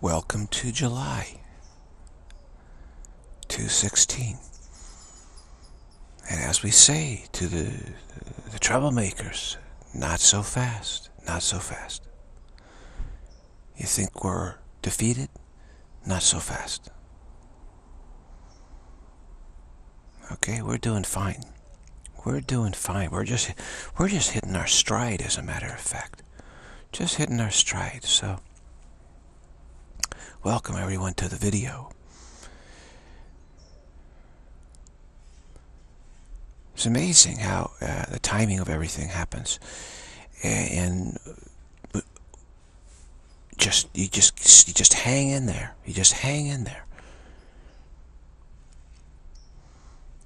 Welcome to July 2016. And as we say to the troublemakers, not so fast, not so fast. You think we're defeated? Not so fast. Okay, we're doing fine. We're doing fine. We're just hitting our stride, as a matter of fact. Just hitting our stride. So, welcome everyone to the video. It's amazing how the timing of everything happens, and you just hang in there. You just hang in there.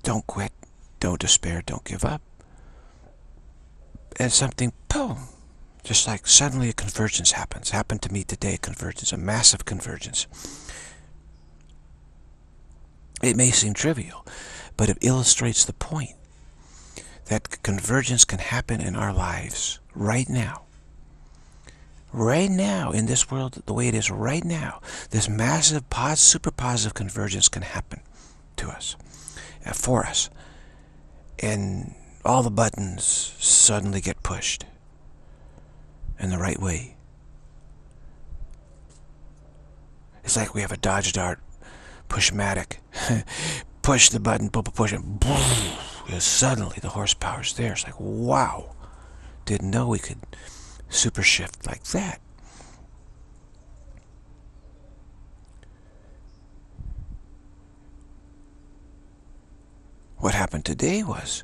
Don't quit. Don't despair. Don't give up. And something, boom, just like suddenly a convergence happens. Happened to me today. A convergence, a massive convergence. It may seem trivial, but it illustrates the point. That convergence can happen in our lives right now. Right now, in this world, the way it is right now, this massive, super positive convergence can happen to us, for us. And all the buttons suddenly get pushed in the right way. It's like we have a Dodge Dart Pushmatic. Push the button, push it, boom. Because suddenly the horsepower's there. It's like, wow, didn't know we could super shift like that. What happened today was,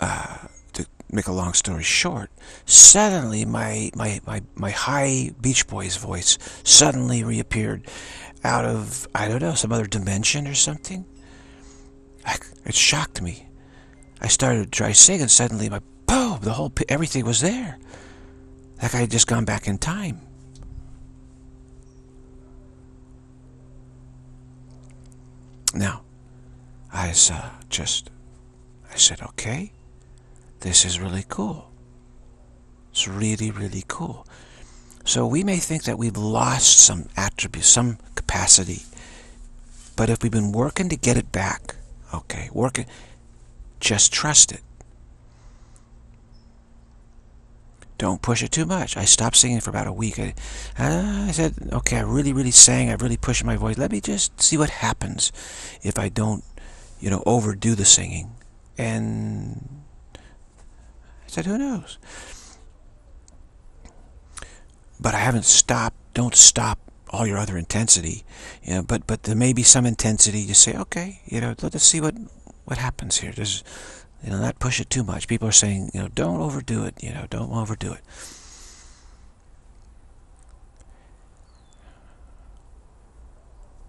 to make a long story short, suddenly my high Beach Boys voice suddenly reappeared out of, I don't know, some other dimension or something. It shocked me. I started to try sing, and suddenly, boom! The whole everything was there, like I had just gone back in time. Now, I said, okay, this is really cool. It's really, really cool. So we may think that we've lost some attribute, some capacity, but if we've been working to get it back, okay, working. Just trust it. Don't push it too much. I stopped singing for about a week. I said, okay, I really sang. I really pushed my voice. Let me just see what happens if I don't, you know, overdo the singing. And I said, who knows? But I haven't stopped. Don't stop all your other intensity. You know, but there may be some intensity. You say, okay, you know, let's see what happens here. There's, you know, not push it too much. People are saying, you know, don't overdo it, you know, don't overdo it.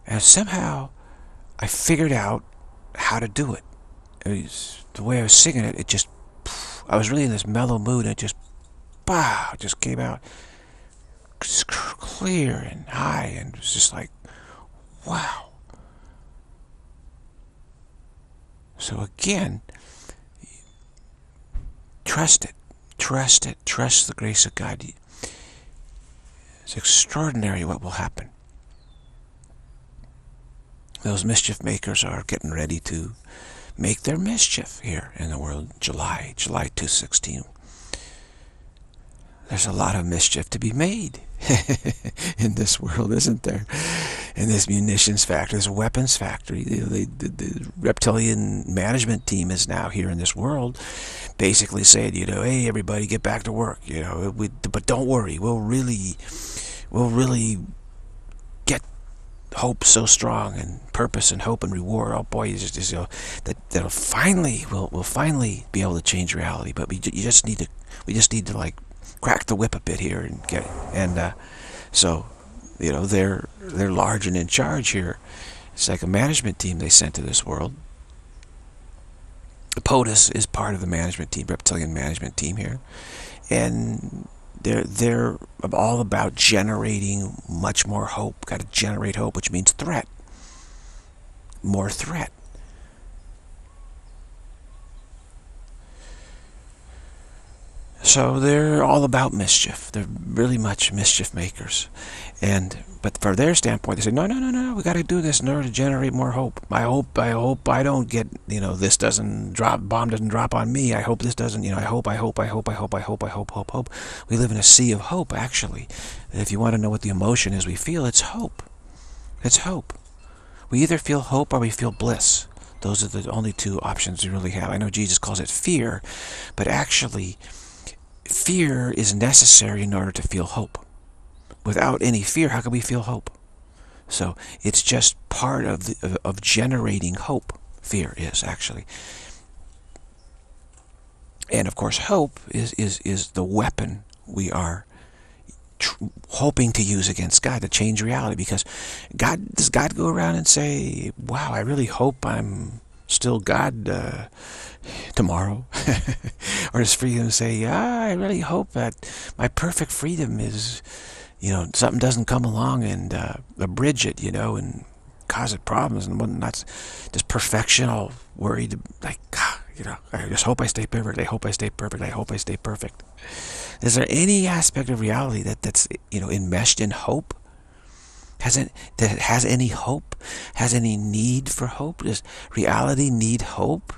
And somehow I figured out how to do it. I mean, the way I was singing it, it just, I was really in this mellow mood, and it just, wow, it just came out just clear and high, and it was just like, wow. So again, trust it, trust it, trust the grace of God. It's extraordinary what will happen. Those mischief makers are getting ready to make their mischief here in the world. July 2016. There's a lot of mischief to be made in this world, isn't there? In this munitions factory, this weapons factory, the reptilian management team is now here in this world, basically saying, you know, hey, everybody, get back to work. You know, but don't worry, we'll really get hope so strong, and purpose and hope and reward. Oh boy, you know, that'll finally, we'll finally be able to change reality. But we just need to like crack the whip a bit here and get it. And so, you know, they're large and in charge here. It's like a management team they sent to this world. POTUS is part of the management team, reptilian management team here, and they're all about generating much more hope. Got to generate hope, which means threat, more threat. So they're all about mischief. They're really much mischief makers. But from their standpoint, they say, no, no, no, no, we got to do this in order to generate more hope. I hope I don't get, this doesn't drop, bomb doesn't drop on me. I hope this doesn't, I hope. We live in a sea of hope, actually. If you want to know what the emotion is we feel, it's hope. It's hope. We either feel hope or we feel bliss. Those are the only two options we really have. I know Jesus calls it fear, but actually, fear is necessary in order to feel hope. Without any fear, how can we feel hope? So it's just part of generating hope. Fear is, actually. And of course, hope is the weapon we are hoping to use against God to change reality. Because God, does God go around and say, wow, I really hope I'm still God tomorrow? Or does freedom say, yeah, I really hope that my perfect freedom is, something doesn't come along and abridge it, and cause it problems and whatnot. Just perfection, all worried, like, I just hope I stay perfect. I hope I stay perfect. I hope I stay perfect. Is there any aspect of reality that's enmeshed in hope? Has any hope? Has any need for hope? Does reality need hope?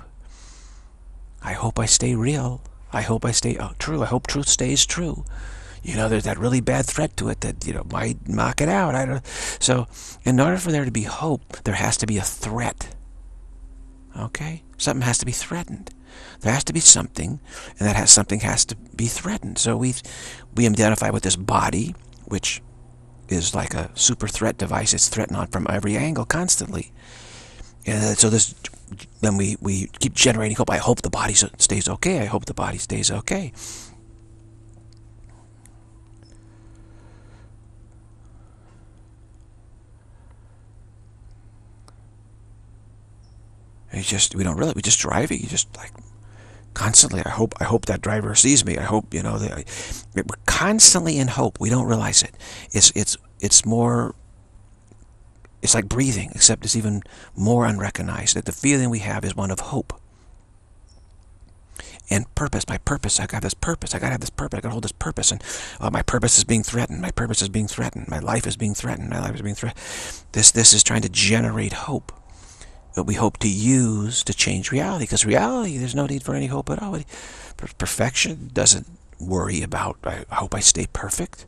I hope I stay real. I hope I stay true. I hope truth stays true. There's that really bad threat to it that, might knock it out. So in order for there to be hope, there has to be a threat. Okay? Something has to be threatened. There has to be something, and that something has to be threatened. So we identify with this body, which is like a super threat device. It's threatened on from every angle constantly. And so then we keep generating hope. I hope the body stays okay. I hope the body stays okay. We just drive it. You just like constantly. I hope that driver sees me. I hope we're constantly in hope. We don't realize it. It's more. It's like breathing, except it's even more unrecognized. That the feeling we have is one of hope. And purpose, my purpose, I got this purpose, I got to have this purpose, I got to hold this purpose, and my purpose is being threatened, my purpose is being threatened, my life is being threatened, my life is being threatened. This is trying to generate hope that we hope to use to change reality. Because reality, there's no need for any hope at all. Perfection doesn't worry about, I hope I stay perfect.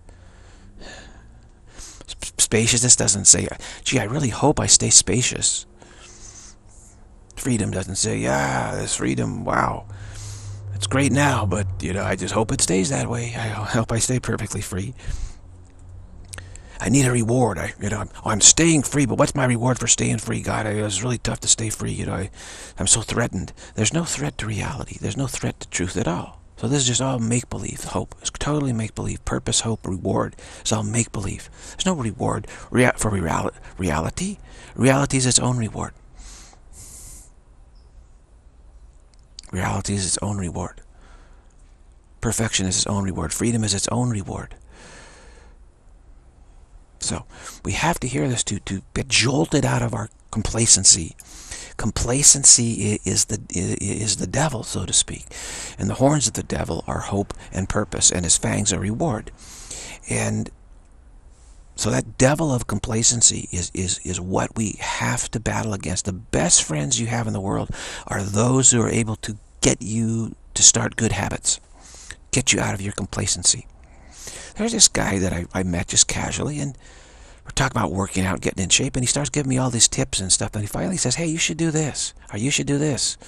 Spaciousness doesn't say, gee, I really hope I stay spacious. Freedom doesn't say, yeah, this freedom, wow, it's great now, but, I just hope it stays that way. I hope I stay perfectly free. I need a reward. I'm staying free, but what's my reward for staying free, God? It was really tough to stay free. I'm so threatened. There's no threat to reality. There's no threat to truth at all. So this is just all make-believe. Hope is totally make-believe. Purpose, hope, reward. It's all make-believe. There's no reward for reality. Reality is its own reward. Reality is its own reward. Perfection is its own reward. Freedom is its own reward. So we have to hear this to get jolted out of our complacency. Complacency is the devil, so to speak. And the horns of the devil are hope and purpose, and his fangs are reward. And so that devil of complacency is what we have to battle against. The best friends you have in the world are those who are able to get you to start good habits, get you out of your complacency. There's this guy that I met just casually, and we're talking about working out, getting in shape, and he starts giving me all these tips and stuff, and he finally says, hey, you should do this, or you should do this.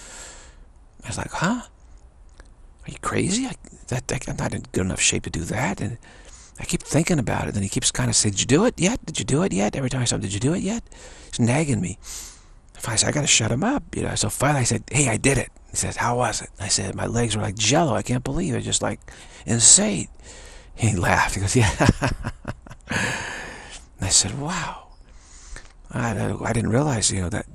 I was like, huh? Are you crazy? I'm not in good enough shape to do that, and I keep thinking about it, and he keeps kind of saying, did you do it yet? Did you do it yet? Every time I say, did you do it yet? He's nagging me. Finally, I said, I got to shut him up, So finally, I said, hey, I did it. He says, how was it? I said, my legs were like jello. I can't believe it. Just like insane. He laughed. He goes, yeah. And I said, wow. I didn't realize, that.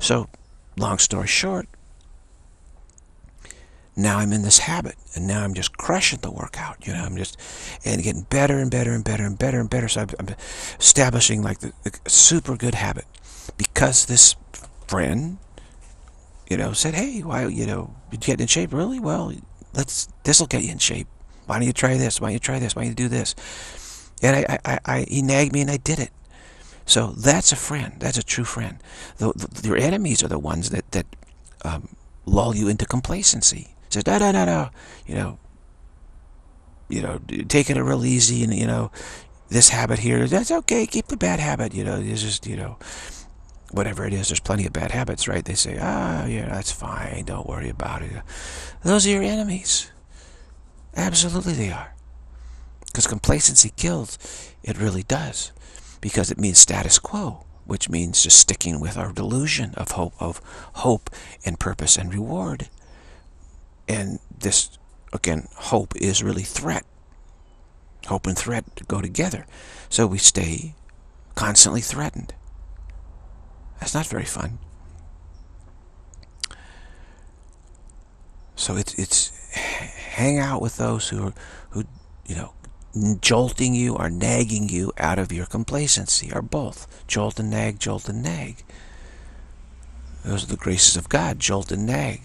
So, long story short, now I'm in this habit, and now I'm just crushing the workout, and getting better and better and better and better and better. So I'm establishing like a super good habit, because this friend, said, hey, why, you get in shape, really? Well, this'll get you in shape. Why don't you try this? Why don't you try this? Why don't you do this? And he nagged me and I did it. So that's a friend. That's a true friend. Your enemies are the ones that lull you into complacency. Says, no, no, no, no. You know, taking it real easy, and, this habit here, that's okay, keep the bad habit, it's just, whatever it is, there's plenty of bad habits, right? They say, yeah, that's fine, don't worry about it. Those are your enemies. Absolutely they are. Because complacency kills, it really does. Because it means status quo, which means just sticking with our delusion of hope and purpose and reward. And this, again, hope is really threat. Hope and threat go together. So we stay constantly threatened. That's not very fun. So it's hang out with those who jolting you or nagging you out of your complacency, or both. Jolt and nag, jolt and nag. Those are the graces of God, jolt and nag.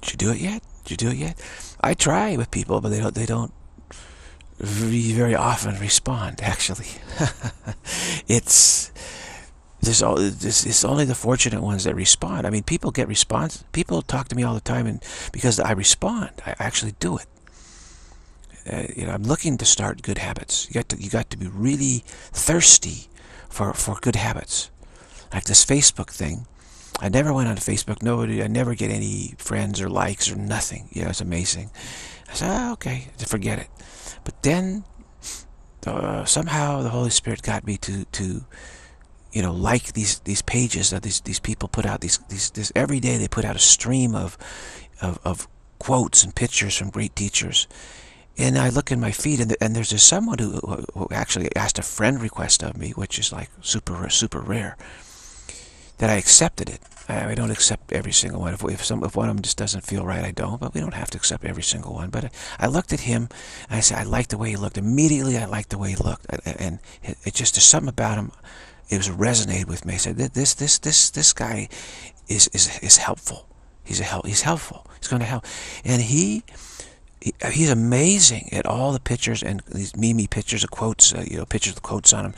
Did you do it yet? Did you do it yet? I try with people, but they don't very often respond, actually. It's only the fortunate ones that respond. I mean, people get response. People talk to me all the time, and because I respond, I actually do it. I'm looking to start good habits. You got to be really thirsty for good habits. Like this Facebook thing. I never went on Facebook. Nobody. I never get any friends or likes or nothing. It's amazing. I said, okay, forget it. But then somehow the Holy Spirit got me to like these pages that these people put out. This every day they put out a stream of quotes and pictures from great teachers. And I look in my feed, and there's this someone who actually asked a friend request of me, which is like super rare. That I accepted it. I don't accept every single one. If one of them just doesn't feel right, I don't. But we don't have to accept every single one. But I looked at him, and I said, I liked the way he looked. Immediately, I liked the way he looked, and it just, there's something about him. It was resonated with me. I said, this guy is helpful. He's helpful. He's going to help, and he's amazing at all the pictures and these meme pictures of quotes, pictures with quotes on them.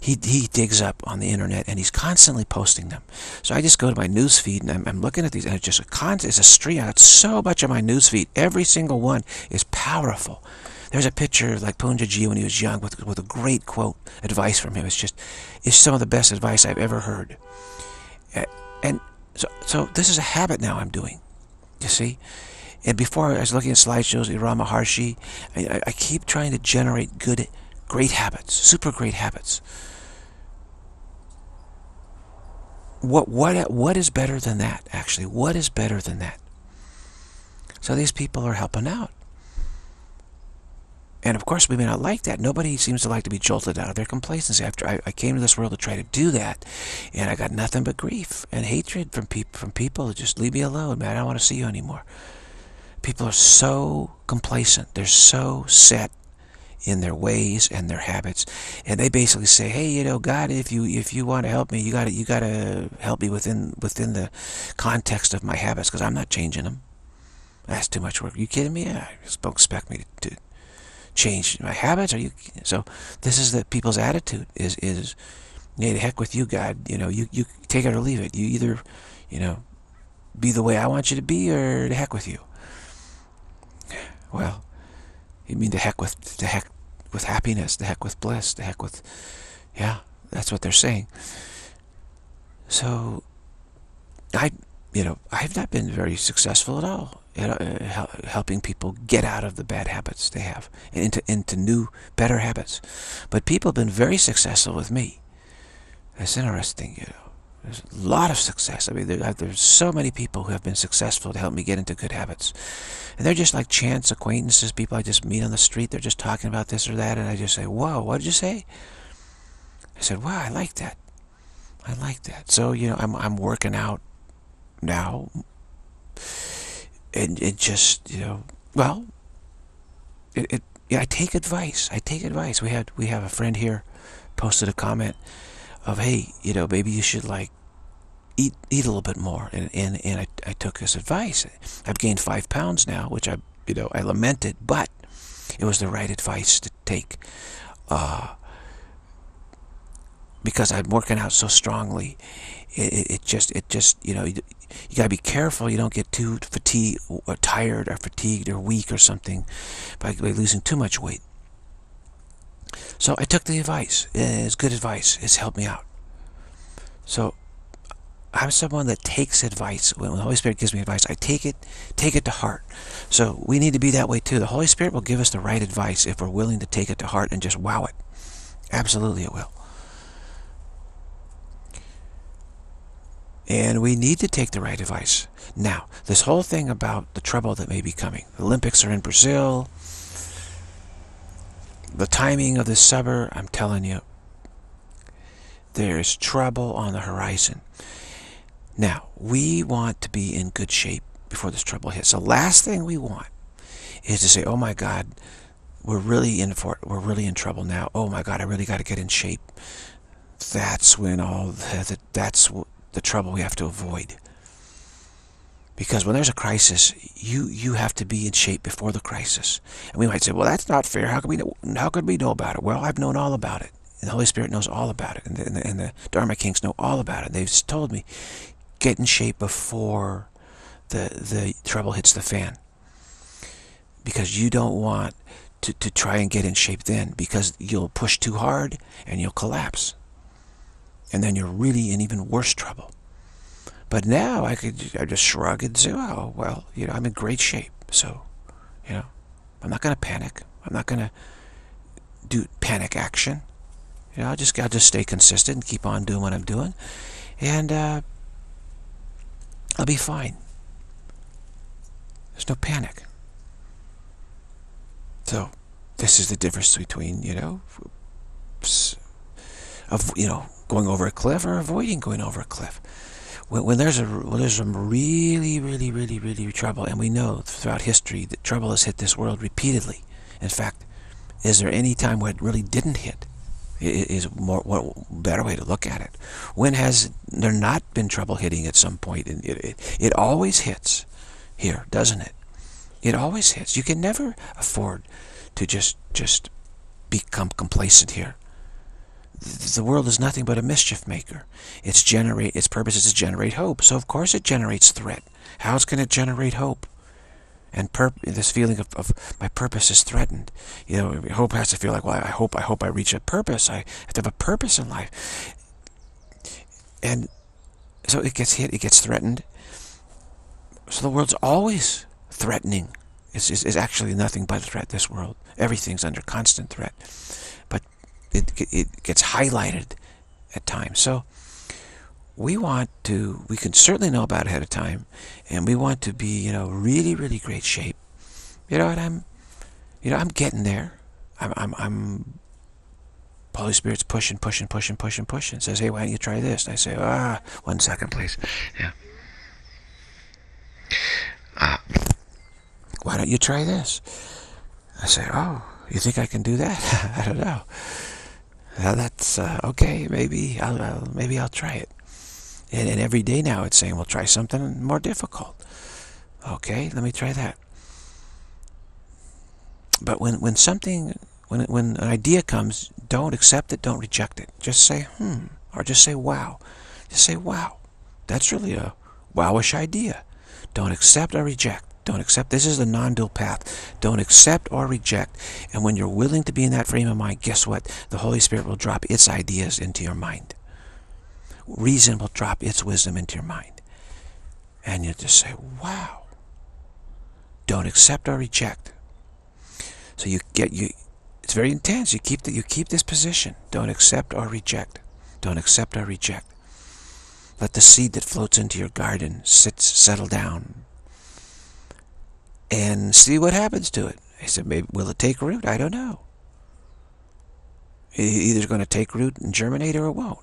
He digs up on the internet, and he's constantly posting them. So I just go to my news feed, and I'm looking at these, and it's just it's a stream. I got so much on my news feed. Every single one is powerful. There's a picture of like Punjaji when he was young with a great quote, advice from him. It's some of the best advice I've ever heard. And so this is a habit now I'm doing, you see? And before, I was looking at slideshows, Ramana Maharshi. I keep trying to generate great habits, super great habits. What is better than that, actually? What is better than that? So these people are helping out. And of course, we may not like that. Nobody seems to like to be jolted out of their complacency. After I came to this world to try to do that, and I got nothing but grief and hatred from people who just leave me alone, man, I don't want to see you anymore. People are so complacent. They're so set in their ways and their habits, and they basically say, "Hey, God, if you want to help me, you gotta help me within the context of my habits, because I'm not changing them. That's too much work. Are you kidding me? Yeah, don't expect me to change my habits. Are you?" So this is the people's attitude: is hey, the heck with you, God. You take it or leave it. You either, be the way I want you to be, or the heck with you. Well, you mean the heck with happiness, the heck with bliss, the heck with, yeah, that's what they're saying. So, I've not been very successful at all at helping people get out of the bad habits they have and into new, better habits. But people have been very successful with me. That's interesting, There's a lot of success. I mean, there's so many people who have been successful to help me get into good habits. And they're just like chance acquaintances, people I just meet on the street. They're just talking about this or that, and I just say, whoa, what did you say? I said, wow, I like that. I like that. So, I'm working out now. And it just, well, I take advice. I take advice. We have a friend here posted a comment of, hey, maybe you should, like, eat a little bit more. And I took his advice. I've gained 5 pounds now, which I lamented, but it was the right advice to take, because I'm working out so strongly. It just you gotta be careful you don't get too fatigued or tired or fatigued or weak or something by losing too much weight. So I took the advice. It's good advice. It's helped me out. So I'm someone that takes advice. When the Holy Spirit gives me advice, I take it to heart. So we need to be that way too. The Holy Spirit will give us the right advice if we're willing to take it to heart and just wow it. Absolutely it will. And we need to take the right advice. Now, this whole thing about the trouble that may be coming. The Olympics are in Brazil. The timing of this summer, I'm telling you, there's trouble on the horizon. Now, we want to be in good shape before this trouble hits. The last thing we want is to say, oh my God, we're really in for it. We're really in trouble now. Oh my God, I really got to get in shape. That's when that's the trouble we have to avoid. Because when there's a crisis, you have to be in shape before the crisis. And we might say, well, that's not fair. How could we know about it? Well, I've known all about it. And the Holy Spirit knows all about it. And the Dharma Kings know all about it. They've told me, get in shape before the trouble hits the fan. Because you don't want to try and get in shape then. Because you'll push too hard and you'll collapse. And then you're really in even worse trouble. But now I just shrug and say, oh, well, I'm in great shape. So, I'm not going to panic. I'm not going to do panic action. I'll just stay consistent and keep on doing what I'm doing. And I'll be fine. There's no panic. So, this is the difference between, going over a cliff or avoiding going over a cliff. When there's some really trouble, and we know throughout history that trouble has hit this world repeatedly. In fact, is there any time where it really didn't hit? Is what better way to look at it? When has there not been trouble hitting at some point? And it always hits here, doesn't it? It always hits. You can never afford to just become complacent here. The world is nothing but a mischief maker. Its purpose is to generate hope. So of course it generates threat. How else can it generate hope? And this feeling of my purpose is threatened. Hope has to feel like, well, I hope I reach a purpose. I have to have a purpose in life. And so it gets hit. It gets threatened. So the world's always threatening. It's actually nothing but a threat, this world. Everything's under constant threat. But it gets highlighted at times. So we can certainly know about it ahead of time, and we want to be, really great shape. And I'm getting there. Holy Spirit's pushing. Says, hey, why don't you try this? And I say, one second, please. Yeah. Why don't you try this? I say, oh, you think I can do that? I don't know. Well, that's okay. Maybe I'll try it. And every day now it's saying, well, try something more difficult. Okay, let me try that. But when an idea comes, don't accept it, don't reject it. Just say or just say wow. Just say wow. That's really a wowish idea. Don't accept or reject. Don't accept. This is the non-dual path. Don't accept or reject. And when you're willing to be in that frame of mind, guess what? The Holy Spirit will drop its ideas into your mind. Reason will drop its wisdom into your mind. And you'll just say, wow. Don't accept or reject. So it's very intense. You keep this position. Don't accept or reject. Don't accept or reject. Let the seed that floats into your garden settle down. And see what happens to it. I said, maybe will it take root? I don't know. It's either going to take root and germinate, or it won't.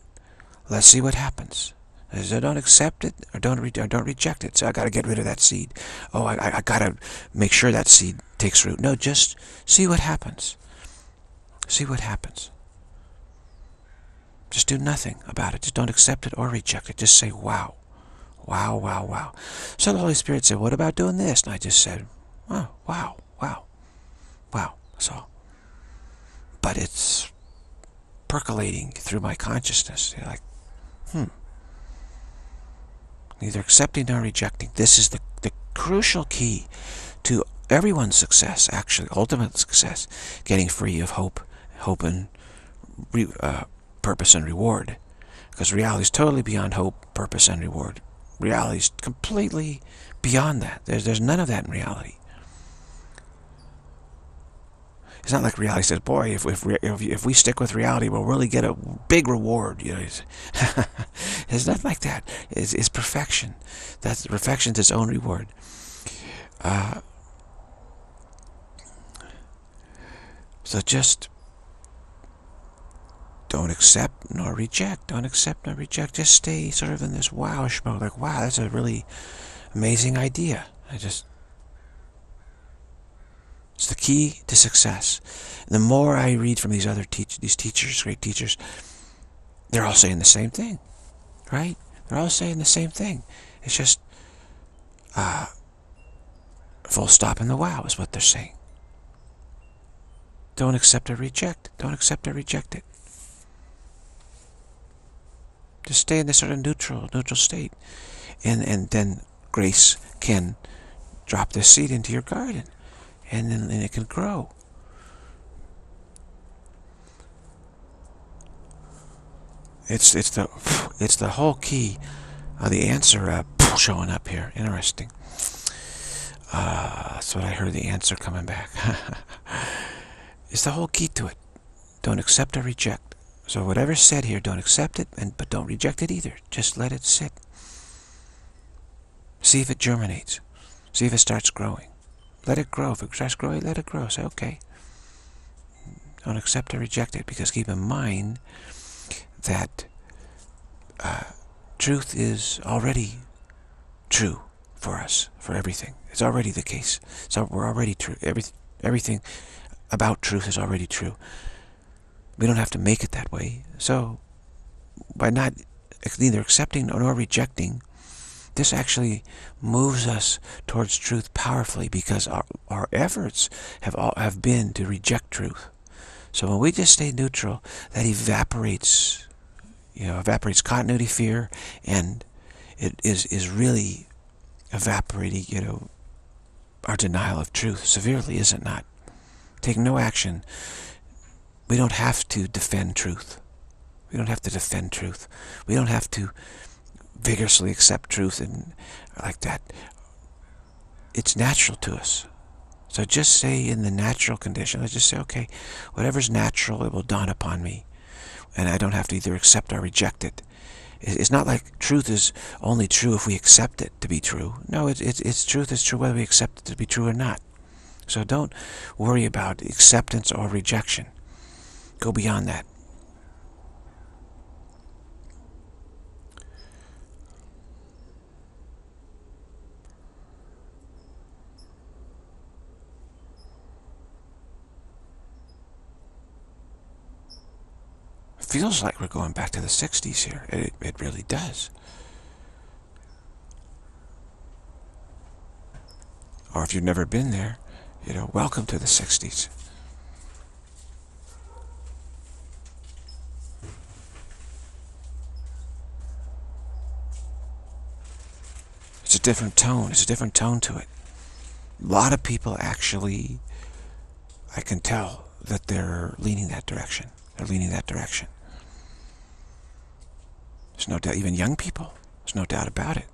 Let's see what happens. I said, don't accept it or don't reject it. So I got to get rid of that seed. Oh, I got to make sure that seed takes root. No, just see what happens. See what happens. Just do nothing about it. Just don't accept it or reject it. Just say, wow. wow, wow, wow. So the Holy Spirit said, what about doing this? And I just said, wow, wow, wow, wow. That's all. But it's percolating through my consciousness. You're like, neither accepting nor rejecting. This is the crucial key to everyone's success, actually, ultimate success, getting free of hope and purpose and reward. Because reality is totally beyond hope, purpose, and reward. Reality is completely beyond that. There's none of that in reality. It's not like reality says, boy, if we stick with reality, we'll really get a big reward. You know, it's not like that. It's perfection. That's perfection is its own reward. So just don't accept nor reject. Don't accept nor reject. Just stay sort of in this wow schmo. Like, wow, that's a really amazing idea. It's the key to success. And the more I read from these other teachers, great teachers, they're all saying the same thing, right? They're all saying the same thing. It's just full stop in the wow is what they're saying. Don't accept or reject. Don't accept or reject it. Just stay in this sort of neutral state, and then grace can drop this seed into your garden. And then it can grow. It's the whole key of the answer showing up here. Interesting. That's what I heard, the answer coming back. It's the whole key to it. Don't accept or reject. So whatever's said here, don't accept it, but don't reject it either. Just let it sit. See if it germinates. See if it starts growing. Let it grow. If it starts growing, let it grow. Say, okay. Don't accept or reject it, because keep in mind that truth is already true for us, for everything. It's already the case. So we're already true. Everything about truth is already true. We don't have to make it that way. So by not neither accepting nor rejecting, this actually moves us towards truth powerfully, because our efforts have been to reject truth. So when we just stay neutral, that evaporates, you know, evaporates continuity fear, and it is really evaporating, you know, our denial of truth severely, is it not? Take no action. We don't have to defend truth. We don't have to defend truth. We don't have to vigorously accept truth and like that. It's natural to us. So just say in the natural condition, let's just say, okay, whatever's natural, it will dawn upon me, and I don't have to either accept or reject it. It's not like truth is only true if we accept it to be true. No, it's truth is true whether we accept it to be true or not. So don't worry about acceptance or rejection. Go beyond that. Feels like we're going back to the 60s here. It really does. Or if you've never been there, you know, welcome to the 60s. It's a different tone. It's a different tone to it. A lot of people actually, I can tell that they're leaning that direction. They're leaning that direction. There's no doubt, even young people, there's no doubt about it.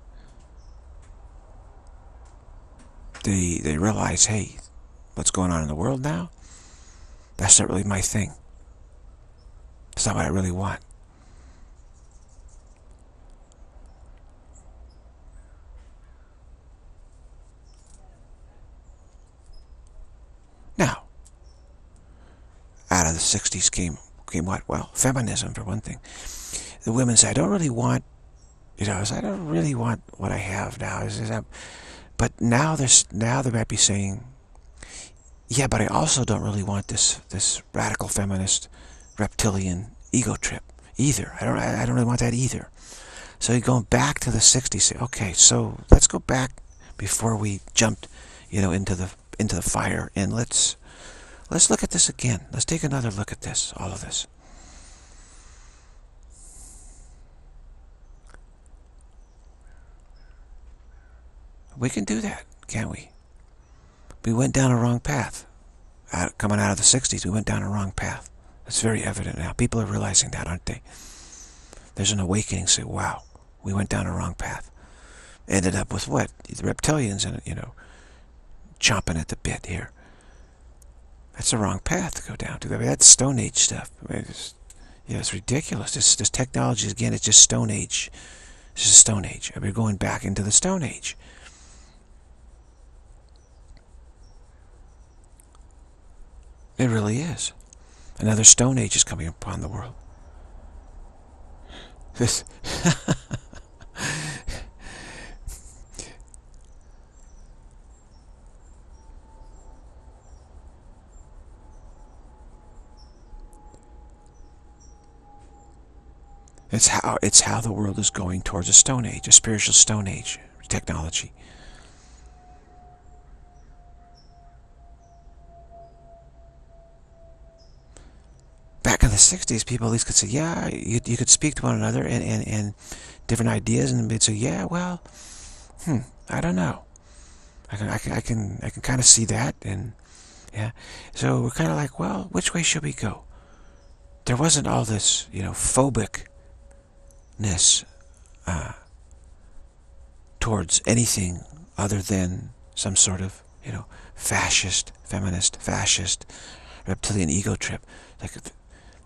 They realize, hey, what's going on in the world now? That's not really my thing. That's not what I really want. Now, out of the 60s came what? Well, feminism, for one thing. The women say, I don't really want, you know, I don't really want what I have now. But now they might be saying, yeah, but I also don't really want this radical feminist reptilian ego trip either. I don't really want that either. So you go back to the 60s. Okay, so let's go back before we jumped, you know, into the fire, and let's look at this again. Let's take another look at this, all of this. We can do that, can't we? We went down a wrong path. Coming out of the 60s, we went down a wrong path. It's very evident now. People are realizing that, aren't they? There's an awakening. Say, wow, we went down a wrong path. Ended up with what? The reptilians, and you know, chomping at the bit here. That's the wrong path to go down to. I mean, that's Stone Age stuff. I mean, it's, you know, it's ridiculous. This technology, again, it's just Stone Age. This is Stone Age. I mean, we're going back into the Stone Age. It really is. Another Stone Age is coming upon the world. This it's how the world is going towards a Stone Age, a spiritual Stone Age technology. Back in the 60s, people at least could say, yeah, you could speak to one another and different ideas, and they'd say, yeah, well, I don't know. I can kind of see that, and yeah. So we're kind of like, well, which way should we go? There wasn't all this, you know, phobicness towards anything other than some sort of, you know, fascist, feminist, fascist, reptilian ego trip.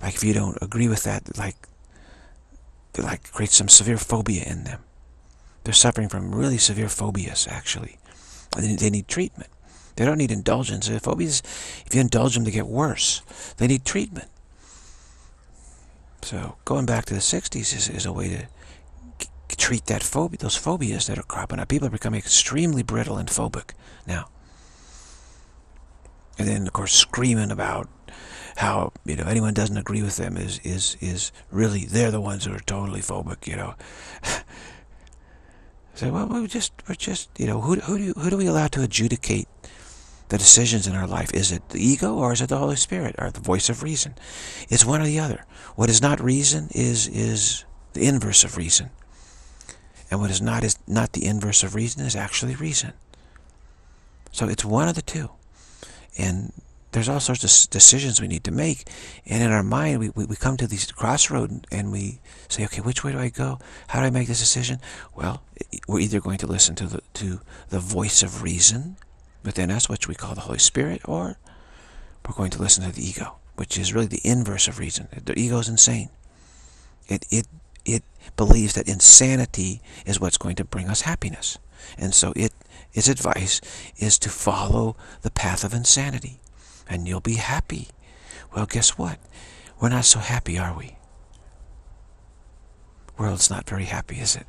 Like if you don't agree with that, like create some severe phobia in them. They're suffering from really severe phobias, actually. They need treatment. They don't need indulgence. Phobias, if you indulge them, they get worse. They need treatment. So going back to the 60s is a way to treat that phobia, those phobias that are cropping up. People are becoming extremely brittle and phobic now. And then, of course, screaming about how, you know, anyone doesn't agree with them is really, they're the ones who are totally phobic, you know. So, well, we're just, you know, who do we allow to adjudicate the decisions in our life? Is it the ego, or is it the Holy Spirit, or the voice of reason? It's one or the other. What is not reason is the inverse of reason, and what is not the inverse of reason is actually reason. So it's one of the two, and there's all sorts of decisions we need to make, and in our mind we come to these crossroads and we say, okay, which way do I go? How do I make this decision? Well, we're either going to listen to the voice of reason within us, which we call the Holy Spirit, or we're going to listen to the ego, which is really the inverse of reason. The ego is insane. It believes that insanity is what's going to bring us happiness, and so its advice is to follow the path of insanity, and you'll be happy. Well, guess what? We're not so happy, are we? World's not very happy, is it?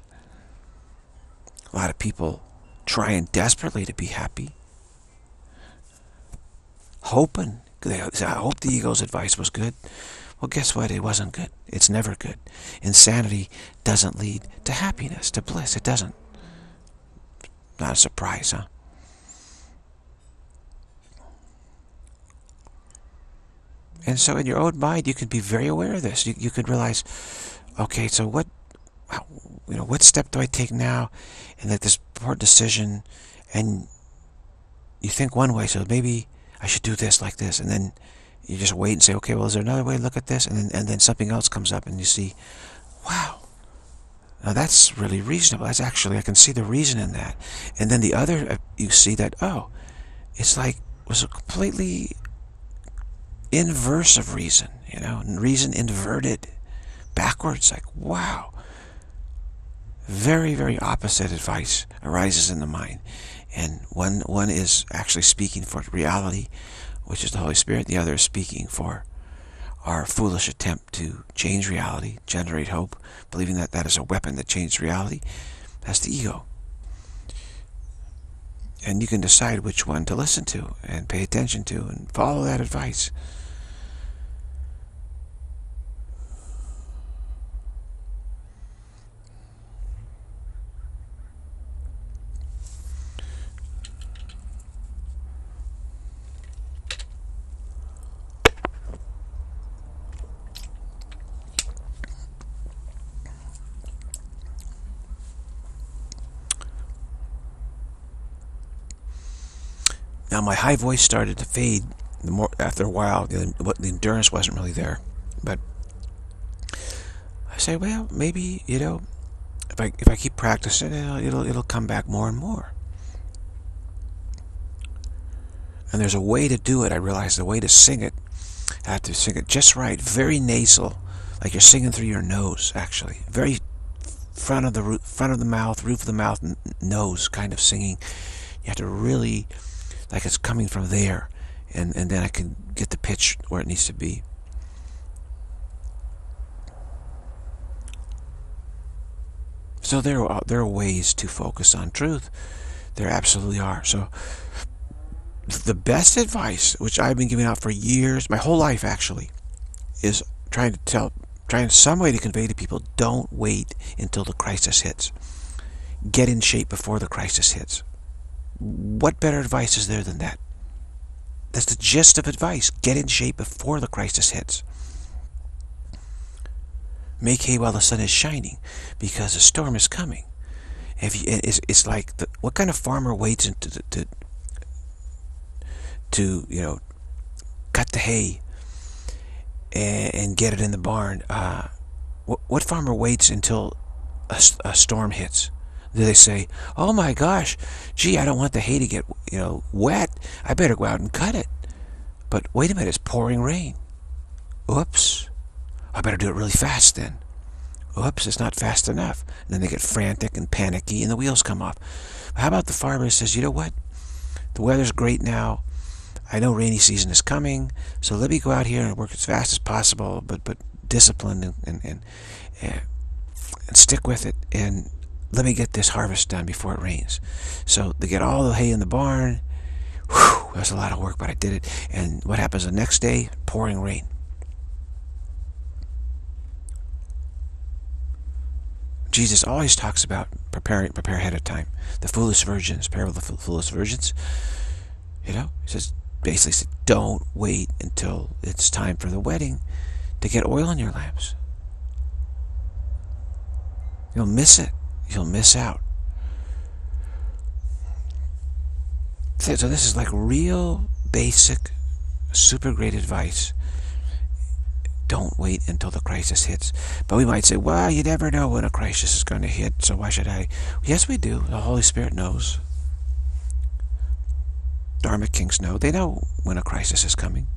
A lot of people trying desperately to be happy, hoping. I hope the ego's advice was good. Well, guess what? It wasn't good. It's never good. Insanity doesn't lead to happiness, to bliss. It doesn't. Not a surprise, huh? And so in your own mind, you can be very aware of this. You could realize, okay, so what step do I take now? And that this important decision, and you think one way, so maybe I should do this like this. And then you just wait and say, okay, well, is there another way to look at this? And then something else comes up and you see, wow, now that's really reasonable. That's actually, I can see the reason in that. And then the other, you see that, oh, it's like, was a completely inverse of reason, you know, and reason inverted backwards. Like, wow, very, very opposite advice arises in the mind, and one is actually speaking for reality, which is the Holy Spirit. The other is speaking for our foolish attempt to change reality, generate hope, believing that that is a weapon that changes reality. That's the ego. And you can decide which one to listen to and pay attention to and follow that advice. Now my high voice started to fade. The more after a while, the endurance wasn't really there. But I say, well, maybe, you know, if I keep practicing, it'll come back more and more. And there's a way to do it. I realized the way to sing it. I have to sing it just right, very nasal, like you're singing through your nose, actually, very front of the mouth, roof of the mouth, nose kind of singing. You have to really, like it's coming from there, and then I can get the pitch where it needs to be. So there are ways to focus on truth. There absolutely are. So the best advice, which I've been giving out for years, my whole life actually, is trying some way to convey to people, don't wait until the crisis hits. Get in shape before the crisis hits. What better advice is there than that? That's the gist of advice. Get in shape before the crisis hits. Make hay while the sun is shining, because the storm is coming. It's like, what kind of farmer waits to you know, cut the hay and get it in the barn? What farmer waits until a storm hits? Do they say, oh my gosh, gee, I don't want the hay to get, you know, wet, I better go out and cut it? But wait a minute, it's pouring rain. Oops, I better do it really fast then. Oops, it's not fast enough. And then they get frantic and panicky and the wheels come off. How about the farmer who says, you know what, the weather's great now, I know rainy season is coming, so let me go out here and work as fast as possible, but disciplined and stick with it, and let me get this harvest done before it rains. So they get all the hay in the barn. Whew, that's a lot of work, but I did it. And what happens the next day? Pouring rain. Jesus always talks about prepare ahead of time. The foolish virgins, parable of the foolish virgins. You know, he says, basically said, don't wait until it's time for the wedding to get oil in your lamps. You'll miss it. You'll miss out. So this is like real, basic, super great advice. Don't wait until the crisis hits. But we might say, well, you never know when a crisis is going to hit, so why should I? Yes, we do. The Holy Spirit knows. Dharma kings know. They know when a crisis is coming.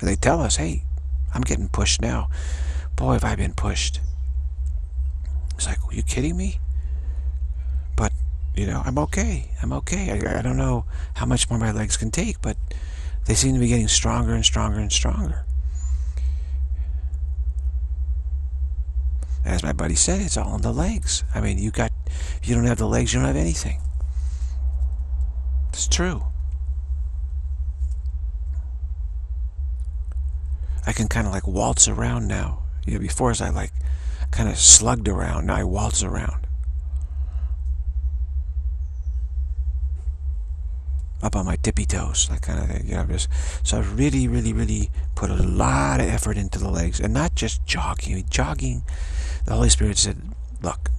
And they tell us, hey, I'm getting pushed now. Boy, have I been pushed. It's like, are you kidding me? But, you know, I'm okay. I'm okay. I don't know how much more my legs can take, but they seem to be getting stronger and stronger and stronger. As my buddy said, it's all in the legs. I mean, if you don't have the legs, you don't have anything. It's true. I can kind of like waltz around now. You know, before as I like kind of slugged around, now I waltz around. Up on my tippy toes, that kind of thing. You know, so I really, really, really put a lot of effort into the legs, and not just jogging. I mean, jogging, the Holy Spirit said, look,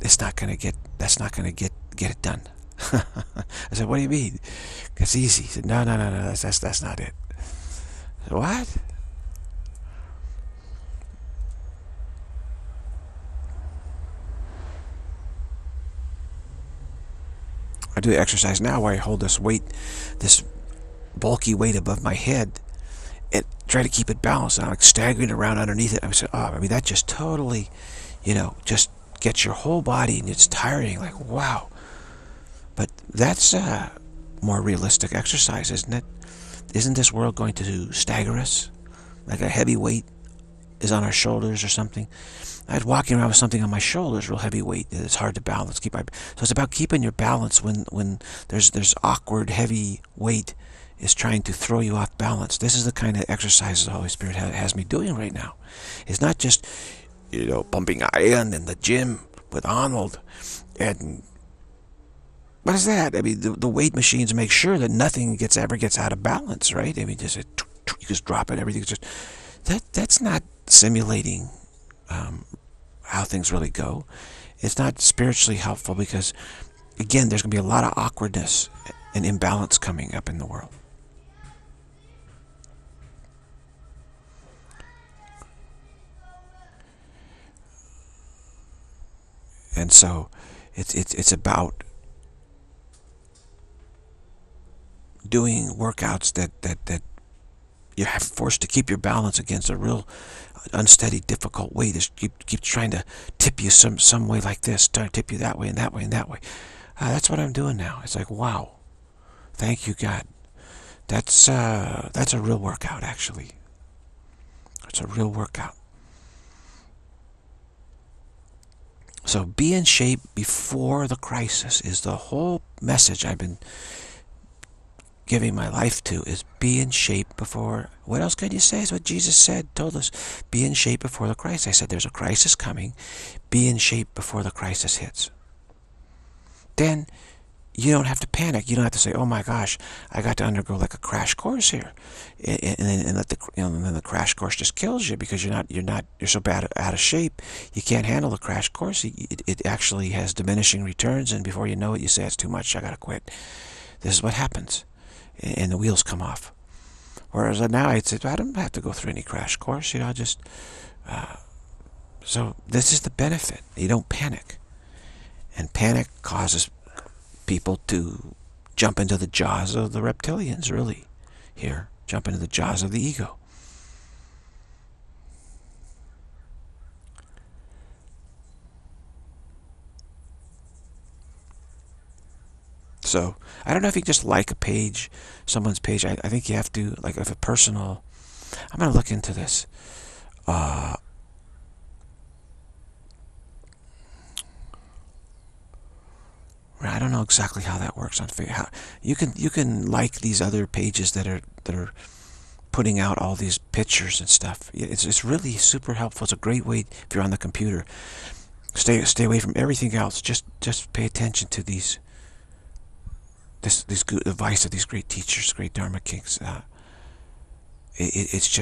that's not going to get it done. I said, what do you mean? It's easy. He said, no, that's not it. What? I do the exercise now where I hold this weight, this bulky weight above my head, and try to keep it balanced. And I'm like staggering around underneath it. I said, oh, I mean, that just totally, you know, just gets your whole body, and it's tiring. Like, wow. But that's a more realistic exercise, isn't it? Isn't this world going to stagger us? Like a heavy weight is on our shoulders or something. I was walking around with something on my shoulders, real heavy weight. It's hard to balance. So it's about keeping your balance when there's awkward, heavy weight is trying to throw you off balance. This is the kind of exercise the Holy Spirit has me doing right now. It's not just, you know, pumping iron in the gym with Arnold and... What is that? I mean, the weight machines make sure that nothing ever gets out of balance, right? I mean, you just drop it, everything's just... That's not simulating how things really go. It's not spiritually helpful because, again, there's going to be a lot of awkwardness an imbalance coming up in the world. And so it's about doing workouts that you have forced to keep your balance against a real unsteady, difficult weight. Just keep trying to tip you some way like this, trying to tip you that way and that way and that way. That's what I'm doing now. It's like, wow, thank you, God. That's a real workout, actually. It's a real workout. So be in shape before the crisis is the whole message I've been giving my life to, is be in shape before. What else could you say? It's what Jesus said, told us. Be in shape before the crisis. I said there's a crisis coming. Be in shape before the crisis hits. Then you don't have to panic. You don't have to say, oh my gosh, I got to undergo like a crash course here, and then the crash course just kills you because you're so bad out of shape you can't handle the crash course. It actually has diminishing returns, and before you know it, you say it's too much. I gotta quit. This is what happens, and the wheels come off. Whereas now I'd say, I don't have to go through any crash course. You know, just so this is the benefit. You don't panic, and panic causes people to jump into the jaws of the reptilians, really, here. Jump into the jaws of the ego. So, I don't know if you can just like a page, someone's page. I think you have to, like, if a personal... I'm going to look into this. I don't know exactly how that works on Facebook. You can like these other pages that are putting out all these pictures and stuff. It's really super helpful. It's a great way if you're on the computer. Stay away from everything else. Just pay attention to this good advice of these great teachers, great Dharma kings. It's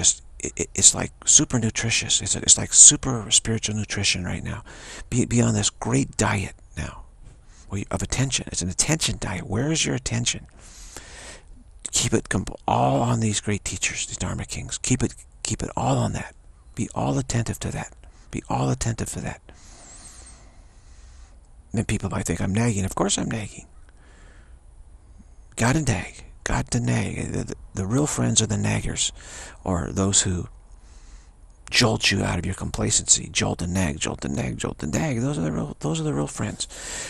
like super nutritious. It's like super spiritual nutrition right now. Be on this great diet now. Of attention. It's an attention diet. Where is your attention? Keep it all on these great teachers, these Dharma kings. Keep it all on that. Be all attentive to that. Be all attentive to that. And then people might think I'm nagging. Of course I'm nagging. Gotta nag. Got to nag. The real friends are the naggers, or those who jolt you out of your complacency. Jolt and nag, jolt and nag, jolt and nag. Those are the real friends.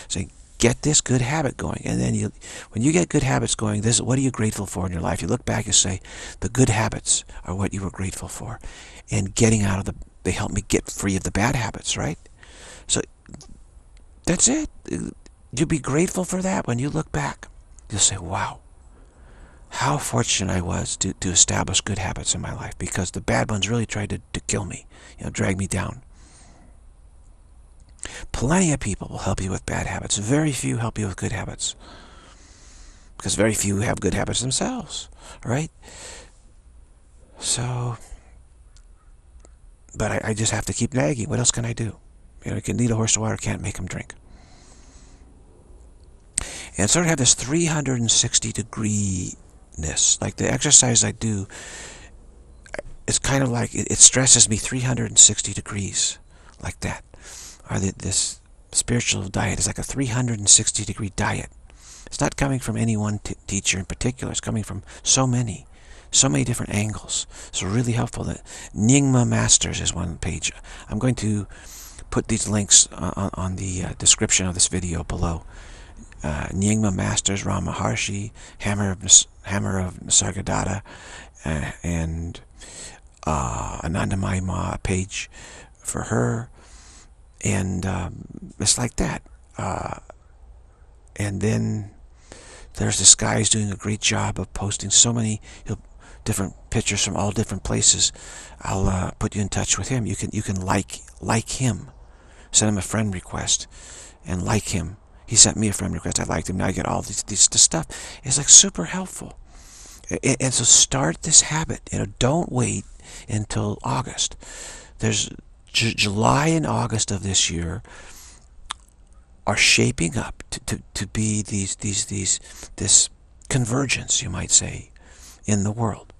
So get this good habit going, and then when you get good habits going, this what are you grateful for in your life? You look back, you say, the good habits are what you were grateful for, and getting out of they helped me get free of the bad habits, right? So that's it. You'll be grateful for that when you look back. You'll say, wow, how fortunate I was to establish good habits in my life, because the bad ones really tried to kill me, you know, drag me down. Plenty of people will help you with bad habits. Very few help you with good habits, because very few have good habits themselves, right? So, but I just have to keep nagging. What else can I do? You know, you can lead a horse to water, can't make him drink. And sort of have this 360-degree-ness. Like the exercise I do, it's kind of like it stresses me 360 degrees, like that. Or this spiritual diet is like a 360-degree diet. It's not coming from any one teacher in particular. It's coming from so many different angles. So really helpful. The Nyingma Masters is one page. I'm going to put these links on the description of this video below. Nyingma Masters, Ramana Maharshi, Hammer of Nisargadatta, and Anandamayi Ma, page for her, and it's like that. And then there's this guy who's doing a great job of posting so many different pictures from all different places. I'll put you in touch with him. You can like him, send him a friend request, and like him. He sent me a friend request. I liked him. Now I get all this stuff. It's like super helpful. And so start this habit. You know, don't wait until August. There's July and August of this year are shaping up to be this convergence, you might say, in the world.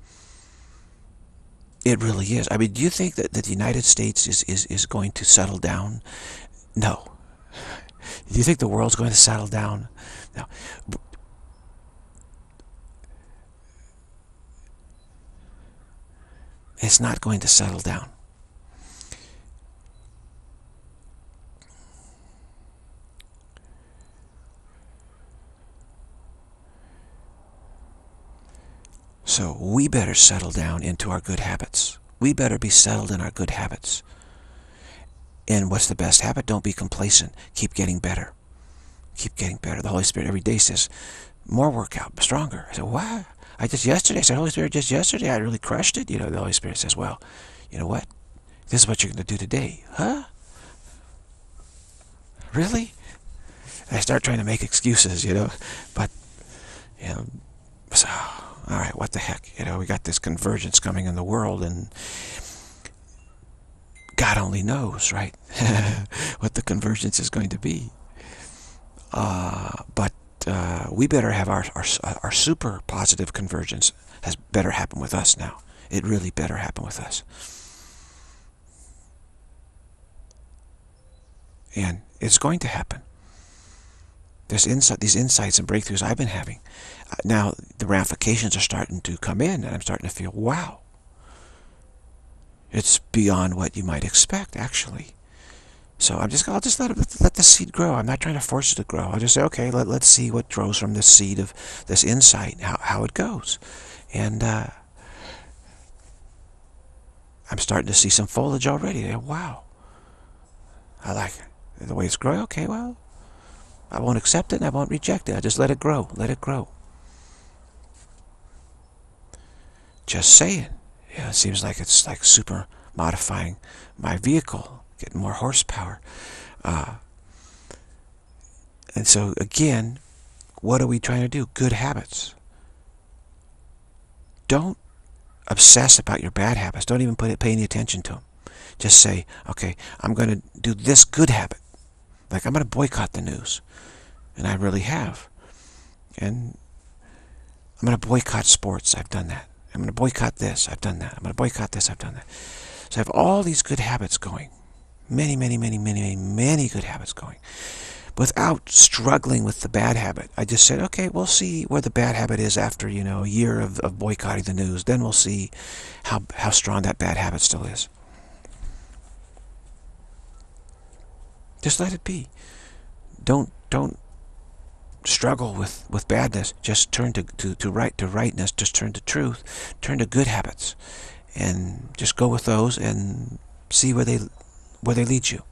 It really is. I mean, do you think that the United States is going to settle down? No. Do you think the world's going to settle down? No. It's not going to settle down. So we better settle down into our good habits. We better be settled in our good habits. And what's the best habit? Don't be complacent. Keep getting better. Keep getting better. The Holy Spirit every day says, more workout, stronger. I said, what? Holy Spirit, just yesterday, I really crushed it. You know, the Holy Spirit says, well, you know what? This is what you're going to do today. Huh? Really? And I start trying to make excuses, you know. But, you know, so... all right, what the heck? You know, we got this convergence coming in the world, and God only knows, right? What the convergence is going to be. But we better have our super positive convergence has better happen with us now. It really better happen with us. And it's going to happen. These insights and breakthroughs I've been having, now the ramifications are starting to come in, and I'm starting to feel, wow, it's beyond what you might expect, actually. So I'll just let the seed grow. I'm not trying to force it to grow. I'll just say, okay, let's see what grows from this seed of this insight, how it goes. And I'm starting to see some foliage already. Wow, I like it. The way it's growing. Okay, well, I won't accept it and I won't reject it. I just let it grow. Let it grow. Just saying. Yeah, it seems like it's like super modifying my vehicle, getting more horsepower. And so again, what are we trying to do? Good habits. Don't obsess about your bad habits. Don't even pay any attention to them. Just say, okay, I'm going to do this good habit. Like, I'm going to boycott the news. And I really have. And I'm going to boycott sports. I've done that. I'm going to boycott this. I've done that. I'm going to boycott this. I've done that. So I have all these good habits going. Many, many, many, many, many, many good habits going. Without struggling with the bad habit. I just said, okay, we'll see where the bad habit is after, you know, a year of boycotting the news. Then we'll see how strong that bad habit still is. Just let it be. Don't struggle with badness. Just turn to rightness. Just turn to truth. Turn to good habits, and just go with those and see where they lead you.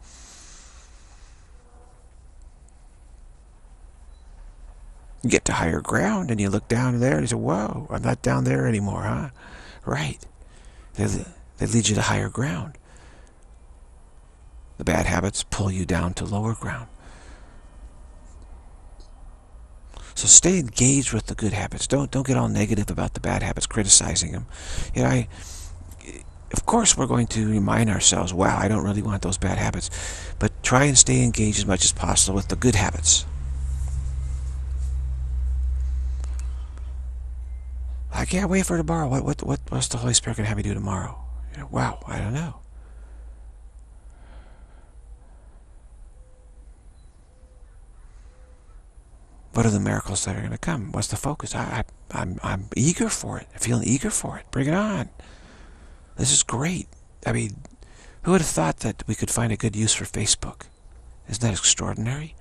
You get to higher ground, and you look down there, and you say, "Whoa, I'm not down there anymore, huh?" Right? They lead you to higher ground. The bad habits pull you down to lower ground. So stay engaged with the good habits. Don't get all negative about the bad habits, criticizing them. You know, of course we're going to remind ourselves, wow, I don't really want those bad habits. But try and stay engaged as much as possible with the good habits. I can't wait for tomorrow. What's the Holy Spirit going to have me do tomorrow? You know, wow, I don't know. What are the miracles that are going to come? What's the focus? I'm eager for it. I'm feeling eager for it. Bring it on. This is great. I mean, who would have thought that we could find a good use for Facebook? Isn't that extraordinary?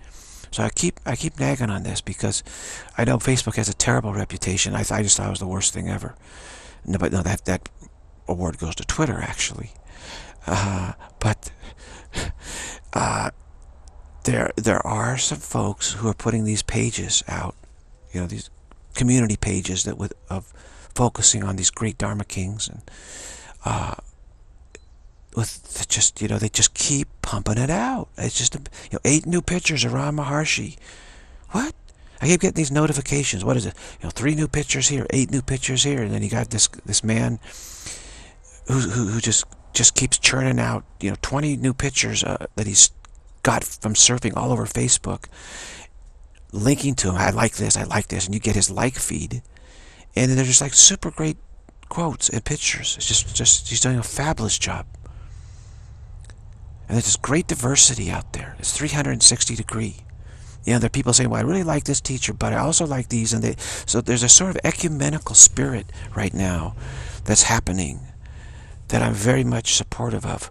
So I keep nagging on this because I know Facebook has a terrible reputation. I just thought it was the worst thing ever. No, but no, that award goes to Twitter, actually. There are some folks who are putting these pages out, you know, these community pages that of focusing on these great Dharma kings, and they just keep pumping it out. It's just, you know, 8 new pictures of Ramana Maharshi. What? I keep getting these notifications. What is it? You know, 3 new pictures here, 8 new pictures here, and then you got this man who just keeps churning out, you know, 20 new pictures that he's got from surfing all over Facebook. linking to him, I like this, and you get his like feed, and they're just like super great quotes and pictures. It's just he's doing a fabulous job. And there's this great diversity out there. It's 360 degree. You know, there are people saying, well, I really like this teacher, but I also like these. And so there's a sort of ecumenical spirit right now that's happening that I'm very much supportive of.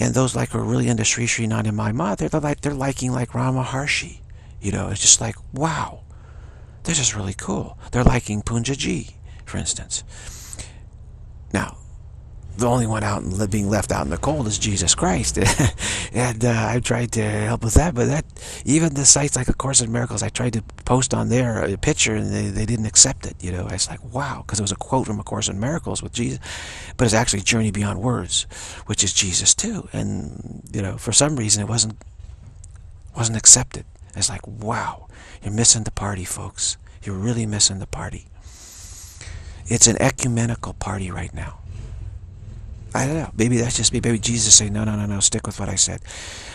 And those like who are really into Sri Sri Anandamayi Ma, they're liking like Ramana Maharshi. You know, it's just like, wow, this is really cool. They're liking Punjaji, for instance. Now, the only one out and being left out in the cold is Jesus Christ, and I've tried to help with that. But that even the sites like A Course in Miracles, I tried to post on there a picture, and they didn't accept it. You know, I was like, wow, because it was a quote from A Course in Miracles with Jesus, but it's actually Journey Beyond Words, which is Jesus too. And you know, for some reason, it wasn't accepted. It's like, wow, you're missing the party, folks. You're really missing the party. It's an ecumenical party right now. I don't know. Maybe that's just me. Maybe Jesus saying, no, no, no, no, stick with what I said.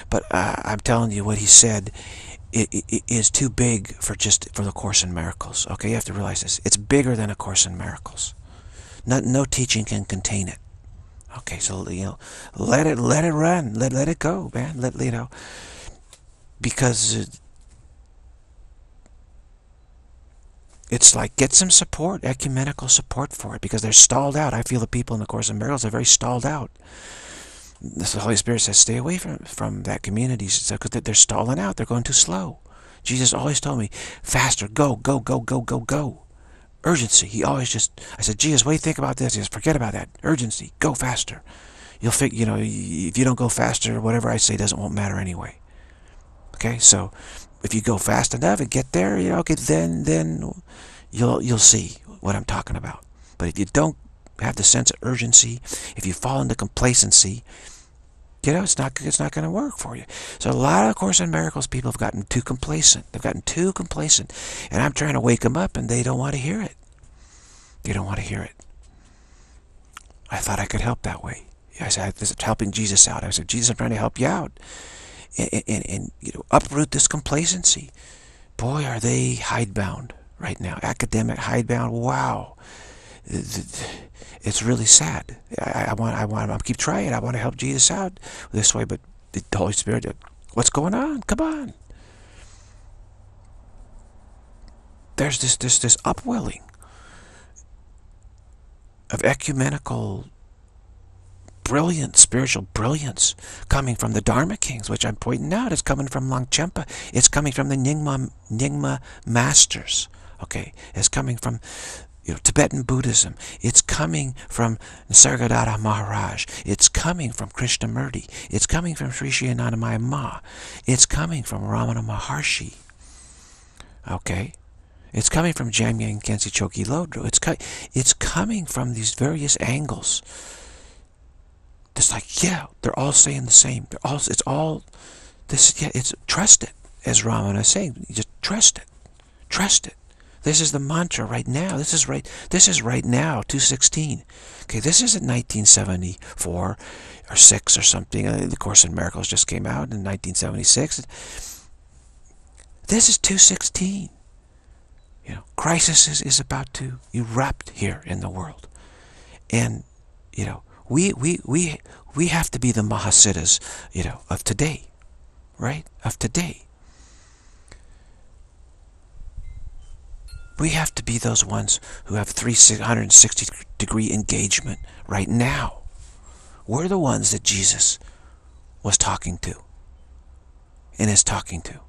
But I'm telling you, what he said is too big for just for the Course in Miracles. Okay, you have to realize this. It's bigger than A Course in Miracles. No teaching can contain it. Okay, so you know, let it run, let it go, man. Let you know, because it's like, get some support, ecumenical support for it, because they're stalled out. I feel the people in the Course in Miracles are very stalled out. The Holy Spirit says, stay away from that community, because they're stalling out. They're going too slow. Jesus always told me, faster, go, go, go, go, go, go. Urgency. He always just, I said, Jesus, what do you think about this? He says, forget about that. Urgency. Go faster. You'll figure, you know, if you don't go faster, whatever I say won't matter anyway. Okay, so if you go fast enough and get there, you know, okay, then you'll see what I'm talking about. But if you don't have the sense of urgency, if you fall into complacency, you know, it's not going to work for you. So a lot of Course in Miracles people have gotten too complacent. They've gotten too complacent, and I'm trying to wake them up, and they don't want to hear it. They don't want to hear it. I thought I could help that way. I said, this is helping Jesus out. I said, Jesus, I'm trying to help you out. And you know, uproot this complacency. Boy, are they hidebound right now. Academic hidebound. Wow, it's really sad. I keep trying. I want to help Jesus out this way, but the Holy Spirit, what's going on? Come on. There's this upwelling of ecumenical brilliant, spiritual brilliance coming from the Dharma Kings, which I'm pointing out is coming from Longchenpa. It's coming from the Nyingma masters. Okay, it's coming from, you know, Tibetan Buddhism. It's coming from Nisargadatta Maharaj. It's coming from Krishnamurti. It's coming from Sri Sri Anandamayi Ma. It's coming from Ramana Maharshi. Okay, it's coming from Jamyang Khense Chogyam Lodro. It's coming from these various angles. It's like, yeah, they're all saying the same. They're all, it's all, this, yeah, it's trust it, as Ramana is saying. You just trust it. Trust it. This is the mantra right now. This is right now, 216. Okay, this isn't 1974 or 6 or something. The Course in Miracles just came out in 1976. This is 216. You know, crisis is about to erupt here in the world. And, you know, we have to be the Mahasiddhas, you know, of today, right? Of today. We have to be those ones who have 360-degree engagement right now. We're the ones that Jesus was talking to and is talking to.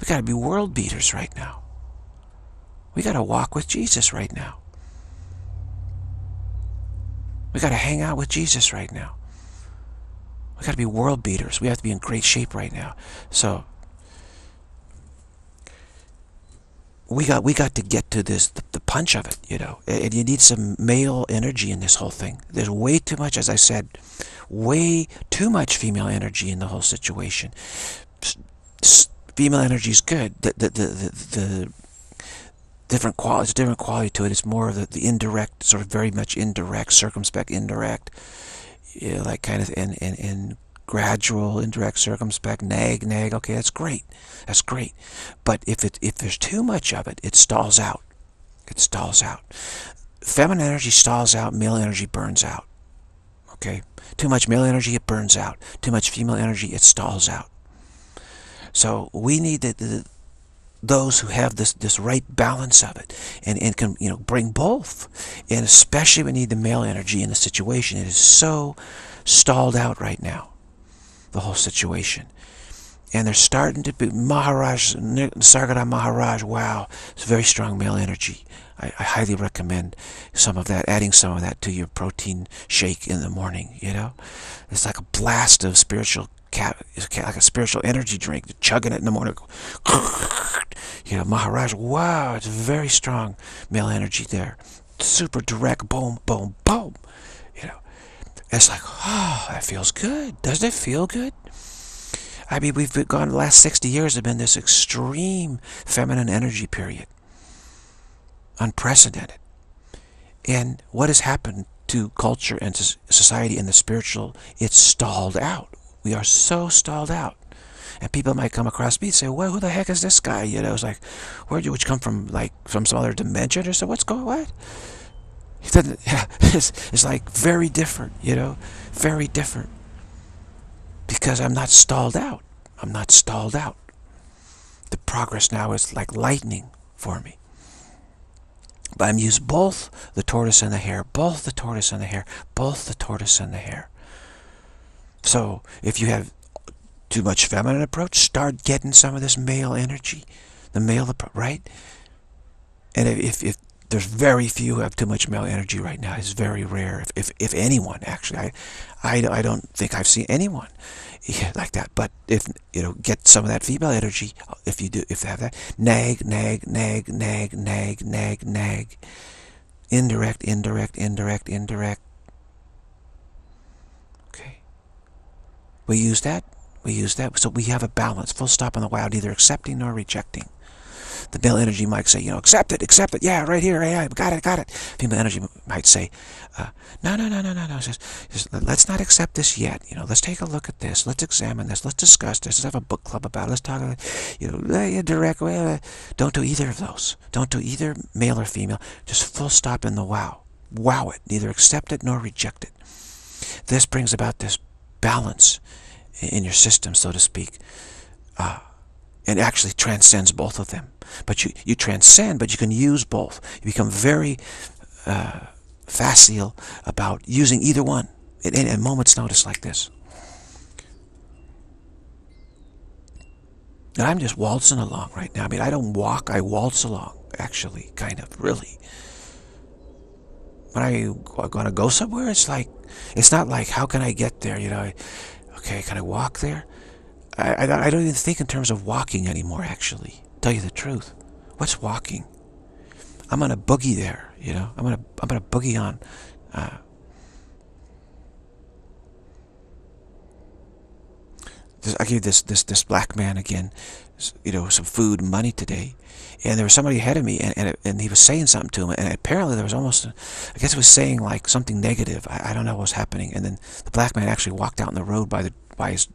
We've got to be world beaters right now. We got to walk with Jesus right now. We got to hang out with Jesus right now. We got to be world beaters. We have to be in great shape right now. So we got to get to this, the punch of it, you know. And you need some male energy in this whole thing. There's way too much, as I said, way too much female energy in the whole situation. Female energy is good. The different quality, it's different quality to it. It's more of the indirect, sort of very much indirect, circumspect, indirect, you know, that kind of, and gradual, indirect, circumspect, nag, okay, that's great. But if there's too much of it, it stalls out. It stalls out. Feminine energy stalls out, male energy burns out. Okay? Too much male energy, it burns out. Too much female energy, it stalls out. So we need those who have this right balance of it and can, you know, bring both. And especially we need the male energy in the situation. It is so stalled out right now, the whole situation. And they're starting to be, Sargada Maharaj, wow, it's very strong male energy. I highly recommend some of that, adding some of that to your protein shake in the morning, you know. It's like a blast of spiritual, like a spiritual energy drink, chugging it in the morning. You know, Maharaj, wow, it's very strong male energy there. Super direct, boom, boom, boom. You know, it's like, oh, that feels good. Doesn't it feel good? I mean, we've been gone, the last 60 years have been this extreme feminine energy period. Unprecedented. And what has happened to culture and to society and the spiritual? It's stalled out. We are so stalled out. And people might come across me and say, well, who the heck is this guy? You know, it's like, where'd you come from? Like, from some other dimension or so? What's going on? It's like very different, you know, very different. Because I'm not stalled out. I'm not stalled out. The progress now is like lightning for me. But I'm used both the tortoise and the hare, both the tortoise and the hare, both the tortoise and the hare. So if you have too much feminine approach, start getting some of this male energy, the male approach, right? And if there's very few who have too much male energy right now. It's very rare, if anyone, actually. I don't think I've seen anyone like that. But if, you know, get some of that female energy, if you do, if they have that, nag. Indirect. Okay. We use that. So we have a balance, full stop on the wow, neither accepting nor rejecting. The male energy might say, you know, accept it, yeah, right here, yeah, got it. Female energy might say, no, just, let's not accept this yet, you know, let's take a look at this, let's examine this, let's discuss this, let's have a book club about it, let's talk about it, you know, direct, don't do either of those, don't do either male or female, just full stop in the wow it, neither accept it nor reject it. This brings about this balance in your system, so to speak, and actually transcends both of them. But you transcend, but you can use both. You become very facile about using either one at moment's notice like this. And I'm just waltzing along right now. I mean, I don't walk, I waltz along, actually, kind of, really. When I'm going to go somewhere, it's like, it's not like, how can I get there, you know? Okay, can I walk there? I don't even think in terms of walking anymore, actually. Tell you the truth. What's walking? I'm on a boogie there, you know. I'm gonna boogie on. I gave this black man again, you know, some food and money today, and there was somebody ahead of me, and he was saying something to him, and apparently there was almost, I guess it was saying like something negative. I don't know what was happening, and then the black man actually walked out on the road by his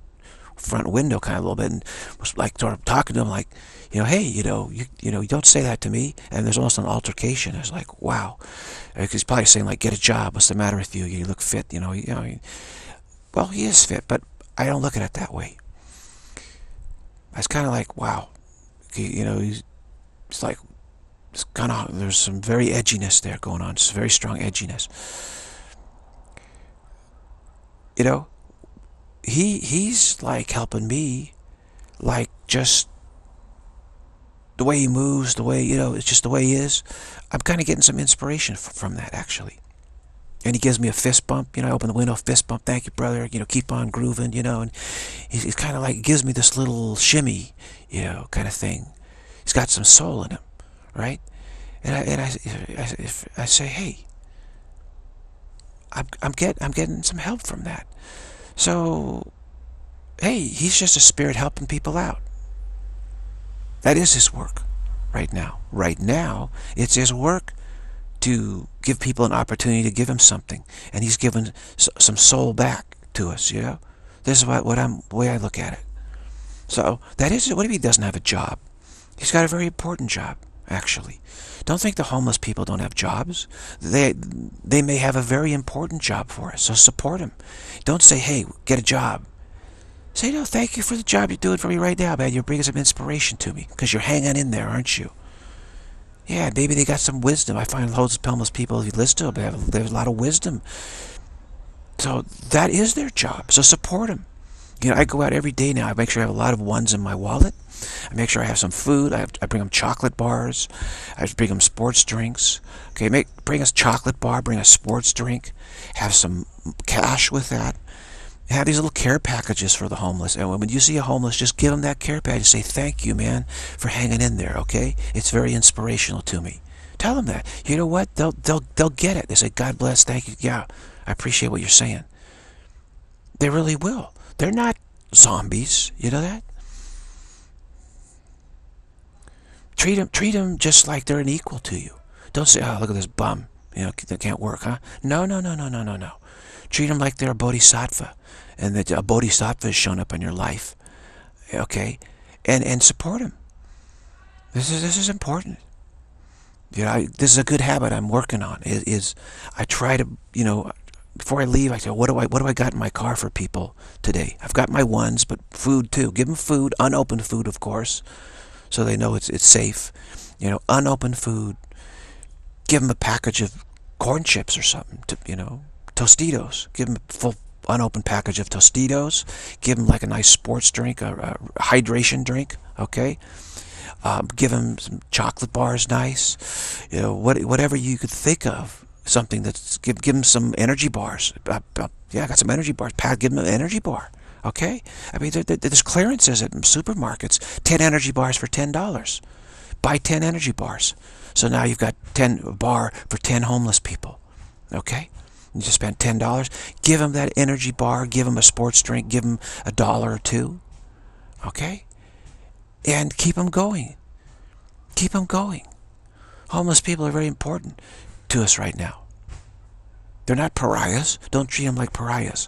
front window kind of a little bit, and was like sort of talking to him like, you know, hey, you know, you don't say that to me. And there's almost an altercation. It's like, wow. He's probably saying like, get a job. What's the matter with you? You look fit, you know. Well, he is fit, but I don't look at it that way. It's kind of like, wow, you know, it's like, it's kind of, there's some very edginess there going on. It's very strong edginess. You know, he's like helping me, like just the way he moves, the way, you know, it's just the way he is. I'm kind of getting some inspiration from that, actually. And he gives me a fist bump, you know, I open the window, fist bump, thank you, brother, you know, keep on grooving, you know. And he's kind of like, gives me this little shimmy, you know, kind of thing. He's got some soul in him, right? And I say, hey, I'm getting some help from that. So, hey, he's just a spirit helping people out. That is his work right now. Right now, it's his work to give people an opportunity to give him something. And he's given some soul back to us, you know. This is the way I look at it. So that is what if he doesn't have a job? He's got a very important job, actually. Don't think the homeless people don't have jobs. They may have a very important job for us, so support them. Don't say, hey, get a job. Say, no, thank you for the job you're doing for me right now, man. You're bringing some inspiration to me, because you're hanging in there, aren't you? Yeah, maybe they got some wisdom. I find loads of homeless people, if you listen to them, there's a lot of wisdom. So that is their job, so support them. You know, I go out every day now. I make sure I have a lot of ones in my wallet. I make sure I have some food. I bring them chocolate bars. I bring them sports drinks. Okay, bring us chocolate bar, bring a sports drink. Have some cash with that. Have these little care packages for the homeless. And when you see a homeless, just give them that care package. Say, thank you, man, for hanging in there, okay? It's very inspirational to me. Tell them that. You know what? They'll get it. They say, God bless, thank you. Yeah, I appreciate what you're saying. They really will. They're not zombies, you know that? Treat them just like they're an equal to you. Don't say, oh, look at this bum, you know, they can't work, huh? No, no, no, no, no, no, no. Treat them like they're a bodhisattva, and that a bodhisattva has shown up in your life, okay? And support them. This is important. You know, this is a good habit I'm working on. Is I try to, you know, before I leave, I say, what do I got in my car for people today? I've got my ones, but food too. Give them food, unopened food, of course, so they know it's safe. You know, unopened food. Give them a package of corn chips or something. To, you know, Tostitos. Give them a full unopened package of Tostitos. Give them like a nice sports drink, a hydration drink. Okay. Give them some chocolate bars, nice. You know, whatever you could think of. Something that's give them some energy bars. Yeah, I got some energy bars. Pat, give them an energy bar. Okay, I mean there's clearances at supermarkets. 10 energy bars for $10. Buy 10 energy bars. So now you've got 10 bar for 10 homeless people. Okay, you just spent $10. Give them that energy bar. Give them a sports drink. Give them $1 or $2. Okay, and keep them going. Keep them going. Homeless people are very important to us right now. They're not pariahs. Don't treat them like pariahs,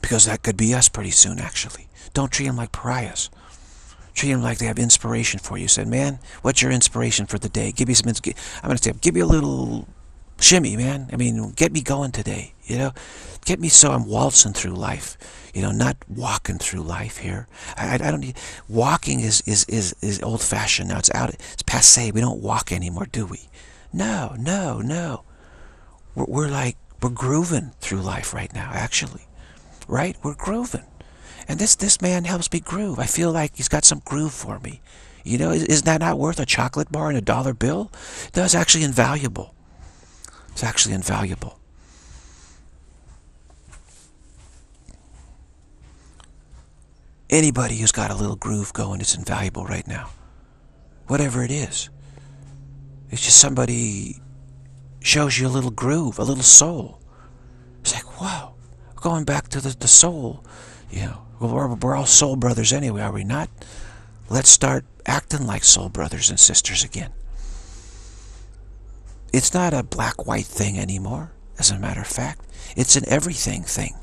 because that could be us pretty soon, actually. Don't treat them like pariahs. Treat them like they have inspiration for you. Say, man, what's your inspiration for the day? Give me some, I'm going to say, give me a little shimmy, man. I mean, get me going today, you know? Get me so I'm waltzing through life, you know, not walking through life here. I don't need, walking is old-fashioned now. It's out, it's passé. We don't walk anymore, do we? No, no, no. We're grooving through life right now, actually. Right? We're grooving. And this man helps me groove. I feel like he's got some groove for me. You know, isn't that not worth a chocolate bar and $1 bill? No, it's actually invaluable. It's actually invaluable. Anybody who's got a little groove going, it's invaluable right now. Whatever it is. It's just somebody shows you a little groove, a little soul. It's like, wow, going back to the soul. You know, we're all soul brothers anyway, are we not? Let's start acting like soul brothers and sisters again. It's not a black-white thing anymore, as a matter of fact. It's an everything thing.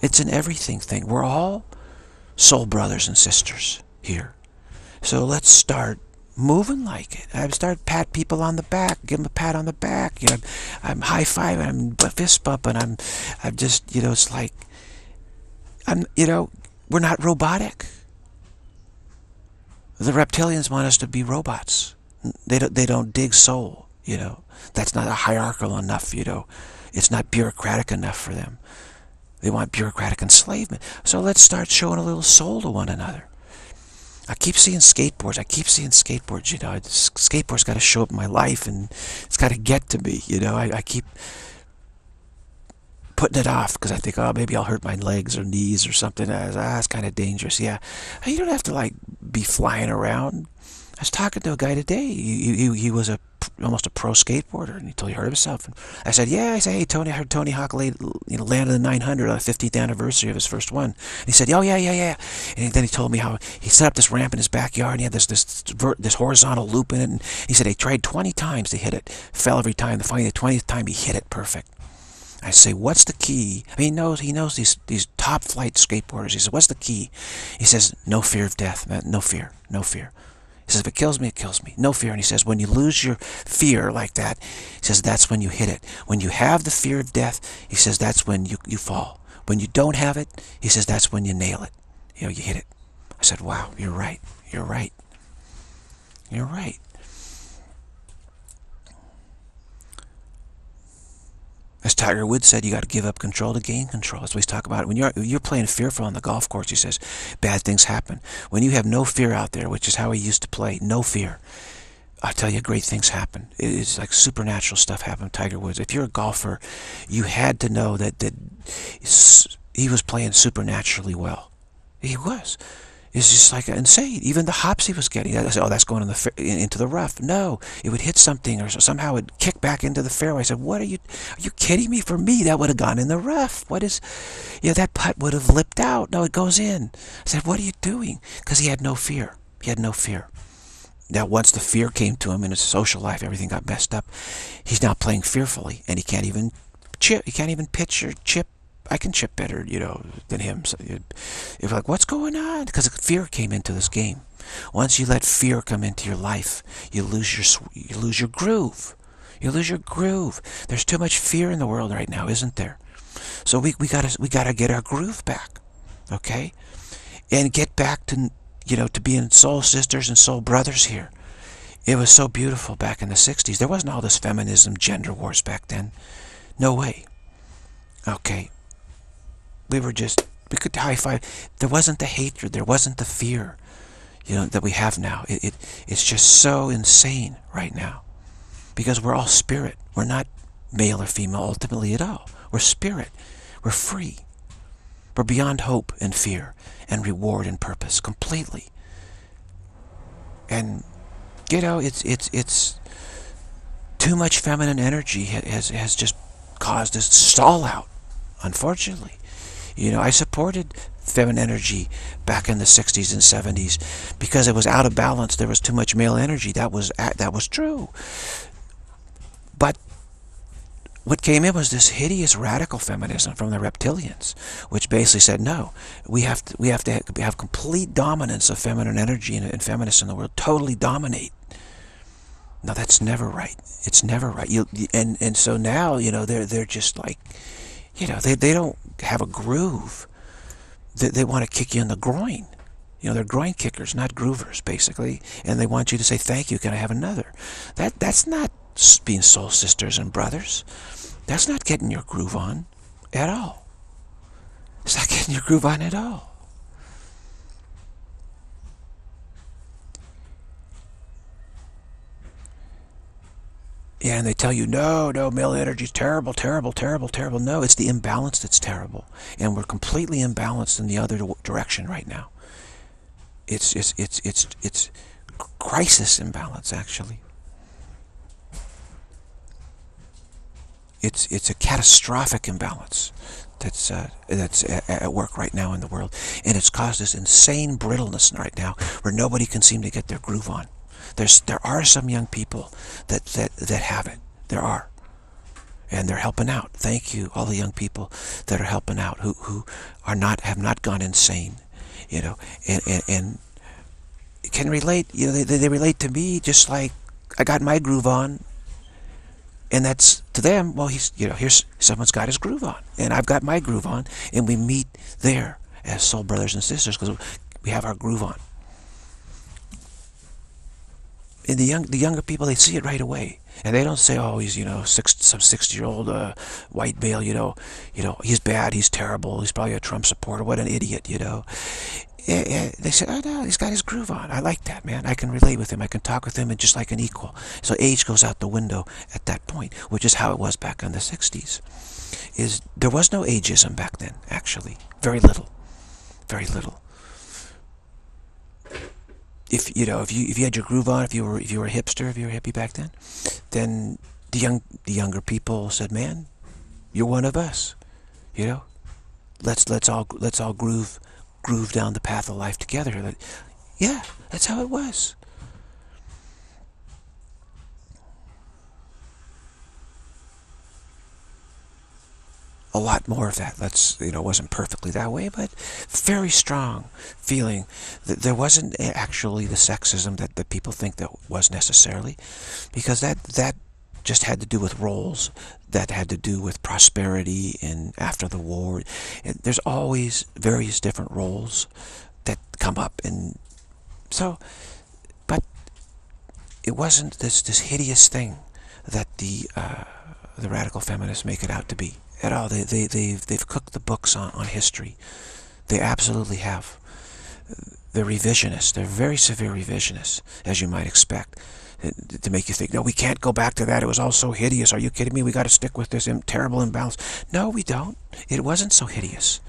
It's an everything thing. We're all soul brothers and sisters here. So let's start moving like it. I start pat people on the back, give them a pat on the back. You know, I'm high-fiving, I'm fist bumping, I'm just, you know, it's like, you know, we're not robotic. The reptilians want us to be robots. They don't dig soul, you know. That's not hierarchical enough, you know. It's not bureaucratic enough for them. They want bureaucratic enslavement. So let's start showing a little soul to one another. I keep seeing skateboards. I keep seeing skateboards, you know. Skateboards got to show up in my life, and it's got to get to me, you know. I keep putting it off because I think, oh, maybe I'll hurt my legs or knees or something. It's kind of dangerous, yeah. You don't have to, like, be flying around. I was talking to a guy today. He was almost a pro skateboarder until he hurt himself. And I said, yeah, I said, hey, Tony, I heard Tony Hawk landed the 900 on the 50th anniversary of his first one. And he said, oh, yeah, yeah, yeah. And then he told me how he set up this ramp in his backyard, and he had this horizontal loop in it. And he said he tried 20 times to hit it. Fell every time. Finally, the 20th time, he hit it perfect. I say, what's the key? I mean, he knows these top flight skateboarders. He says, what's the key? He says, no fear of death, man. No fear, no fear. He says, if it kills me, it kills me. No fear. And he says, when you lose your fear like that, he says, that's when you hit it. When you have the fear of death, he says, that's when you fall. When you don't have it, he says, that's when you nail it. You know, you hit it. I said, wow, you're right. You're right. You're right. As Tiger Woods said, you got to give up control to gain control. That's what he's talking about. When you're playing fearful on the golf course, he says, bad things happen. When you have no fear out there, which is how he used to play, no fear, I'll tell you, great things happen. It's like supernatural stuff happened with Tiger Woods. If you're a golfer, you had to know that he was playing supernaturally well. He was. It's just like insane. Even the hops he was getting, I said, oh, that's going into the rough. No, it would hit something, or somehow it would kick back into the fairway. I said, what are you kidding me? For me, that would have gone in the rough. What is, you know, that putt would have lipped out. No, it goes in. I said, what are you doing? Because he had no fear. He had no fear. Now, once the fear came to him in his social life, everything got messed up. He's now playing fearfully, and he can't even chip. He can't even pitch or chip. I can chip better, you know, than him. So you're like, what's going on? Because fear came into this game. Once you let fear come into your life, you lose your groove. You lose your groove. There's too much fear in the world right now, isn't there? So we gotta get our groove back, okay? And get back to, you know, to being soul sisters and soul brothers here. It was so beautiful back in the '60s. There wasn't all this feminism, gender wars back then. No way. Okay. We could high five. There wasn't the hatred. There wasn't the fear, you know, that we have now. It's just so insane right now, because we're all spirit. We're not male or female ultimately at all. We're spirit. We're free. We're beyond hope and fear and reward and purpose completely. And you know, it's too much feminine energy has just caused this stall out, unfortunately. You know, I supported feminine energy back in the '60s and '70s because it was out of balance. There was too much male energy. That was true. But what came in was this hideous radical feminism from the reptilians, which basically said, no, we have to have complete dominance of feminine energy and feminists in the world, totally dominate. Now that's never right. It's never right. And so now, you know, they're just like, you know, they don't have a groove. They want to kick you in the groin. You know, they're groin kickers, not groovers, basically. And they want you to say, thank you, can I have another? That's not being soul sisters and brothers. That's not getting your groove on at all. It's not getting your groove on at all. Yeah, and they tell you, no, male energy is terrible, terrible, terrible, terrible. No, it's the imbalance that's terrible. And we're completely imbalanced in the other direction right now. It's crisis imbalance, actually. It's a catastrophic imbalance that's at work right now in the world. And it's caused this insane brittleness right now where nobody can seem to get their groove on. There are some young people that have it. There are. And they're helping out. Thank you, all the young people that are helping out, who have not gone insane, you know, and can relate. You know, they relate to me just like I got my groove on. And that's to them, well, he's, you know, here's someone's got his groove on, and I've got my groove on, and we meet there as soul brothers and sisters because we have our groove on. And the younger people, they see it right away, and they don't say, "Oh, he's, you know, some 60-year-old white male, you know, he's bad, he's terrible, he's probably a Trump supporter, what an idiot, you know." And they say, "Oh no, he's got his groove on. I like that man. I can relate with him. I can talk with him, and just like an equal." So age goes out the window at that point, which is how it was back in the '60s. There was no ageism back then, actually, very little, very little. If you know, if you had your groove on, if you were a hipster, if you were a hippie back then the younger people said, "Man, you're one of us, you know. Let's all groove down the path of life together." Like, yeah, that's how it was. a lot more of that. That's, you know, wasn't perfectly that way, but very strong feeling that there wasn't actually the sexism that, people think that was necessarily, because that just had to do with roles, that had to do with prosperity and after the war. And there's always various different roles that come up, and so, but it wasn't this hideous thing that the radical feminists make it out to be at all. They've cooked the books on history. They absolutely have. They're revisionists. They're very severe revisionists, as you might expect, to make you think, no, we can't go back to that. It was all so hideous. Are you kidding me? We got to stick with this terrible imbalance. No, we don't. It wasn't so hideous.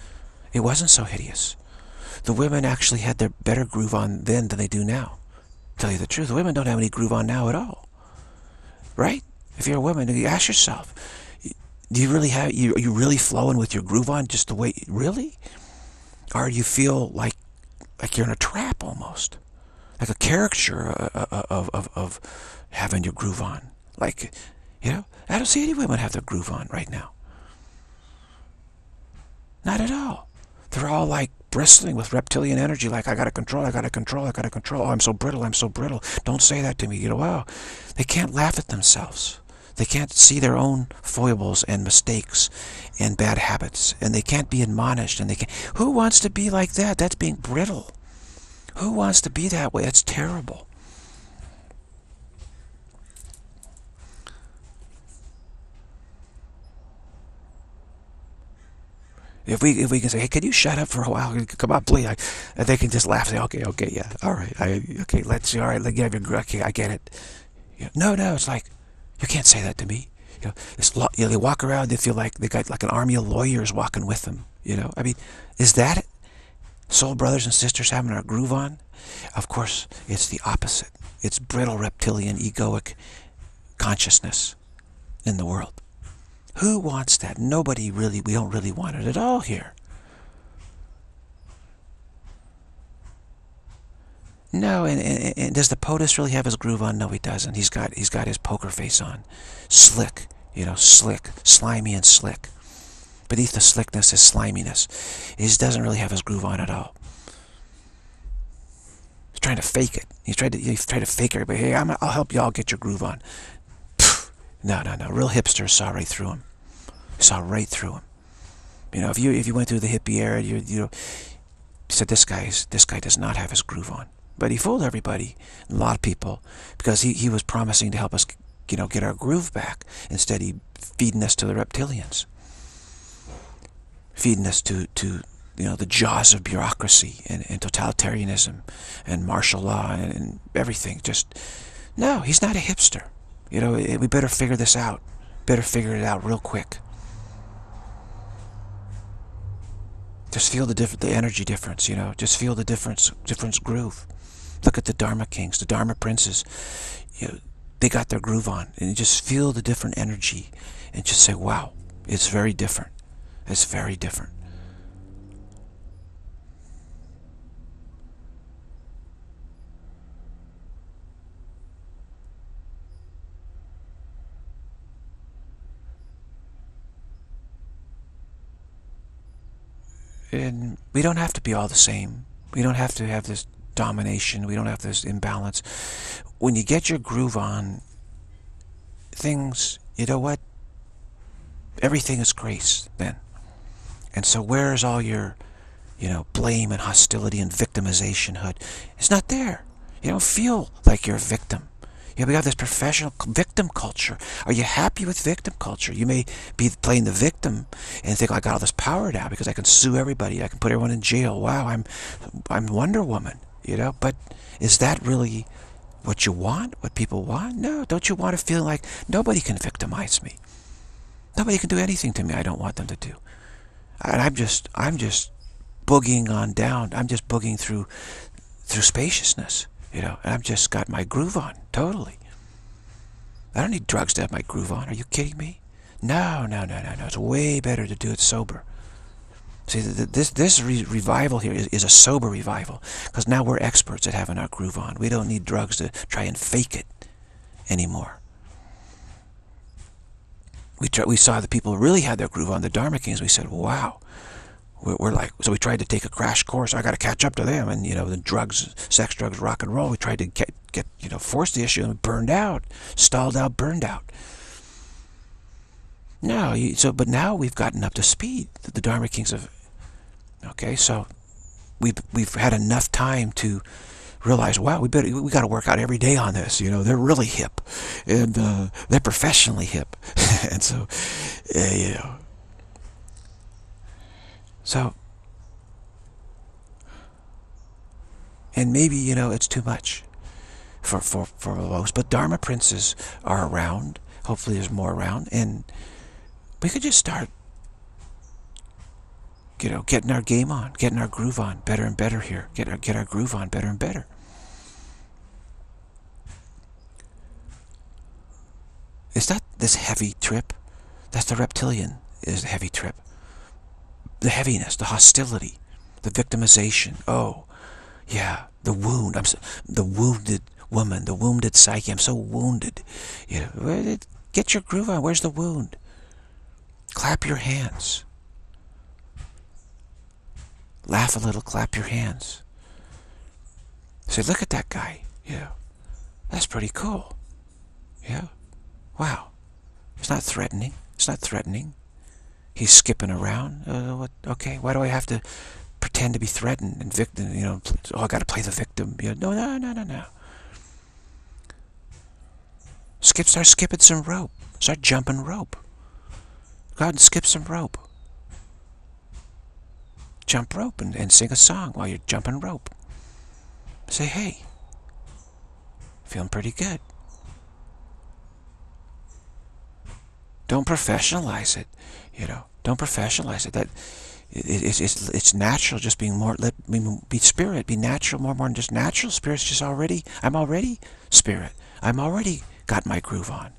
It wasn't so hideous. The women actually had their better groove on then than they do now. Tell you the truth, the women don't have any groove on now at all. Right? If you're a woman, you ask yourself, do you really have, are you really flowing with your groove on just the way, really? Or do you feel like you're in a trap almost? Like a caricature of having your groove on. Like, you know, I don't see any women have their groove on right now. Not at all. They're all like bristling with reptilian energy, like, I gotta control, I gotta control, I gotta control. Oh, I'm so brittle, I'm so brittle. Don't say that to me. You know, wow. They can't laugh at themselves. They can't see their own foibles and mistakes and bad habits. And they can't be admonished. And they can't. Who wants to be like that? That's being brittle. Who wants to be that way? It's terrible. If we can say, hey, can you shut up for a while? Come on, please. And they can just laugh and say, okay, yeah, all right. Let's get your, okay, I get it. You know, no, it's like, you can't say that to me. You know, it's, you know, they walk around, they feel like they got like an army of lawyers walking with them. You know, I mean, is that it? Soul brothers and sisters having our groove on? Of course, it's the opposite. It's brittle, reptilian, egoic consciousness in the world. Who wants that? Nobody really, we don't really want it at all here. No, and does the POTUS really have his groove on? No, he doesn't. He's got his poker face on. Slick, you know, slick, slimy and slick. Beneath the slickness is sliminess. He just doesn't really have his groove on at all. He's trying to fake it. He's trying to fake everybody. Hey, I'll help y'all get your groove on. Pfft. No. Real hipsters saw right through him. Saw right through him. You know, if you went through the hippie era, you said this guy does not have his groove on. But he fooled everybody, a lot of people, because he was promising to help us, you know, get our groove back. Instead, he feeding us to the reptilians. Feeding us to you know, the jaws of bureaucracy and totalitarianism and martial law and everything. Just, no, he's not a hipster. You know, we better figure this out. Better figure it out real quick. Just feel the energy difference, you know. Just feel the difference groove. Look at the Dharma kings, the Dharma princes. You know, they got their groove on. And you just feel the different energy and just say, wow, it's very different. It's very different. And we don't have to be all the same. We don't have to have this domination. We don't have this imbalance. When you get your groove on, things, you know what? Everything is grace then. And so where is all your, you know, blame and hostility and victimization hood? It's not there. You don't feel like you're a victim. You know, we have this professional victim culture. Are you happy with victim culture? You may be playing the victim and think, oh, I got all this power now because I can sue everybody. I can put everyone in jail. Wow, I'm Wonder Woman, you know? But is that really what you want? What people want? No, don't you want to feel like nobody can victimize me? Nobody can do anything to me I don't want them to do. And I'm just boogieing on down. I'm just boogieing through spaciousness, you know. And I've just got my groove on, totally. I don't need drugs to have my groove on. Are you kidding me? No. It's way better to do it sober. See, this revival here is a sober revival, because now we're experts at having our groove on. We don't need drugs to try and fake it anymore. we saw the people really had their groove on the Dharma Kings. We said, wow, we're like, so we tried to take a crash course. I got to catch up to them. And, you know, the drugs, sex, drugs, rock and roll, we tried to get you know, force the issue, and burned out, stalled out, burned out. No, but now we've gotten up to speed. The Dharma Kings have, okay, so we've had enough time to realize, wow, we got to work out every day on this. You know, they're really hip, and they're professionally hip, and so, you know, so, and maybe, you know, it's too much for most, but Dharma princes are around. Hopefully, there's more around, and we could just start, you know, getting our game on, getting our groove on better and better here. Get our groove on better and better. It's not this heavy trip. That's the reptilian, is the heavy trip. The heaviness, the hostility, the victimization. Oh, yeah, the wound. I'm so, the wounded woman, the wounded psyche. I'm so wounded. You know, get your groove on. Where's the wound? Clap your hands. Laugh a little, clap your hands. Say, look at that guy. Yeah. That's pretty cool. Yeah. Wow. It's not threatening. It's not threatening. He's skipping around. Okay, why do I have to pretend to be threatened and victim? You know, oh, I got to play the victim. You know, no. Start skipping some rope. Start jumping rope. Go out and skip some rope. Jump rope and sing a song while you're jumping rope. Say, hey, feeling pretty good. Don't professionalize it, you know. Don't professionalize it. That it's natural, just being more. Let me be spirit, be natural, more than just natural. Spirit's just already. I'm already spirit. I'm already got my groove on.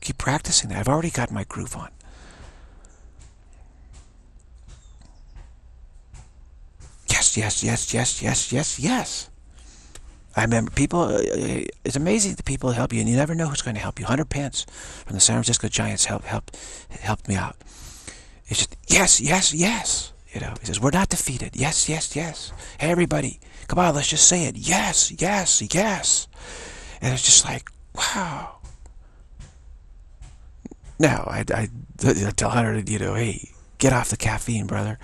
Keep practicing that. I've already got my groove on. Yes. I remember people, it's amazing the people that help you, and you never know who's going to help you. 100 Pence from the San Francisco Giants helped me out. It's just, yes. You know, he says, we're not defeated. Yes. Hey, everybody, come on, let's just say it. Yes. And it's just like, wow. Now, I tell her, you know, hey, get off the caffeine, brother.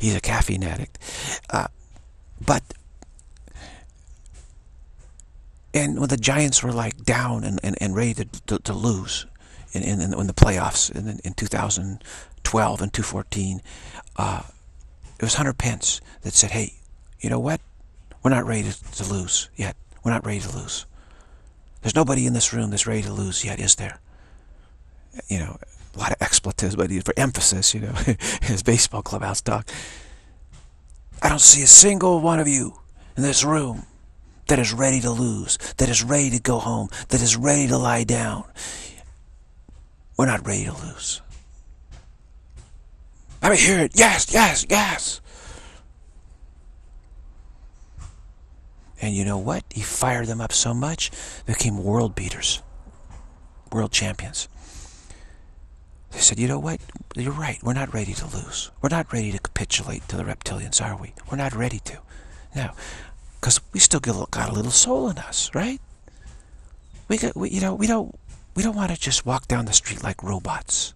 He's a caffeine addict. And when the Giants were like down and ready to lose in the playoffs in 2012 and 2014, it was 100 Pence that said, hey, you know what? We're not ready to lose yet. We're not ready to lose. There's nobody in this room that's ready to lose yet, is there? You know, a lot of expletives, but for emphasis, you know, his baseball clubhouse talk. I don't see a single one of you in this room that is ready to lose, that is ready to go home, that is ready to lie down. We're not ready to lose. Let me hear it. Yes. And you know what? He fired them up so much, they became world beaters, world champions. They said, you know what, you're right, we're not ready to lose. We're not ready to capitulate to the reptilians, are we? We're not ready to. No, because we still got a little soul in us, right? We don't want to just walk down the street like robots.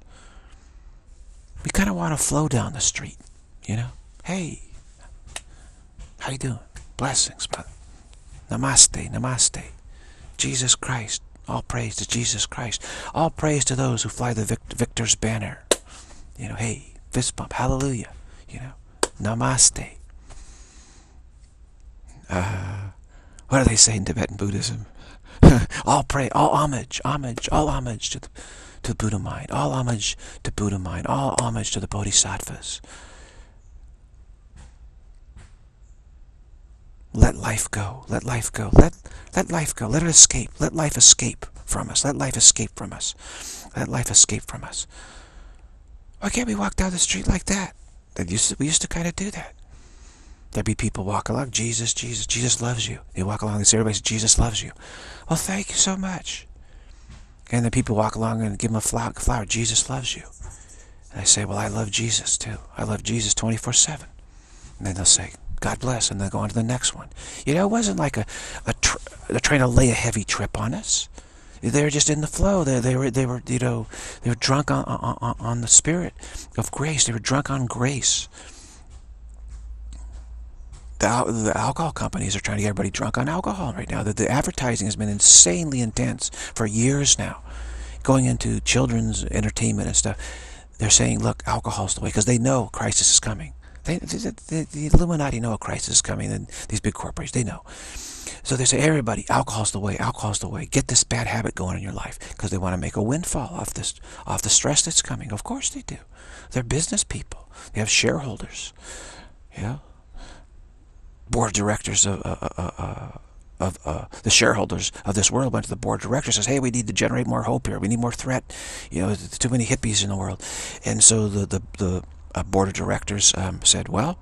We kind of want to flow down the street, you know? Hey, how you doing? Blessings, brother. Namaste. Jesus Christ. All praise to Jesus Christ. All praise to those who fly the victor's banner. You know, hey, fist bump, hallelujah. You know, namaste. What do they say in Tibetan Buddhism? all homage to the Buddha mind. All homage to Buddha mind. All homage to the Bodhisattvas. Let life go. Let life go. Let life go. Let it escape. Let life escape from us. Let life escape from us. Let life escape from us. Why can't we walk down the street like that? We used to kind of do that. There'd be people walk along. Jesus loves you. They walk along and say, everybody says, Jesus loves you. Well, thank you so much. And the people walk along and give them a flower. Jesus loves you. And I say, well, I love Jesus too. I love Jesus 24/7. And then they'll say, God bless, and they'll go on to the next one. You know, it wasn't like they're trying to lay a heavy trip on us. They were just in the flow. They were you know, they were drunk on the Spirit of grace. They were drunk on grace. The alcohol companies are trying to get everybody drunk on alcohol right now. The advertising has been insanely intense for years now, going into children's entertainment and stuff. They're saying, look, alcohol's the way, because they know crisis is coming. The Illuminati know a crisis is coming, and these big corporations, they know. So they say, hey, everybody, alcohol's the way, alcohol's the way. Get this bad habit going in your life, because they want to make a windfall off the stress that's coming. Of course they do. They're business people. They have shareholders. You know? Board of directors of the shareholders of this world went to the board of directors and says, hey, we need to generate more hope here. We need more threat. You know, there's too many hippies in the world. And so the board of directors said, well,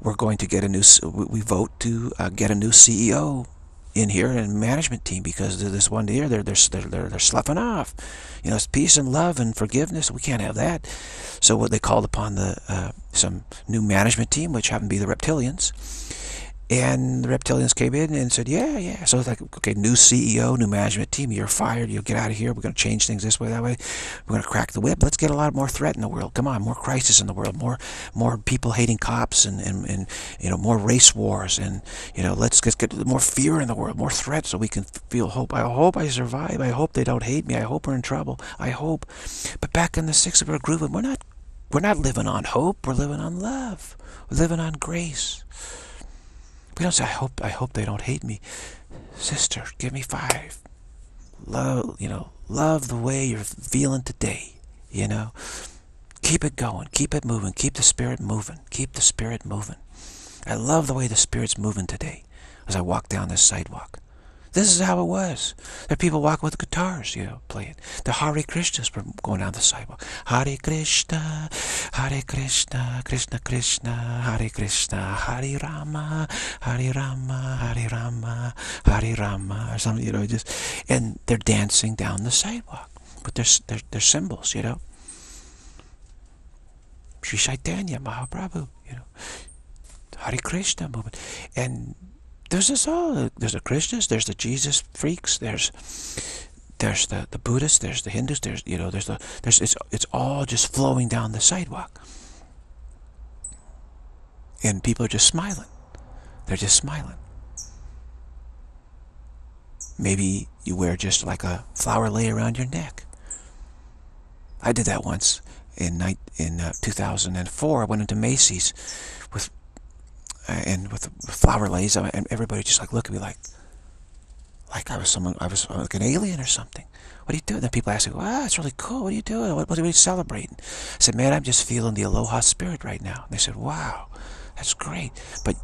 we're going to get a new, we vote to get a new CEO in here and management team, because this one year they're sloughing off. You know, it's peace and love and forgiveness. We can't have that. So what they called upon some new management team, which happened to be the reptilians. And the reptilians came in and said, yeah, yeah. So it's like, okay, new CEO, new management team, you're fired, you'll get out of here, we're going to change things this way, that way, we're going to crack the whip, let's get a lot more threat in the world, come on, more crisis in the world, more people hating cops, and you know, more race wars, and you know, let's get more fear in the world, more threat, so we can feel hope. I hope I survive, I hope they don't hate me, I hope we're in trouble, I hope. But back in the 6th, we're grooving, we're not living on hope, we're living on love, we're living on grace. We don't say, I hope they don't hate me. Sister, give me 5. Love, you know, love the way you're feeling today, you know. Keep it going. Keep it moving. Keep the Spirit moving. Keep the Spirit moving. I love the way the Spirit's moving today as I walk down this sidewalk. This is how it was. There are people walking with guitars, you know, playing. The Hare Krishnas were going down the sidewalk. Hare Krishna, Krishna Krishna, Hare Krishna, Hare Rama, Hare Rama, Hare Rama, Hare Rama, or something, you know, just, and they're dancing down the sidewalk with their symbols, you know. Sri Chaitanya Mahaprabhu, you know, Hare Krishna movement, and there's this all. There's the Krishnas. There's the Jesus freaks. There's the Buddhists. There's the Hindus. There's, you know, it's all just flowing down the sidewalk, and people are just smiling. They're just smiling. Maybe you wear just like a flower lay around your neck. I did that once in 2004. I went into Macy's with. And with flower lays, and everybody just like looked at me like I was like an alien or something. What are you doing? Then people ask me, wow, it's really cool. What are you doing? What are you celebrating? I said, man, I'm just feeling the Aloha Spirit right now. And they said, wow, that's great. But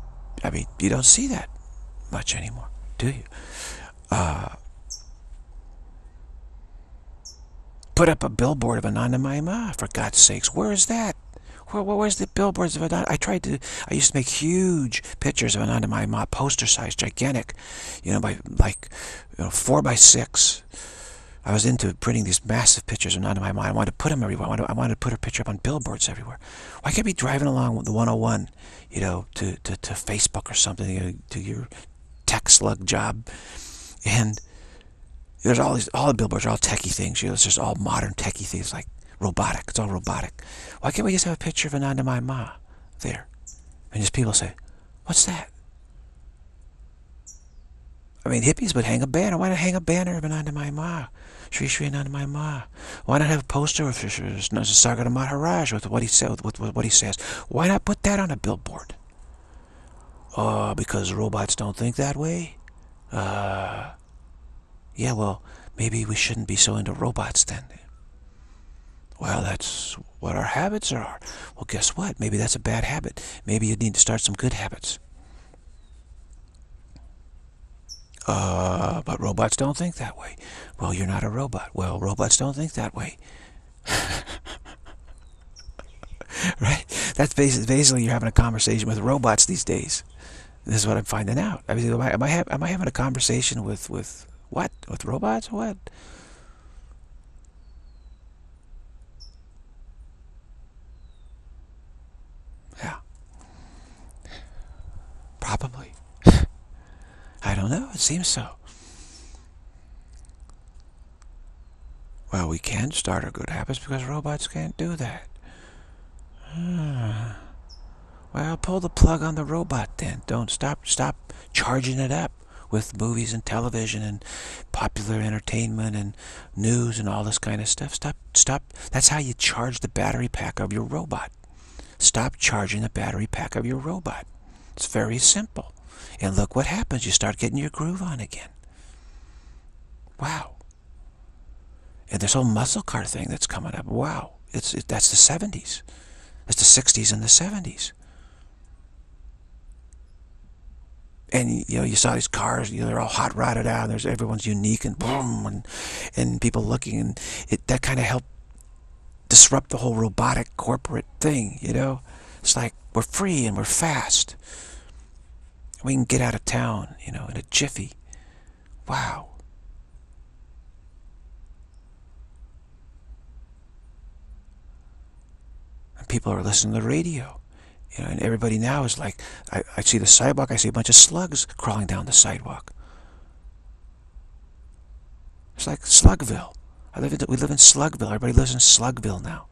I mean, you don't see that much anymore, do you? Put up a billboard of Anandamayi Ma, for God's sakes. Where is that? Where's the billboards of Anandamayi? I used to make huge pictures of Anandamayi Ma, poster size, gigantic, you know, by like, you know, 4 by 6. I was into printing these massive pictures of Anandamayi Ma. I wanted to put them everywhere. I wanted to put her picture up on billboards everywhere. Why can't I be driving along the 101, you know, to Facebook or something, you know, to your tech slug job, and there's all the billboards are all techie things. You know, it's just all modern techie things like. Robotic. It's all robotic. Why can't we just have a picture of Anandamayi Ma there? And just people say, what's that? I mean, hippies would hang a banner. Why not hang a banner of Anandamayi Ma? Sri Sri Anandamayi Ma. Why not have a poster of Sagara Maharaj with what he said, with what he says? Why not put that on a billboard? Oh, because robots don't think that way? Yeah, well, maybe we shouldn't be so into robots then. Well, that's what our habits are. Well, guess what? Maybe that's a bad habit. Maybe you need to start some good habits. But robots don't think that way. Well, you're not a robot. Well, robots don't think that way. Right? That's basically you're having a conversation with robots these days. This is what I'm finding out. I mean, am I having a conversation with what? With robots or what? Probably. I don't know. It seems so. Well, we can start our good habits because robots can't do that. Well, pull the plug on the robot then. Don't stop charging it up with movies and television and popular entertainment and news and all this kind of stuff. Stop. That's how you charge the battery pack of your robot. Stop charging the battery pack of your robot. It's very simple. And look what happens. You start getting your groove on again. Wow. And this whole muscle car thing that's coming up. Wow. That's the 70s. That's the 60s and the 70s. And, you know, you saw these cars, you know, they're all hot rodded out, and everyone's unique, and boom, and people looking, and that kind of helped disrupt the whole robotic corporate thing, you know? It's like, we're free and we're fast. We can get out of town, you know, in a jiffy. Wow. And people are listening to the radio. You know, and everybody now is like, I see the sidewalk, I see a bunch of slugs crawling down the sidewalk. It's like Slugville. We live in Slugville. Everybody lives in Slugville now.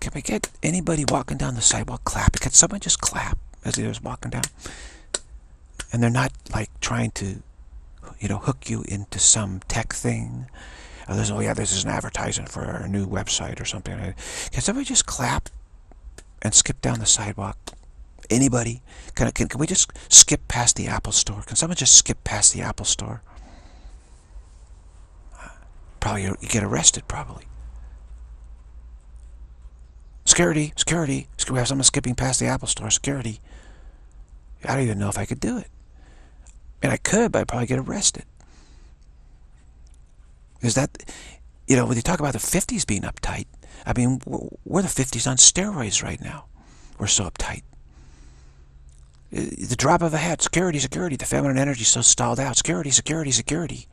Can we get anybody walking down the sidewalk clap? Can someone just clap as they're just walking down? And they're not like trying to, you know, hook you into some tech thing. Oh yeah, this is an advertisement for our new website or something. Can somebody just clap and skip down the sidewalk? Anybody? Can we just skip past the Apple Store? Can someone just skip past the Apple Store? Probably you get arrested, probably. Security, security. We have someone skipping past the Apple Store. Security. I don't even know if I could do it. And I could, but I'd probably get arrested. Is that, you know, when you talk about the 50s being uptight, I mean, we're the 50s on steroids right now. We're so uptight. The drop of a hat, security, security. The feminine energy is so stalled out. Security, security, security.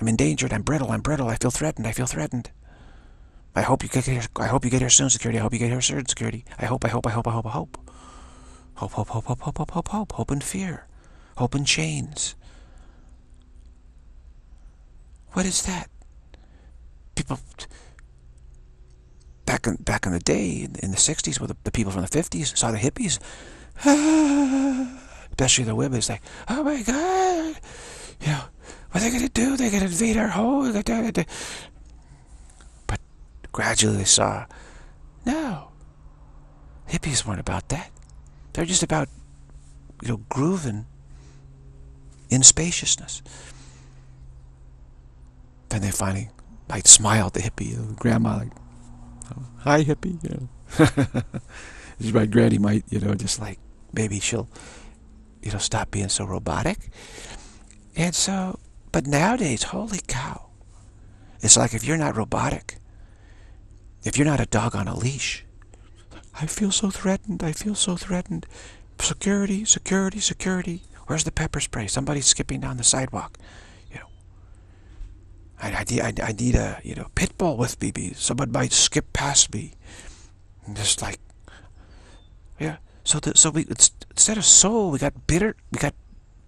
I'm endangered. I'm brittle. I'm brittle. I feel threatened. I feel threatened. I hope you get here. I hope you get here soon, security. I hope you get here soon, security. I hope. I hope. I hope. I hope. I hope. Hope. Hope. Hope. Hope. Hope. Hope. Hope. Hope. Hope and fear. Hope and chains. What is that? People back in the day in the 60s, with the people from the 50s saw the hippies, especially the women. It's like, oh my God, you know what are they gonna do? They're gonna invade our home. But gradually they saw, no, hippies weren't about that. They're just about, you know, grooving in spaciousness. Then they finally, like, smile at the hippie, you know, grandma, like, oh, hi, hippie, you know. My granny might, you know, just like, maybe she'll, you know, stop being so robotic. And so, but nowadays, holy cow. It's like if you're not robotic, if you're not a dog on a leash, I feel so threatened, I feel so threatened. Security, security, security. Where's the pepper spray? Somebody's skipping down the sidewalk. I need a, you know, pit bull with me. Someone might skip past me. And just like, yeah. Instead of soul, we got bitter. We got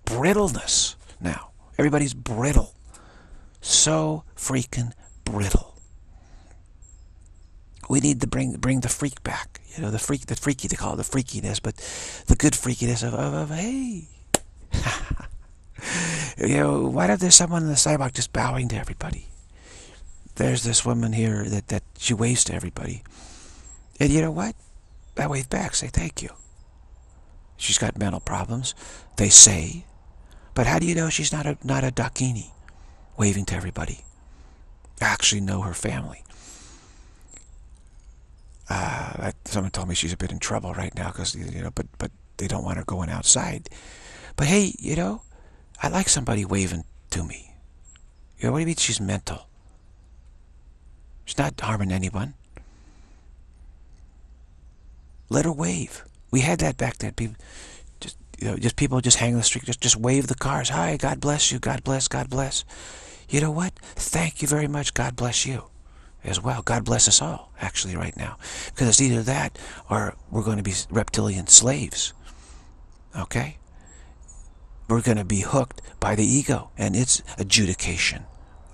brittleness now. Everybody's brittle. So freaking brittle. We need to bring the freak back. You know, the freaky. They call it the freakiness, but the good freakiness of hey. You know, why don't there's someone on the sidewalk just bowing to everybody? There's this woman here that she waves to everybody. And you know what? I wave back, say thank you. She's got mental problems, they say. But how do you know she's not a Dakini waving to everybody? I actually know her family. Someone told me she's a bit in trouble right now because, you know, but they don't want her going outside. But hey, you know, I like somebody waving to me. You know, what do you mean she's mental? She's not harming anyone. Let her wave. We had that back then. People just, you know, just people just hang on the street, just wave the cars. Hi, God bless you. God bless. God bless. You know what? Thank you very much. God bless you. as well. God bless us all, actually, right now. Because it's either that or we're going to be reptilian slaves. Okay? We're going to be hooked by the ego and its adjudication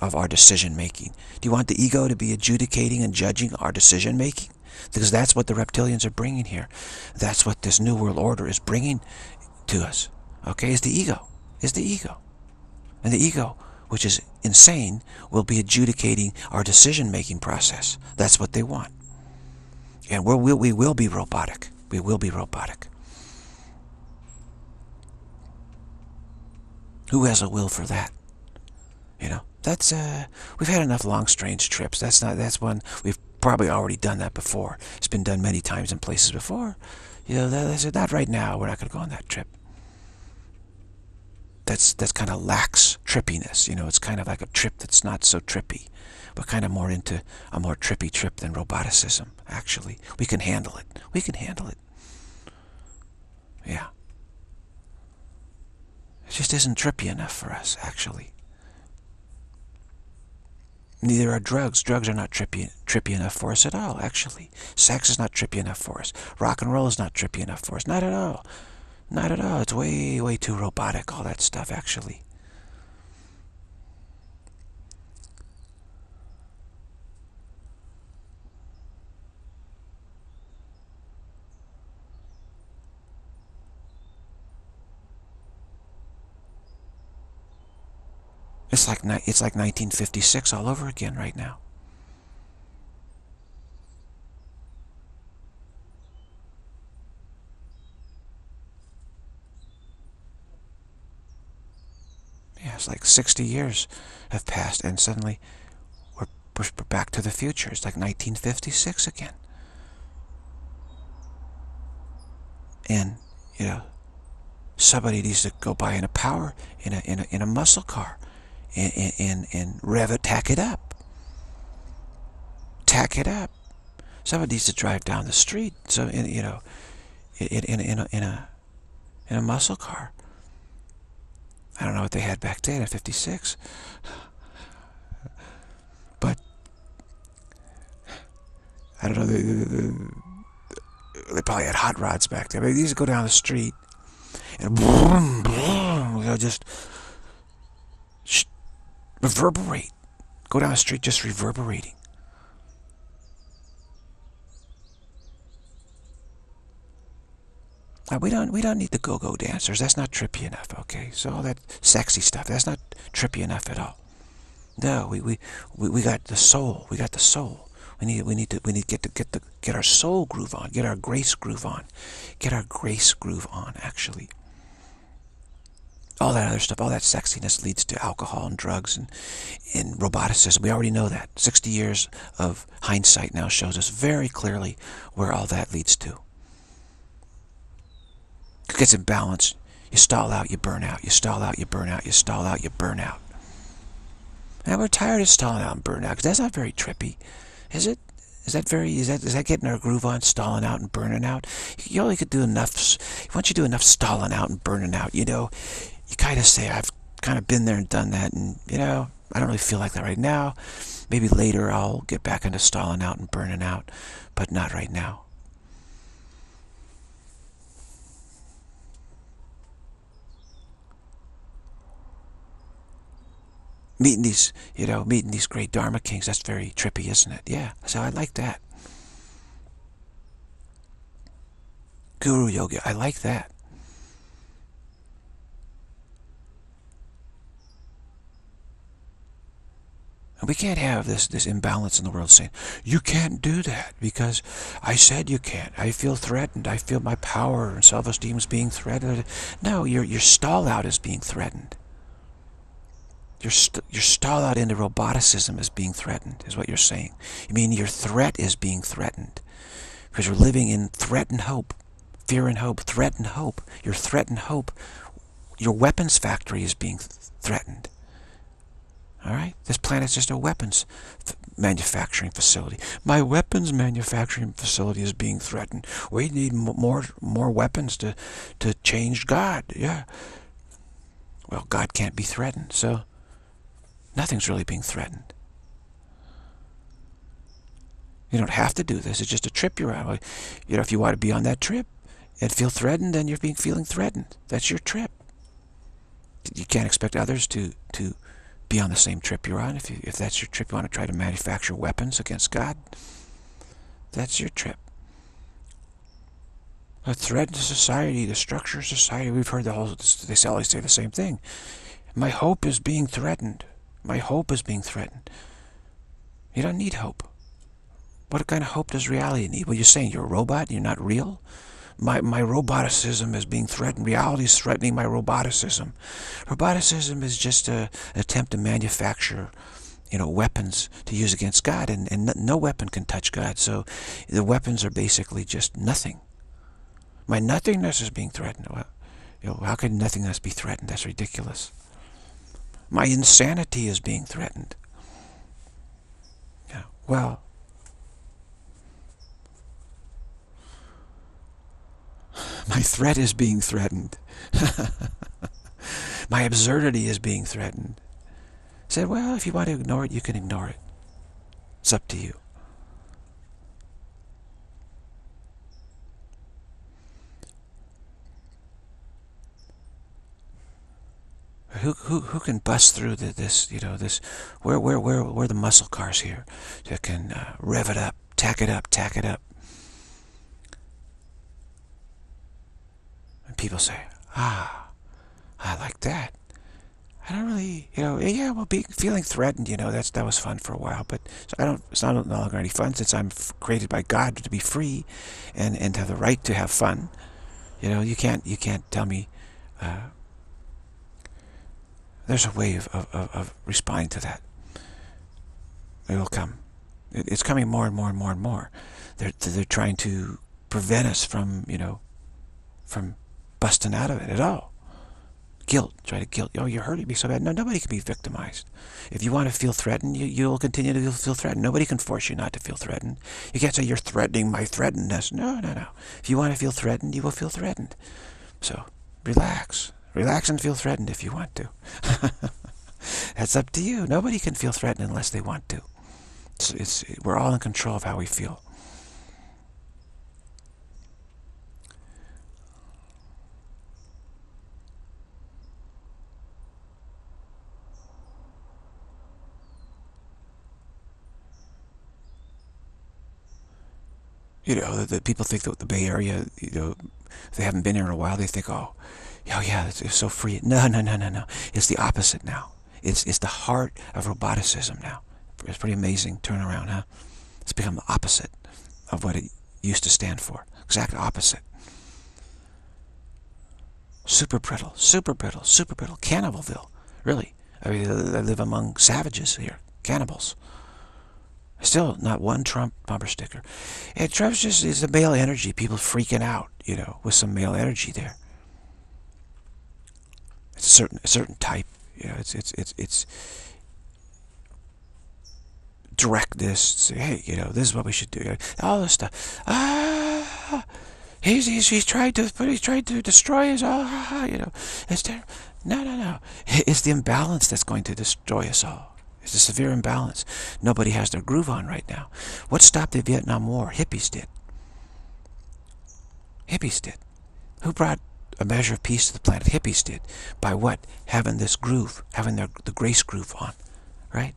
of our decision-making. Do you want the ego to be adjudicating and judging our decision-making? Because that's what the reptilians are bringing here. That's what this New World Order is bringing to us. Okay? It's the ego. It's the ego. And the ego, which is insane, will be adjudicating our decision-making process. That's what they want. And we will be robotic. We will be robotic. Who has a will for that? You know, that's we've had enough long, strange trips. That's one we've probably already done that before. It's been done many times in places before. You know, that's not right now. We're not going to go on that trip. That's kind of lax trippiness. You know, it's kind of like a trip that's not so trippy. We're kind of more into a more trippy trip than roboticism, actually. We can handle it. We can handle it. Yeah. It just isn't trippy enough for us, actually. Neither are drugs. Drugs are not trippy enough for us at all, actually. Sex is not trippy enough for us. Rock and roll is not trippy enough for us. Not at all. Not at all. It's way, way too robotic, all that stuff, actually. It's like 1956 all over again right now. Yeah, it's like 60 years have passed, and suddenly we're back to the future. It's like 1956 again. And, you know, somebody needs to go by in a power, in a muscle car. And rev it, tack it up. Tack it up. Somebody needs to drive down the street. So you know, in a muscle car. I don't know what they had back then in '56, but I don't know. They probably had hot rods back then. Maybe these go down the street and boom, boom, you know, just reverberate. Go down the street just reverberating. Now, we don't need the go-go dancers. That's not trippy enough, okay? So all that sexy stuff, that's not trippy enough at all. No, we got the soul. We got the soul. We need to get our soul groove on, get our grace groove on. Get our grace groove on, actually. All that other stuff, all that sexiness leads to alcohol and drugs and roboticism. We already know that. 60 years of hindsight now shows us very clearly where all that leads to. It gets imbalanced. You stall out, you burn out. You stall out, you burn out. You stall out, you burn out. Now we're tired of stalling out and burning out, because that's not very trippy, is it? Is that getting our groove on, stalling out and burning out? You only could do enough. Once you do enough stalling out and burning out, you know, you kind of say, I've kind of been there and done that, and, you know, I don't really feel like that right now. Maybe later I'll get back into stalling out and burning out, but not right now. Meeting these great Dharma kings, that's very trippy, isn't it? Yeah, so I like that. Guru yoga, I like that. We can't have this imbalance in the world saying, you can't do that because I said you can't. I feel threatened. I feel my power and self-esteem is being threatened. No, your stall out is being threatened. Your stall out into roboticism is being threatened, is what you're saying. You mean your threat is being threatened because you're living in threat and hope, fear and hope, threat and hope. Your threat and hope, your weapons factory is being threatened. All right? This planet's just a weapons manufacturing facility. My weapons manufacturing facility is being threatened. We need more weapons to change God. Yeah. Well, God can't be threatened, so nothing's really being threatened. You don't have to do this. It's just a trip you're on. You know, if you want to be on that trip and feel threatened, then you're feeling threatened. That's your trip. You can't expect others to be on the same trip you're on. If that's your trip, you want to try to manufacture weapons against God, that's your trip. A threat to society, the structure of society, we've heard the whole, they always say the same thing. My hope is being threatened. My hope is being threatened. You don't need hope. What kind of hope does reality need? Well, you're saying you're a robot, you're not real? My roboticism is being threatened. Reality is threatening my roboticism. Roboticism is just an attempt to manufacture, you know, weapons to use against God, and no weapon can touch God. So the weapons are basically just nothing. My nothingness is being threatened. Well, you know, how could nothingness be threatened? That's ridiculous. My insanity is being threatened. Yeah, well, my threat is being threatened. My absurdity is being threatened. I said, well, if you want to ignore it, you can ignore it. It's up to you. Who can bust through this, you know, this, where are the muscle cars here that can rev it up, tack it up, tack it up? And people say, ah, I like that. I don't really, you know, yeah, well, feeling threatened, you know, that was fun for a while, but so it's not no longer any fun, since I'm created by God to be free and to have the right to have fun. You know, you can't tell me, there's a way of responding to that. It will come. It's coming more and more and more and more. They're trying to prevent us from, you know, from busting out of it at all. Guilt. Try to guilt. Oh, you're hurting me so bad. No, nobody can be victimized. If you want to feel threatened, you'll continue to feel threatened. Nobody can force you not to feel threatened. You can't say you're threatening my threatenedness. No, no, no. If you want to feel threatened, you will feel threatened. So, relax. Relax and feel threatened if you want to. That's up to you. Nobody can feel threatened unless they want to. We're all in control of how we feel. You know, the people think that the Bay Area, you know, if they haven't been here in a while, they think, oh yeah, it's so free. No, no, no, no, no. It's the opposite now. It's the heart of roboticism now. It's pretty amazing turnaround, huh? It's become the opposite of what it used to stand for. Exact opposite. Super brittle, super brittle, super brittle. Cannibalville, really. I mean, I live among savages here, cannibals. Still, not one Trump bumper sticker. And Trump's just is the male energy. People freaking out, you know, with some male energy there. It's a certain type, you know. It's directness. Say, hey, you know, this is what we should do. All this stuff. Ah, he's tried to destroy us. Ah, you know, it's terrible. No, no, no. It's the imbalance that's going to destroy us all. It's a severe imbalance. Nobody has their groove on right now. What stopped the Vietnam War? Hippies did. Hippies did. Who brought a measure of peace to the planet? Hippies did. By what? Having this groove, having the grace groove on, right?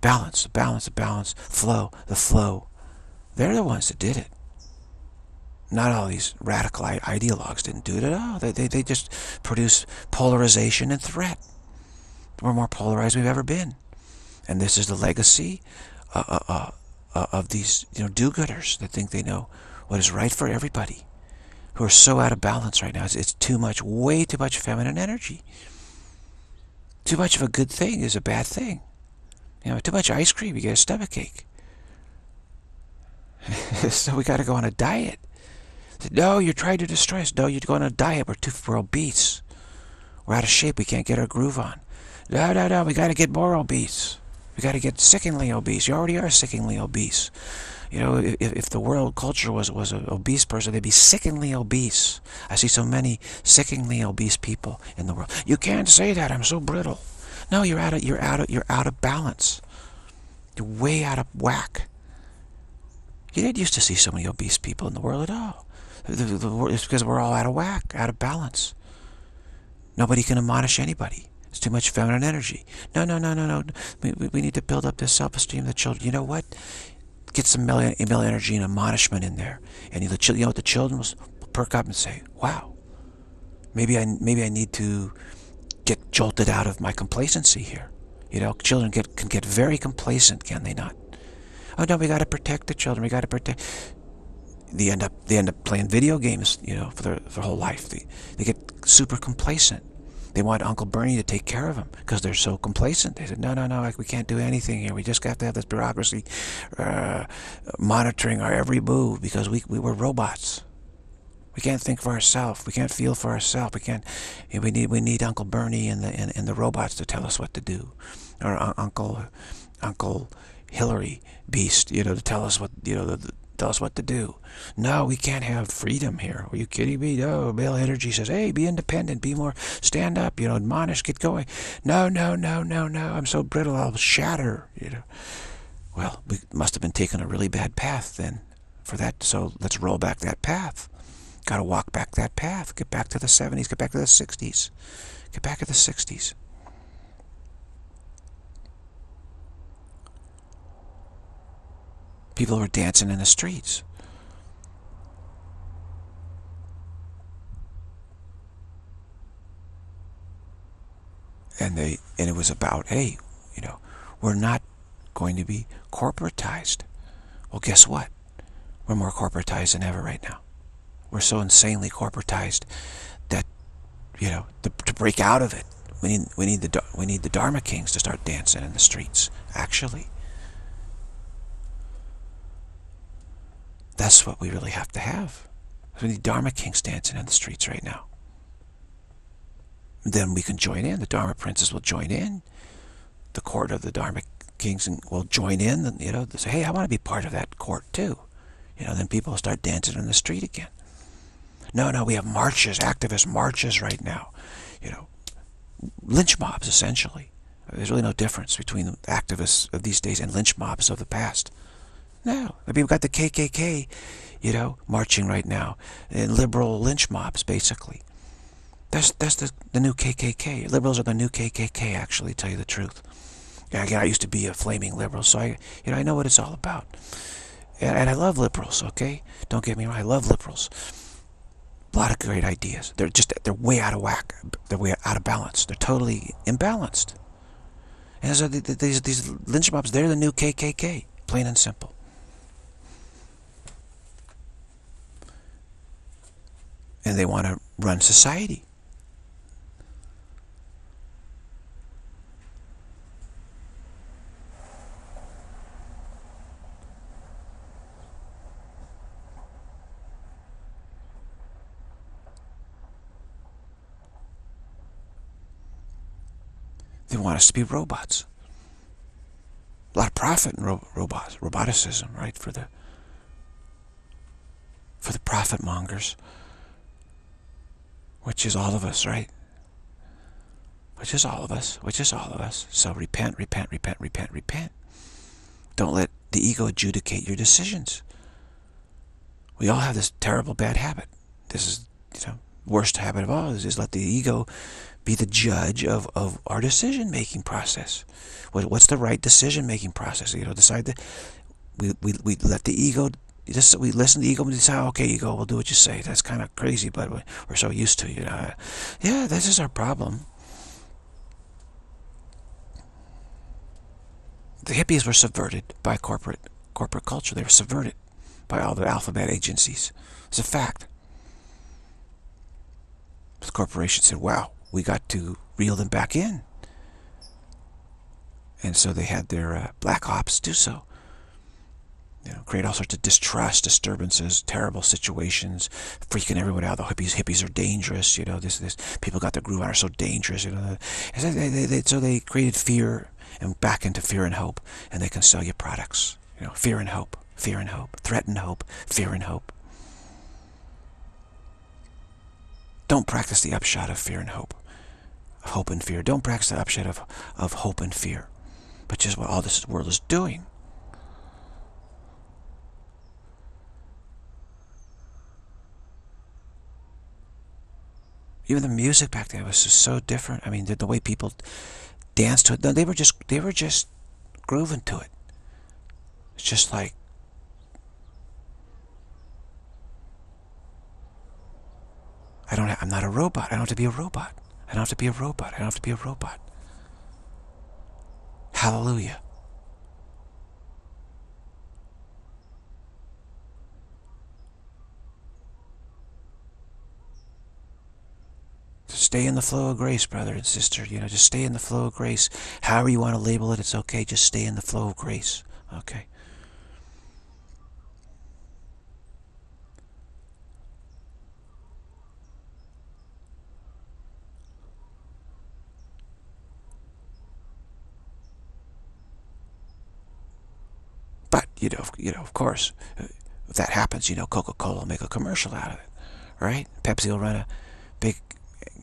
Balance, the balance, the balance, flow, the flow. They're the ones that did it. Not all these radical ideologues didn't do it at all. They just produced polarization and threat. We're more polarized than we've ever been. And this is the legacy of these, you know, do-gooders that think they know what is right for everybody, who are so out of balance right now. It's too much, way too much feminine energy. Too much of a good thing is a bad thing. You know, too much ice cream, you get a stomachache. So we got to go on a diet. No, you're trying to destroy us. No, you're going on a diet. We're obese. We're out of shape. We can't get our groove on. No, no, no, we got to get more obese. We got to get sickeningly obese. You already are sickeningly obese. You know, if the world culture was an obese person, they'd be sickeningly obese. I see so many sickeningly obese people in the world. You can't say that. I'm so brittle. No, you're out of balance. You're way out of whack. You didn't used to see so many obese people in the world at all. It's because we're all out of whack, out of balance. Nobody can admonish anybody. It's too much feminine energy. No. We need to build up this self-esteem of the children. You know what? Get some male energy and admonishment in there. And you know what? The children will perk up and say, wow, maybe I need to get jolted out of my complacency here. You know, children can get very complacent, can they not? Oh, no, we got to protect the children. We got to protect... They end up playing video games, you know, for their whole life. They get super complacent. They want Uncle Bernie to take care of them because they're so complacent. They said, no, we can't do anything here. We just have to have this bureaucracy monitoring our every move because we were robots. We can't think for ourselves. We can't feel for ourselves. We can't. You know, we need Uncle Bernie and the robots to tell us what to do, or Uncle Hillary Beast, you know, to tell us what tell us what to do. No, we can't have freedom here. Are you kidding me? No, male energy says, hey, be independent, be more, stand up, you know, admonish, get going. No, I'm so brittle, I'll shatter, you know. Well, we must have been taking a really bad path then for that, so let's roll back that path. Got to walk back that path. Get back to the 70s, get back to the 60s. Get back to the 60s. People were dancing in the streets. And it was about, hey, you know, we're not going to be corporatized. Well, guess what? We're more corporatized than ever right now. We're so insanely corporatized that, you know, to break out of it, we need the Dharma kings to start dancing in the streets, actually. That's what we really have to have. We need Dharma kings dancing on the streets right now. Then we can join in. The Dharma princes will join in. The court of the Dharma kings will join in. You know, they say, hey, I want to be part of that court too. You know, then people will start dancing on the street again. No, we have marches, activist marches right now. You know, lynch mobs essentially. There's really no difference between the activists of these days and lynch mobs of the past. No, I mean, we've got the KKK, you know, marching right now, and liberal lynch mobs, basically. That's the new KKK. Liberals are the new KKK, actually, to tell you the truth. And again, I used to be a flaming liberal, so I know what it's all about. And I love liberals, okay? Don't get me wrong, I love liberals. A lot of great ideas. They're way out of whack. They're way out of balance. They're totally imbalanced. And so these lynch mobs, they're the new KKK, plain and simple. And they want to run society. They want us to be robots. A lot of profit in roboticism, right? For the profit mongers. Which is all of us, right? Which is all of us. So repent. Don't let the ego adjudicate your decisions. We all have this terrible bad habit. This is, you know, worst habit of all is let the ego be the judge of our decision-making process. What's the right decision-making process? You know, decide that we let the ego... We listen to the ego and decide, okay, ego, we'll do what you say. That's kind of crazy, but we're so used to, you know. Yeah, this is our problem. The hippies were subverted by corporate culture. They were subverted by all the alphabet agencies. It's a fact. The corporation said, wow, we got to reel them back in. And so they had their black ops do so. You know, create all sorts of distrust, disturbances, terrible situations, freaking everyone out. The hippies are dangerous. You know, this people got their groove on are so dangerous. You know, so they created fear and back into fear and hope, and they can sell you products. You know, fear and hope, threaten hope, fear and hope. Don't practice the upshot of fear and hope, Don't practice the upshot of hope and fear, which is what all this world is doing. Even the music back there was just so different. I mean, the way people danced to it. No, they were just grooving to it. It's just like, I'm not a robot. I don't have to be a robot. I don't have to be a robot. I don't have to be a robot. Hallelujah. Just stay in the flow of grace, brother and sister. You know, just stay in the flow of grace. However you want to label it, it's okay. Just stay in the flow of grace. Okay. But, you know, of course, if that happens, you know, Coca-Cola will make a commercial out of it, right? Pepsi will run a big,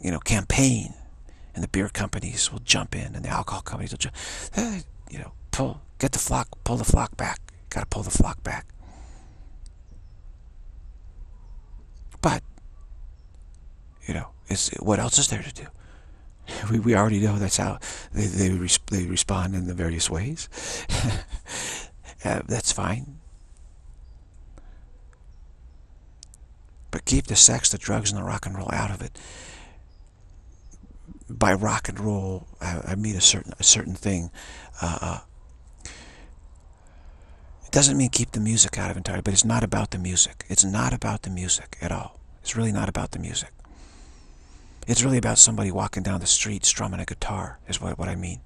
you know, campaign, and the beer companies will jump in, and the alcohol companies will jump, you know, pull the flock back. Got to pull the flock back. But, you know, what else is there to do? We already know that's how they respond in the various ways. That's fine. But keep the sex, the drugs, and the rock and roll out of it. By rock and roll, I mean a certain thing. It doesn't mean keep the music out of it entirely, but it's not about the music. It's not about the music at all. It's really not about the music. It's really about somebody walking down the street strumming a guitar, is what I mean.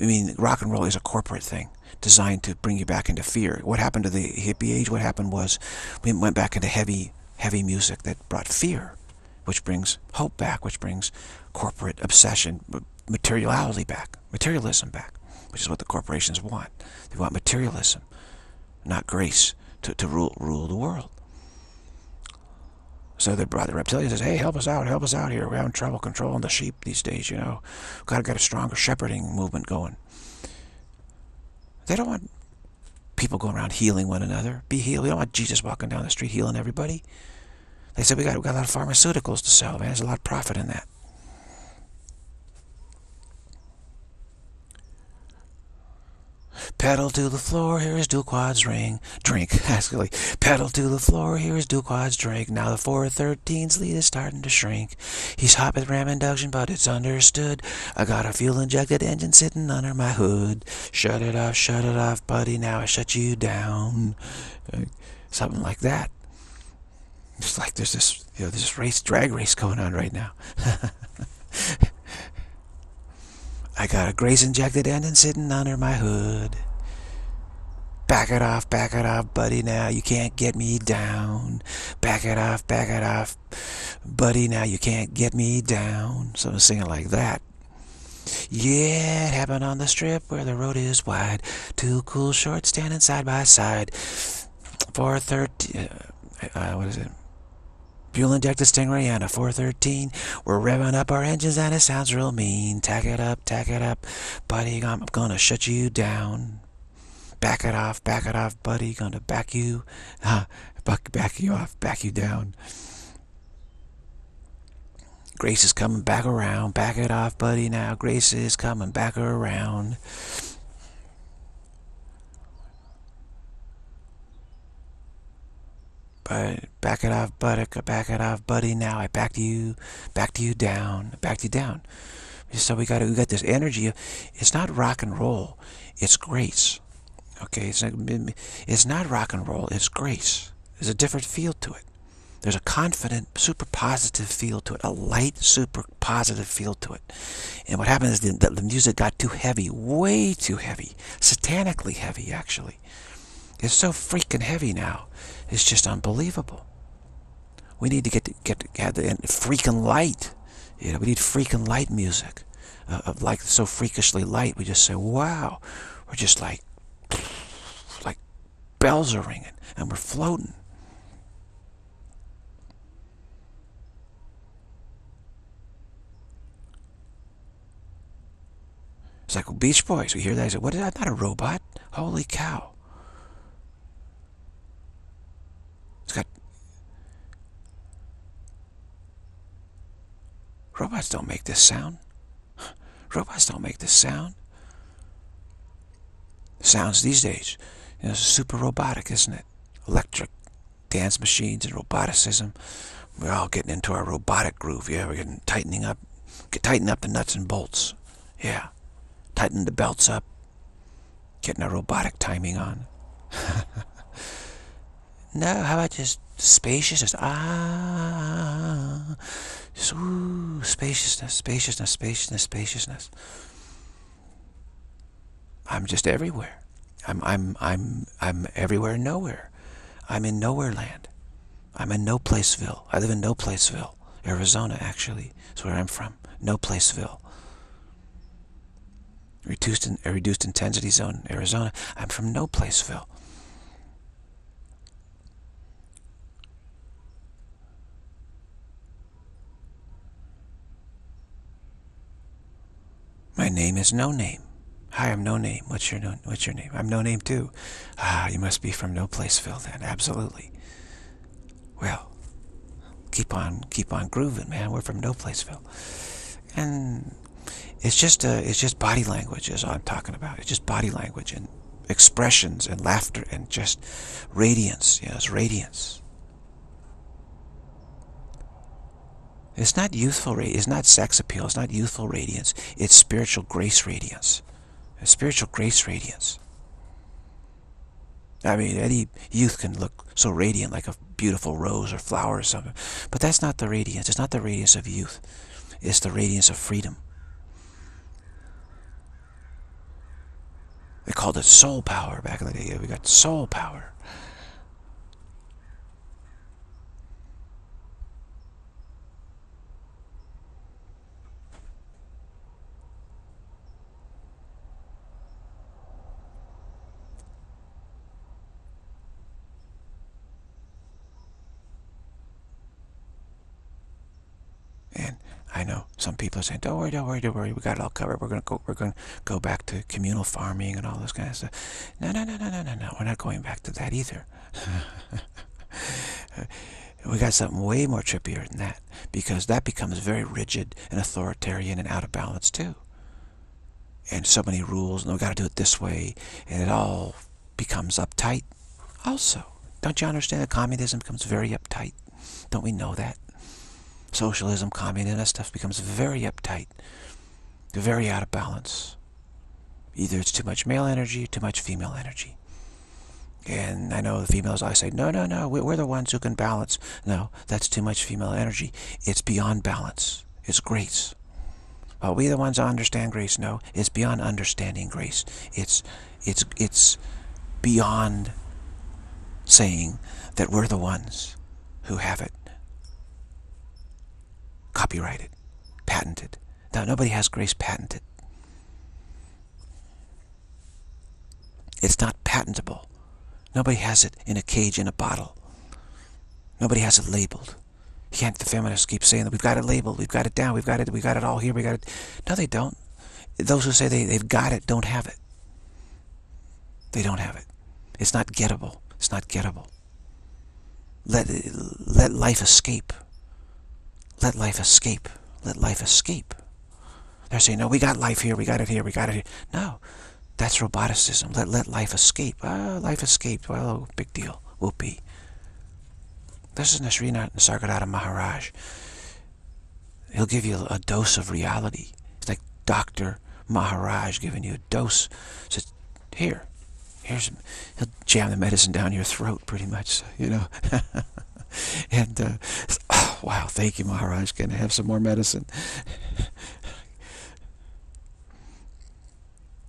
I mean, rock and roll is a corporate thing designed to bring you back into fear. What happened to the hippie age? What happened was we went back into heavy, heavy music that brought fear, which brings hope back, which brings corporate obsession, materiality back, materialism back, which is what the corporations want. They want materialism, not grace, to rule the world. So the reptilian says, hey, help us out here. We're having trouble controlling the sheep these days, you know. We've got to get a stronger shepherding movement going. They don't want people going around healing one another. Be healed. We don't want Jesus walking down the street healing everybody. They said, we got a lot of pharmaceuticals to sell, man. There's a lot of profit in that. Pedal to the floor, here is dual quads ring. Drink, actually. Pedal to the floor, here is dual quads drink. Now the 413's lead is starting to shrink. He's hot with ram induction, but it's understood. I got a fuel-injected engine sitting under my hood. Shut it off, buddy, now I shut you down. Something like that. It's like there's this, you know, this race, drag race going on right now. I got a grace-injected engine sitting under my hood. Back it off, buddy, now you can't get me down. Back it off, buddy, now you can't get me down. So I'm singing like that. Yeah, it happened on the strip where the road is wide. Two cool shorts standing side by side. 413, what is it? Fuel injected Stingray and a 413. We're revving up our engines and it sounds real mean. Tack it up, buddy. I'm gonna shut you down. Back it off, buddy. Gonna back you, back you off, back you down. Grace is coming back around. Back it off, buddy. Now grace is coming back around. Back it off, buttock, back it off, buddy. Now I backed you down, backed you down. So we got this energy. It's not rock and roll, it's grace. Okay, it's not rock and roll, it's grace. There's a different feel to it. There's a confident, super positive feel to it, a light, super positive feel to it. And what happened is the music got too heavy, way too heavy, satanically heavy, actually. It's so freaking heavy now. It's just unbelievable. We need to have the freaking light. You know, we need freaking light music, like so freakishly light. We just say, "Wow!" We're just like bells are ringing, and we're floating. It's like Beach Boys. We hear that. I say, "What is that? I'm not a robot! Holy cow!" Robots don't make this sound. Robots don't make this sound. Sounds these days, you know, super robotic, isn't it? Electric dance machines and roboticism. We're all getting into our robotic groove. Yeah, we're getting tightening up the nuts and bolts. Yeah, tightening the belts up, getting our robotic timing on. No, how about just spaciousness? Ah, just, ooh, spaciousness, spaciousness, spaciousness, spaciousness. I'm just everywhere. I'm everywhere and nowhere. I'm in nowhere land. I'm in No Placeville. I live in No Placeville, Arizona, actually. That's where I'm from. No Placeville. Reduced intensity zone, Arizona. I'm from No Placeville. My name is No Name. Hi, I'm No Name. What's your name? I'm No Name too. Ah, you must be from No Placeville then. Absolutely. Well, keep on grooving, man. We're from No Placeville, and it's just body language is all I'm talking about. It's just body language and expressions and laughter and just radiance. You know, it's radiance. It's not youthful radiance. It's not sex appeal. It's not youthful radiance. It's spiritual grace radiance. It's spiritual grace radiance. I mean, any youth can look so radiant, like a beautiful rose or flower or something. But that's not the radiance. It's not the radiance of youth. It's the radiance of freedom. They called it soul power back in the day. We got soul power. I know some people are saying, "Don't worry, don't worry, don't worry. We got it all covered. We're gonna go back to communal farming and all this kind of stuff." No, no, no, no, no, no, no. We're not going back to that either. We got something way more trippier than that, because that becomes very rigid and authoritarian and out of balance too. And so many rules, and we got to do it this way, and it all becomes uptight. Also, don't you understand that communism becomes very uptight? Don't we know that? Socialism, communism, that stuff becomes very uptight, very out of balance. Either it's too much male energy, too much female energy. And I know the females, I say, no, no, no, we're the ones who can balance. No, that's too much female energy. It's beyond balance. It's grace. Are we the ones who understand grace? No, it's beyond understanding grace. It's beyond saying that we're the ones who have it. Copyrighted, patented. Now, nobody has grace patented. It's not patentable. Nobody has it in a cage, in a bottle. Nobody has it labeled. Can't the feminists keep saying that we've got it labeled, we've got it down, we've got it all here, we got it. No, they don't. Those who say they've got it don't have it. They don't have it. It's not gettable. It's not gettable. Let life escape. Let life escape. Let life escape. They're saying, no, we got life here, we got it here, we got it here. No, that's roboticism. Let life escape. Ah, life escaped. Well, big deal. Whoopee. This is Sri Nisargadatta Maharaj. He'll give you a dose of reality. It's like Dr. Maharaj giving you a dose. Says, here's, he'll jam the medicine down your throat pretty much, you know. And oh, wow, thank you, Maharaj. Can I have some more medicine?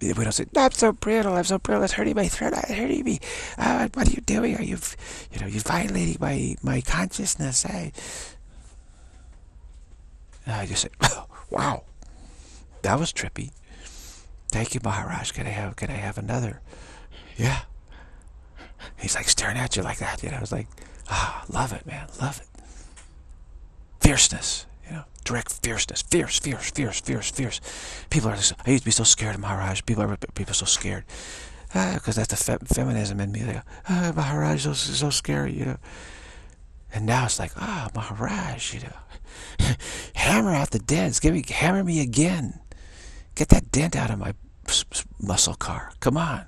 We don't say, I'm so brittle, it's hurting my throat, it's hurting me. Oh, what are you doing? Are you violating my consciousness? I just say, oh, wow, that was trippy. Thank you, Maharaj. Can I have another? Yeah. He's like staring at you like that, you know. I was like, ah, love it, man, love it. Fierceness, you know, direct fierceness, fierce. People are just, I used to be so scared of Maharaj. People are so scared. Because that's the feminism in me. They go, ah, Maharaj is so scary, you know. And now it's like, ah, Maharaj, you know. Hammer out the dents. Hammer me again. Get that dent out of my muscle car. Come on.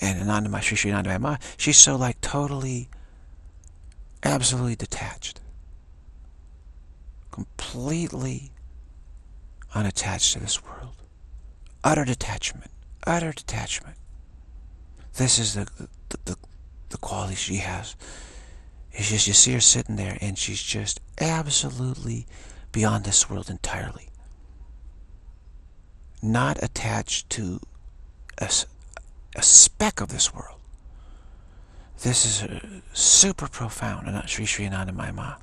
And Anandamayi, Sri Sri Anandamayi Ma, she's so like totally, absolutely detached. Completely unattached to this world. Utter detachment. Utter detachment. This is the quality she has. It's just, you see her sitting there and she's just absolutely beyond this world entirely. Not attached to us. A speck of this world. This is super profound, Sri Sri Anandamayi Ma.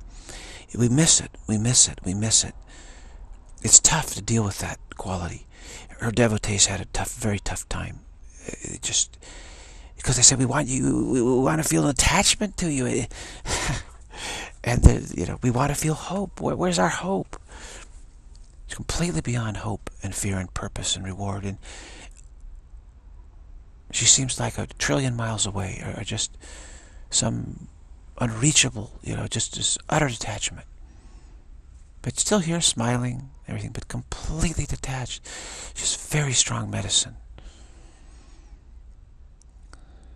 We miss it, we miss it, we miss it. It's tough to deal with that quality. Her devotees had a tough, very tough time. It just, because they said, we want you, we want to feel an attachment to you. And, you know, we want to feel hope. Where's our hope? It's completely beyond hope and fear and purpose and reward. And she seems like a trillion miles away, or just some unreachable, you know, just this utter detachment. But still here, smiling, everything, but completely detached. She's very strong medicine.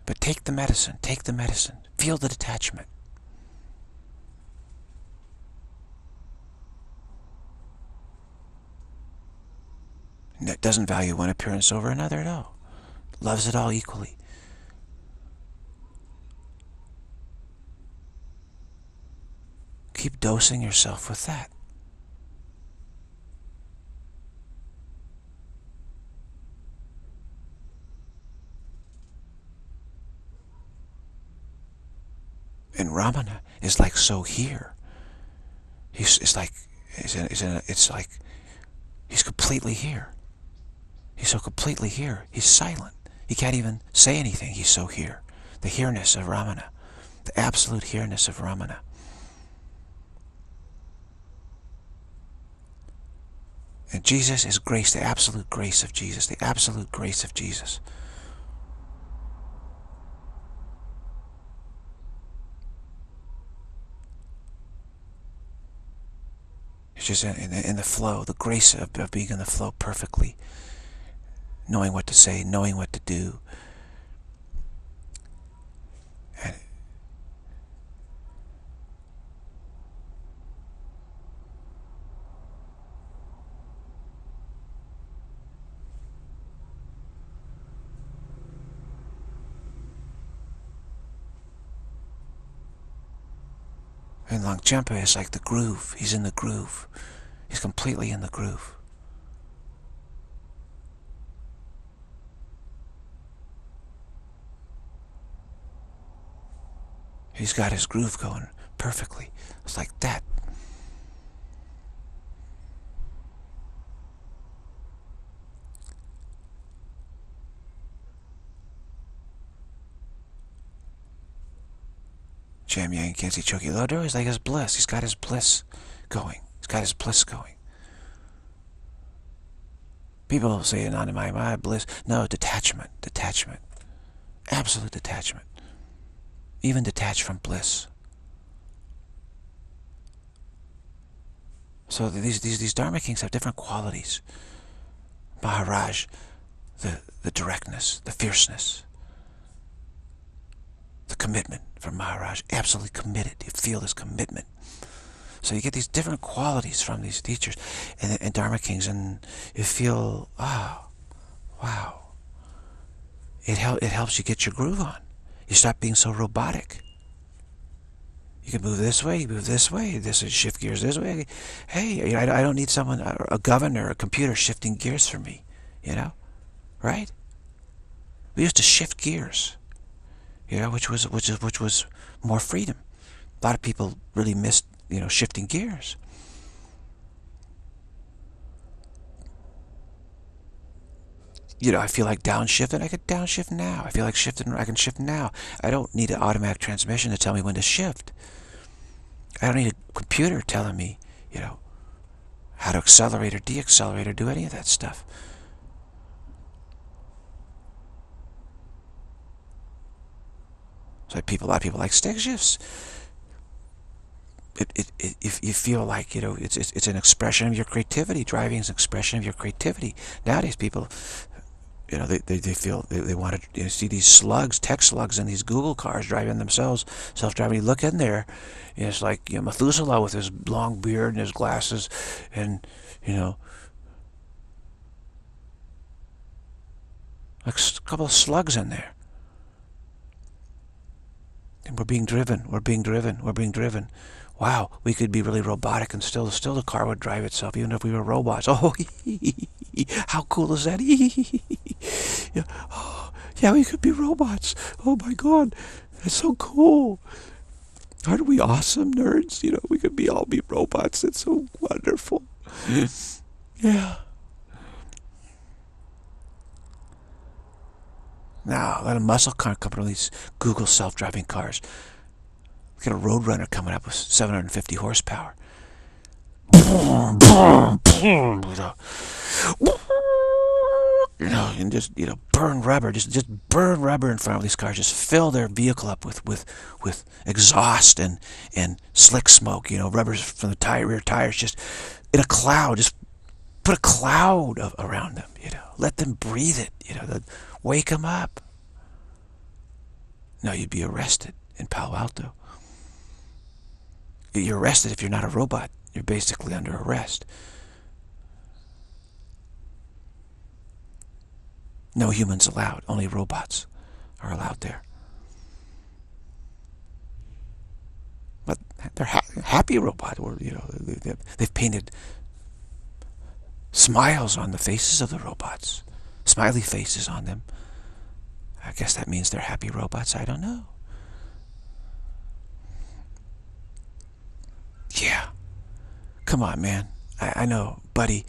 But take the medicine, take the medicine. Feel the detachment. And that doesn't value one appearance over another at all. Loves it all equally. Keep dosing yourself with that. And Ramana is like so here. He's completely here. He's so completely here. He's silent. He can't even say anything. He's so here. The here-ness of Ramana. The absolute here-ness of Ramana. And Jesus is grace, the absolute grace of Jesus. The absolute grace of Jesus. It's just in the flow, the grace of being in the flow perfectly. Knowing what to say, knowing what to do. And Longchenpa is like the groove. He's in the groove. He's completely in the groove. He's got his groove going perfectly. It's like that. Jam Yang Kensi Choki Lodo is like his bliss. He's got his bliss going. He's got his bliss going. People say, Anandamayi Ma, bliss. No, detachment. Detachment. Absolute detachment. Even detached from bliss. So these Dharma kings have different qualities. Maharaj, the directness, the fierceness, the commitment from Maharaj, absolutely committed. You feel this commitment. So you get these different qualities from these teachers and Dharma kings, and you feel, oh, wow. It helps you get your groove on. You stop being so robotic. You can move this way, you move this way, this is shift gears this way. Hey, I don't need someone, a governor, a computer shifting gears for me, you know, right? We used to shift gears, you know, which was more freedom. A lot of people really missed, you know, shifting gears. you know, I feel like downshifting, I could downshift now. I feel like shifting, I can shift now. I don't need an automatic transmission to tell me when to shift. I don't need a computer telling me, you know, how to accelerate or deaccelerate or do any of that stuff. So people, a lot of people like stick shifts. If you feel like, you know, it's an expression of your creativity. Driving is an expression of your creativity. Nowadays, people, you know, they feel they want to, you know, see these slugs, tech slugs, in these Google cars driving themselves, self-driving. You look in there, and it's like, you know, Methuselah with his long beard and his glasses, and, you know, like a couple of slugs in there. And we're being driven. We're being driven. We're being driven. Wow, we could be really robotic and still the car would drive itself, even if we were robots. Oh, how cool is that? Yeah. Oh, yeah, we could be robots. Oh my God, that's so cool. Aren't we awesome nerds? You know, we could be all be robots. It's so wonderful. Yeah. Now, let a muscle car company release Google self-driving cars. Get a Roadrunner coming up with 750 horsepower. You know, and just, you know, burn rubber, just burn rubber in front of these cars. Just fill their vehicle up with exhaust and slick smoke. You know, rubbers from the rear tires, just in a cloud. Just put a cloud around them. You know, let them breathe it. You know, wake them up. No, you'd be arrested in Palo Alto. You're arrested if you're not a robot. You're basically under arrest. No humans allowed. Only robots are allowed there. But they're happy robots. Or, you know, they've painted smiles on the faces of the robots. Smiley faces on them. I guess that means they're happy robots. I don't know. Yeah, come on, man. I know, buddy.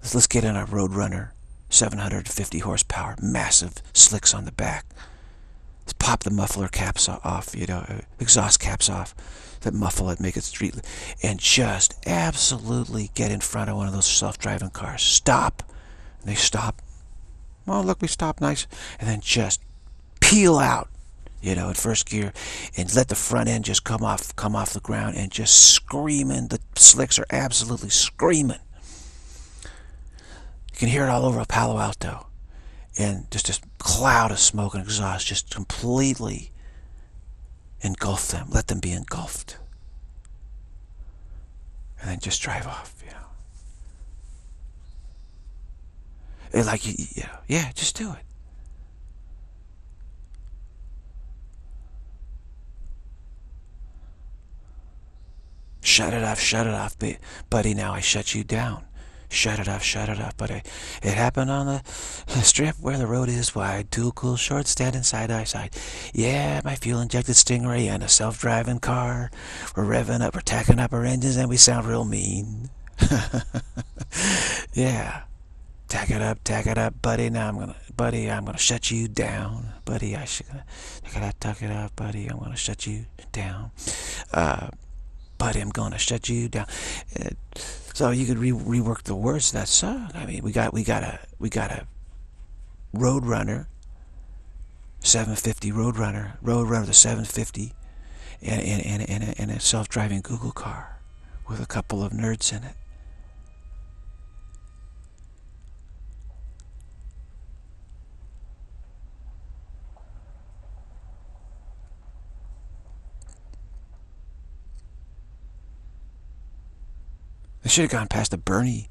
Let's get in a Roadrunner, 750 horsepower, massive slicks on the back. Let's pop the muffler caps off, you know, exhaust caps off, that muffle it, make it street, and just absolutely get in front of one of those self-driving cars. Stop, and they stop. Oh, look, we stopped, nice. And then just peel out, you know, in first gear, and let the front end just come off the ground and just screaming. The slicks are absolutely screaming. You can hear it all over Palo Alto. And just this cloud of smoke and exhaust just completely engulf them. Let them be engulfed. And then just drive off, you know. And like, you know, yeah, just do it. Shut it off, buddy, now I shut you down. Shut it off, buddy. It happened on the strip where the road is wide. Two cool shorts standing side by side. Yeah, my fuel-injected Stingray and a self-driving car. We're revving up, we're tacking up our engines, and we sound real mean. Yeah. Tack it up, buddy, now I'm gonna shut you down. Buddy, I should, tack it up, buddy, I'm gonna shut you down. Buddy, I'm gonna shut you down. So you could rework the words to that song. I mean, we got a Roadrunner, 750 Roadrunner the 750, and a self-driving Google car with a couple of nerds in it. They should have gone past the Bernie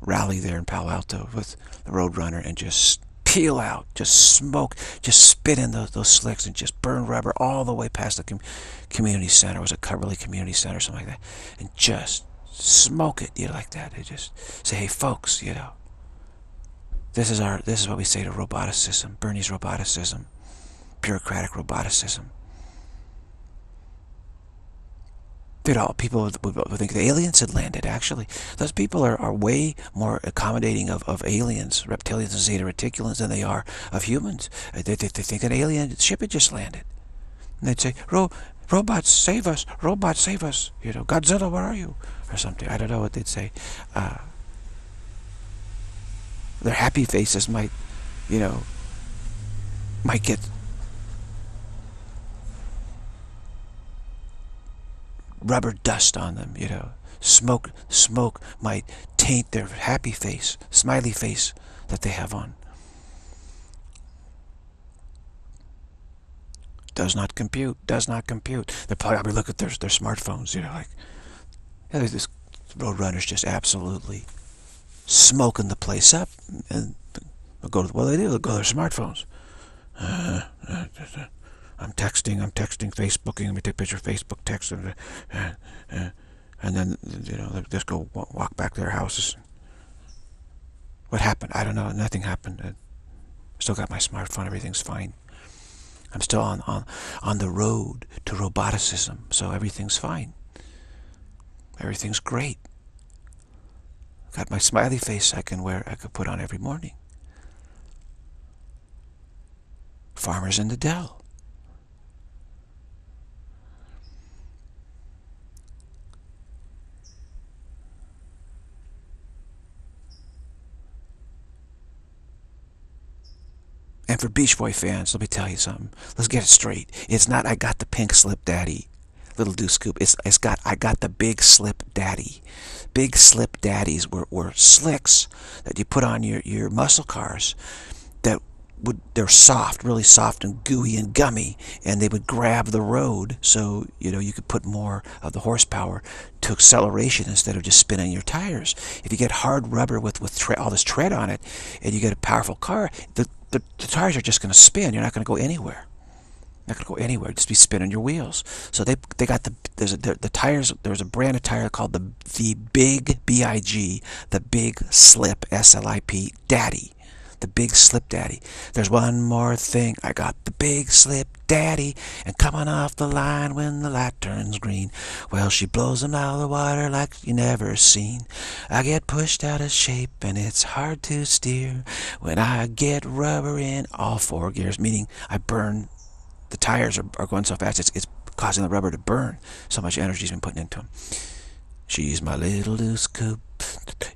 rally there in Palo Alto with the Roadrunner and just peel out, just smoke, just spit in those slicks and just burn rubber all the way past the community center. It was a Cumberly Community Center or something like that. And just smoke it, you know, like that. They just say, hey, folks, you know, this is what we say to roboticism, Bernie's roboticism, bureaucratic roboticism. There are people who think the aliens had landed, actually. Those people are way more accommodating of aliens, reptilians and Zeta Reticulans, than they are of humans. They think an alien ship had just landed. And they'd say, robots, save us, robots, save us. You know, Godzilla, where are you? Or something. I don't know what they'd say. Their happy faces might, you know, might get rubber dust on them, you know. Smoke might taint their happy face, smiley face that they have on. Does not compute, does not compute. They're probably look at their smartphones, you know, like, you know, this Roadrunner's just absolutely smoking the place up, and they'll go to, well, they do, they'll go to their smartphones. I'm texting, Facebooking, let me take a picture of Facebook, text, and then, you know, they just go walk back to their houses. What happened? I don't know, nothing happened. I still got my smartphone, everything's fine. I'm still on the road to roboticism, so everything's fine. Everything's great. Got my smiley face I can wear, I could put on every morning. Farmers in the Dell. And for Beach Boy fans, let me tell you something. Let's get it straight. It's not I got the pink slip daddy, little do scoop. It's got I got the big slip daddy. Big slip daddies were slicks that you put on your muscle cars that would, they're soft, really soft and gooey and gummy, and they would grab the road, so you know you could put more of the horsepower to acceleration instead of just spinning your tires. If you get hard rubber with all this tread on it, and you get a powerful car, the tires are just going to spin. You're not going to go anywhere. Not going to go anywhere. Just be spinning your wheels. So they got the tires. There's a brand of tire called the Big B-I-G, the Big Slip S-L-I-P Daddy, the Big Slip Daddy. There's one more thing. I got the Big Slip Daddy, and coming off the line when the light turns green, well, she blows him out of the water like you never seen. I get pushed out of shape and it's hard to steer when I get rubber in all four gears, meaning I burn. The tires are going so fast it's causing the rubber to burn. So much energy's been putting into them. She's my little loose coupe.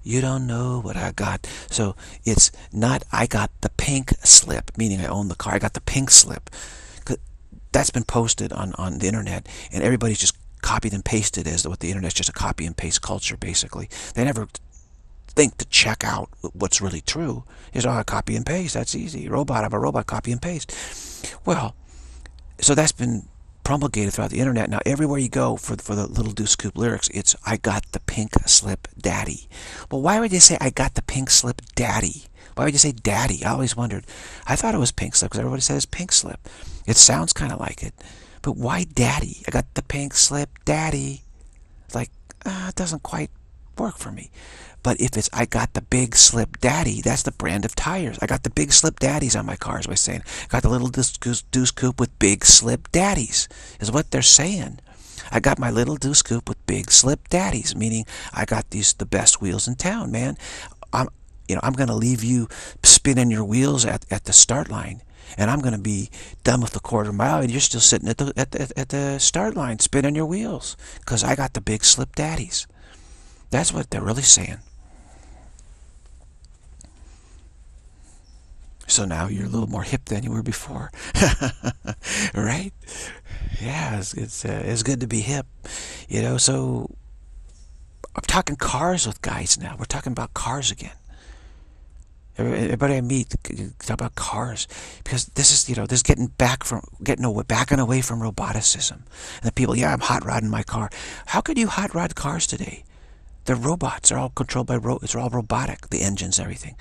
You don't know what I got. So it's not I got the pink slip, meaning I own the car. I got the pink slip. That's been posted on the internet, and everybody's just copied and pasted as what the internet's just a copy and paste culture, basically. They never think to check out what's really true. It's all copy and paste. That's easy. Robot, I'm a robot, copy and paste. Well, so that's been promulgated throughout the internet. Now everywhere you go for the Little Deuce Coupe lyrics, it's I got the pink slip daddy. Well, why would you say I got the pink slip daddy? Why would you say daddy? I always wondered. I thought it was pink slip because everybody says pink slip. It sounds kind of like it. But why daddy? I got the pink slip daddy. It's like, it doesn't quite work for me. But if it's I got the big slip daddy, that's the brand of tires. I got the big slip daddies on my cars by saying, I got the little deuce coupe with big slip daddies, is what they're saying. I got my little deuce coupe with big slip daddies, meaning I got the best wheels in town, man. I'm gonna leave you spinning your wheels at the start line, and I'm gonna be done with the quarter mile, and you're still sitting at the start line spinning your wheels, cause I got the big slip daddies. That's what they're really saying. So now you're a little more hip than you were before, right? Yeah, it's good to be hip, you know. So I'm talking cars with guys now. We're talking about cars again. Everybody I meet talk about cars because this is, you know, this getting away from roboticism. And the people, yeah, I'm hot rodding my car. How could you hot rod cars today? They're robots. They're all controlled by robots. They're all robotic. The engines, and everything.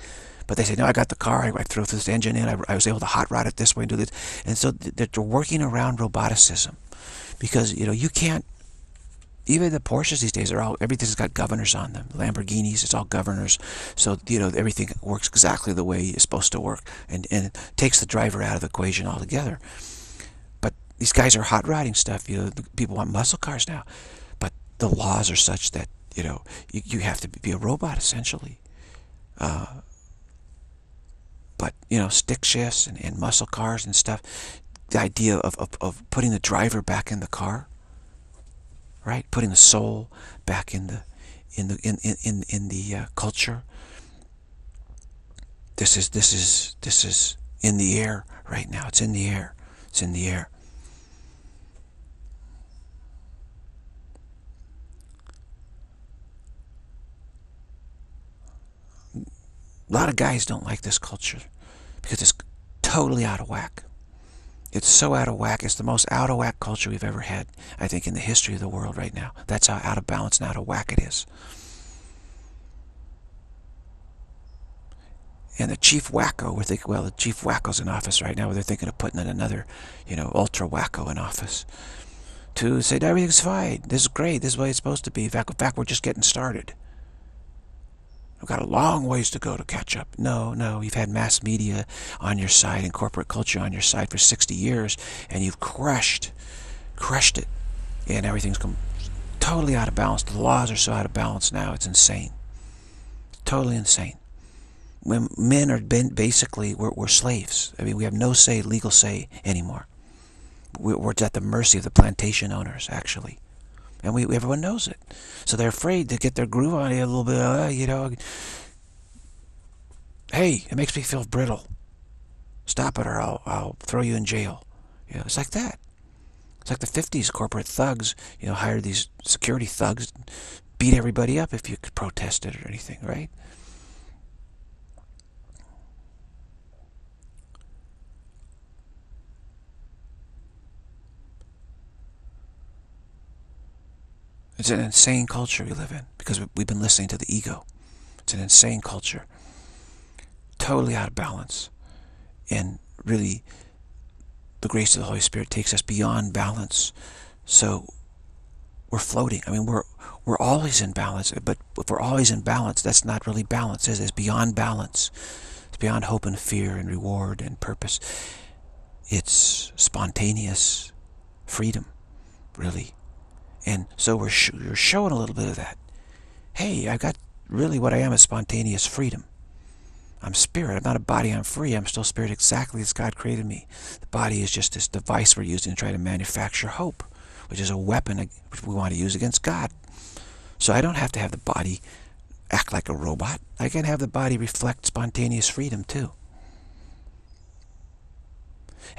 But they say, no, I got the car, I threw this engine in, I was able to hot rod it this way and do this. And so they're working around roboticism because, you know, you can't, even the Porsches these days, everything's got governors on them. Lamborghinis, it's all governors. So, you know, everything works exactly the way it's supposed to work, and it takes the driver out of the equation altogether. But these guys are hot rodding stuff. You know, people want muscle cars now. But the laws are such that, you know, you have to be a robot, essentially. But, you know, stick shifts and muscle cars and stuff, the idea of putting the driver back in the car, right? Putting the soul back in the culture. This is in the air right now. It's in the air. It's in the air. A lot of guys don't like this culture because it's totally out of whack. It's so out of whack. It's the most out of whack culture we've ever had, I think, in the history of the world right now. That's how out of balance and out of whack it is. And the chief wacko, we're thinking, well, the chief wacko's in office right now. They're thinking of putting in another, you know, ultra wacko in office to say everything's fine. This is great. This is the way it's supposed to be. In fact, we're just getting started. We've got a long ways to go to catch up. No, no, you've had mass media on your side and corporate culture on your side for 60 years, and you've crushed it, and everything's come totally out of balance. The laws are so out of balance now, it's insane. Totally insane. When men are basically, we're slaves. I mean, we have no say, legal say anymore. We're at the mercy of the plantation owners, actually. And everyone knows it. So they're afraid to get their groove on it a little bit, you know. Hey, it makes me feel brittle. Stop it or I'll throw you in jail. You know, it's like that. It's like the 50s corporate thugs, you know, hired these security thugs, beat everybody up if you protested or anything, right? It's an insane culture we live in because we've been listening to the ego. It's an insane culture. Totally out of balance. And really, the grace of the Holy Spirit takes us beyond balance. So we're floating. I mean, we're always in balance. But if we're always in balance, that's not really balance. It's beyond balance. It's beyond hope and fear and reward and purpose. It's spontaneous freedom, really. And so you're showing a little bit of that. Hey, I got really what I am is spontaneous freedom. I'm spirit. I'm not a body. I'm free. I'm still spirit exactly as God created me. The body is just this device we're using to try to manufacture hope, which is a weapon which we want to use against God. So I don't have to have the body act like a robot. I can have the body reflect spontaneous freedom too.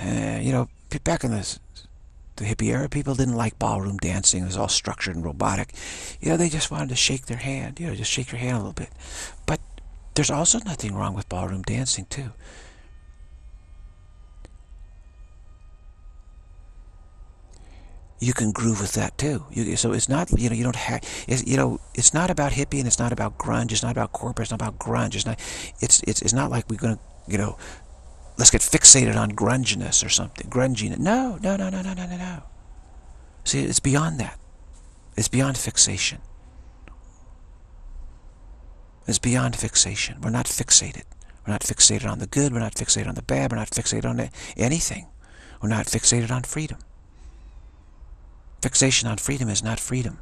You know, back in the hippie era, people didn't like ballroom dancing. It was all structured and robotic. You know, they just wanted to shake their hand. You know, just shake your hand a little bit. But there's also nothing wrong with ballroom dancing, too. You can groove with that, too. So it's not, you know, you don't have, you know, it's not about hippie and it's not about grunge. It's not about corporate. It's not about grunge. It's not like we're going to, you know, let's get fixated on grunginess or something. Grunginess. No, no, no, no, no, no, no, no. See, it's beyond that. It's beyond fixation. It's beyond fixation. We're not fixated. We're not fixated on the good. We're not fixated on the bad. We're not fixated on anything. We're not fixated on freedom. Fixation on freedom is not freedom.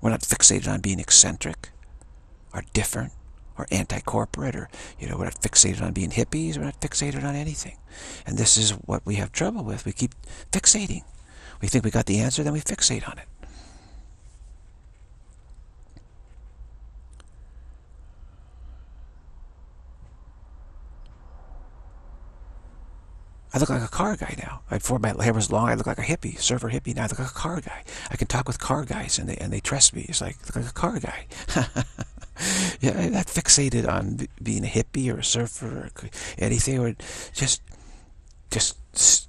We're not fixated on being eccentric or different, or anti-corporate, or, you know, we're not fixated on being hippies, we're not fixated on anything. And this is what we have trouble with. We keep fixating. We think we got the answer, then we fixate on it. I look like a car guy now. Before my hair was long, I look like a hippie, surfer hippie. Now I look like a car guy. I can talk with car guys, and they trust me. It's like, I look like a car guy. Yeah, I'm not fixated on being a hippie or a surfer or anything. Or just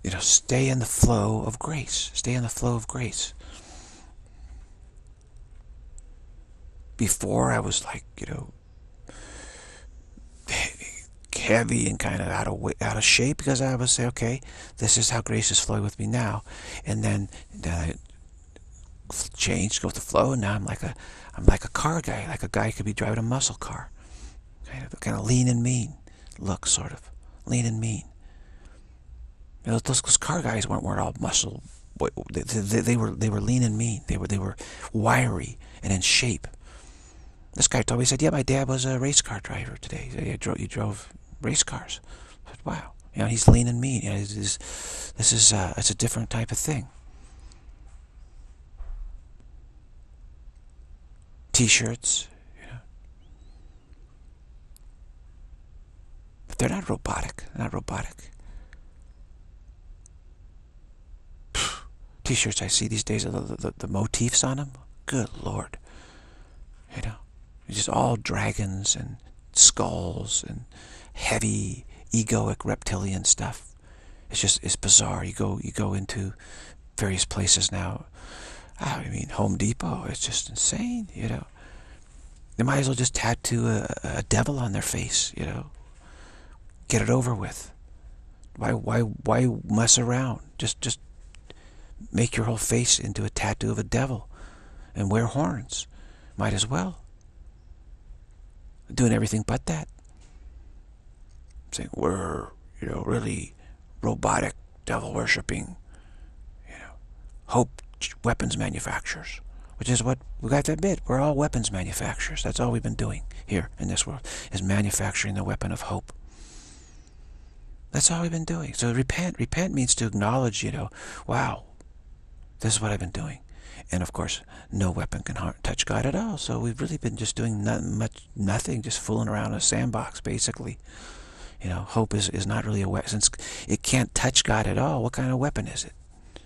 you know, stay in the flow of grace. Stay in the flow of grace. Before I was like, you know, heavy and kind of out of shape because I would say, okay, this is how grace is flowing with me now. And then I changed, go with the flow, and now I'm like a car guy, like a guy who could be driving a muscle car. Kind of lean and mean look, sort of. Lean and mean. You know, those car guys weren't all muscle They were lean and mean. They were wiry and in shape. This guy told me, he said, yeah, my dad was a race car driver today. He said, yeah, he drove race cars. I said, wow. You know, he's lean and mean. You know, it's a different type of thing. T-shirts, you know. But they're not robotic. They're not robotic. T-shirts I see these days, the motifs on them, good Lord. You know, just all dragons and skulls and heavy, egoic, reptilian stuff. It's just, it's bizarre. You go into various places now. I mean, Home Depot, it's just insane, you know. They might as well just tattoo a devil on their face, you know. Get it over with. Why mess around? Just make your whole face into a tattoo of a devil and wear horns. Might as well. Doing everything but that. Saying we're, you know, really robotic, devil worshipping, you know, hope weapons manufacturers, which is what we got to admit. We're all weapons manufacturers. That's all we've been doing here in this world, is manufacturing the weapon of hope. That's all we've been doing. So repent. Repent means to acknowledge, you know, wow, this is what I've been doing. And of course, no weapon can touch God at all. So we've really been just doing nothing, just fooling around in a sandbox, basically. You know, hope is not really a weapon. Since it can't touch God at all, what kind of weapon is it?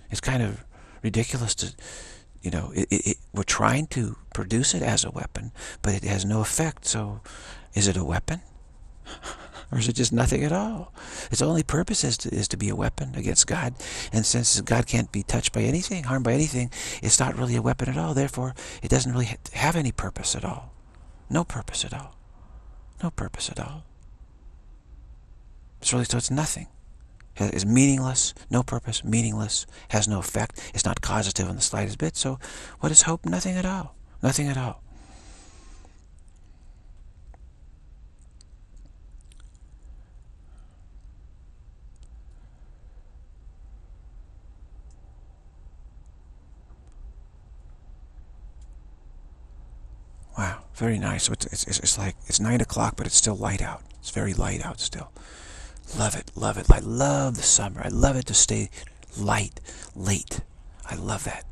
It's kind of ridiculous to, you know, we're trying to produce it as a weapon, but it has no effect. So is it a weapon? Or is it just nothing at all? Its only purpose is to be a weapon against God. And since God can't be touched by anything, harmed by anything, it's not really a weapon at all. Therefore, it doesn't really have any purpose at all. No purpose at all. No purpose at all. It's really, so it's nothing. It's meaningless, no purpose, meaningless, has no effect. It's not causative in the slightest bit. So what is hope? Nothing at all. Nothing at all. Wow, very nice. So it's like, it's 9 o'clock, but it's still light out. It's very light out still. Love it, love it. I love the summer. I love it to stay light, late. I love that.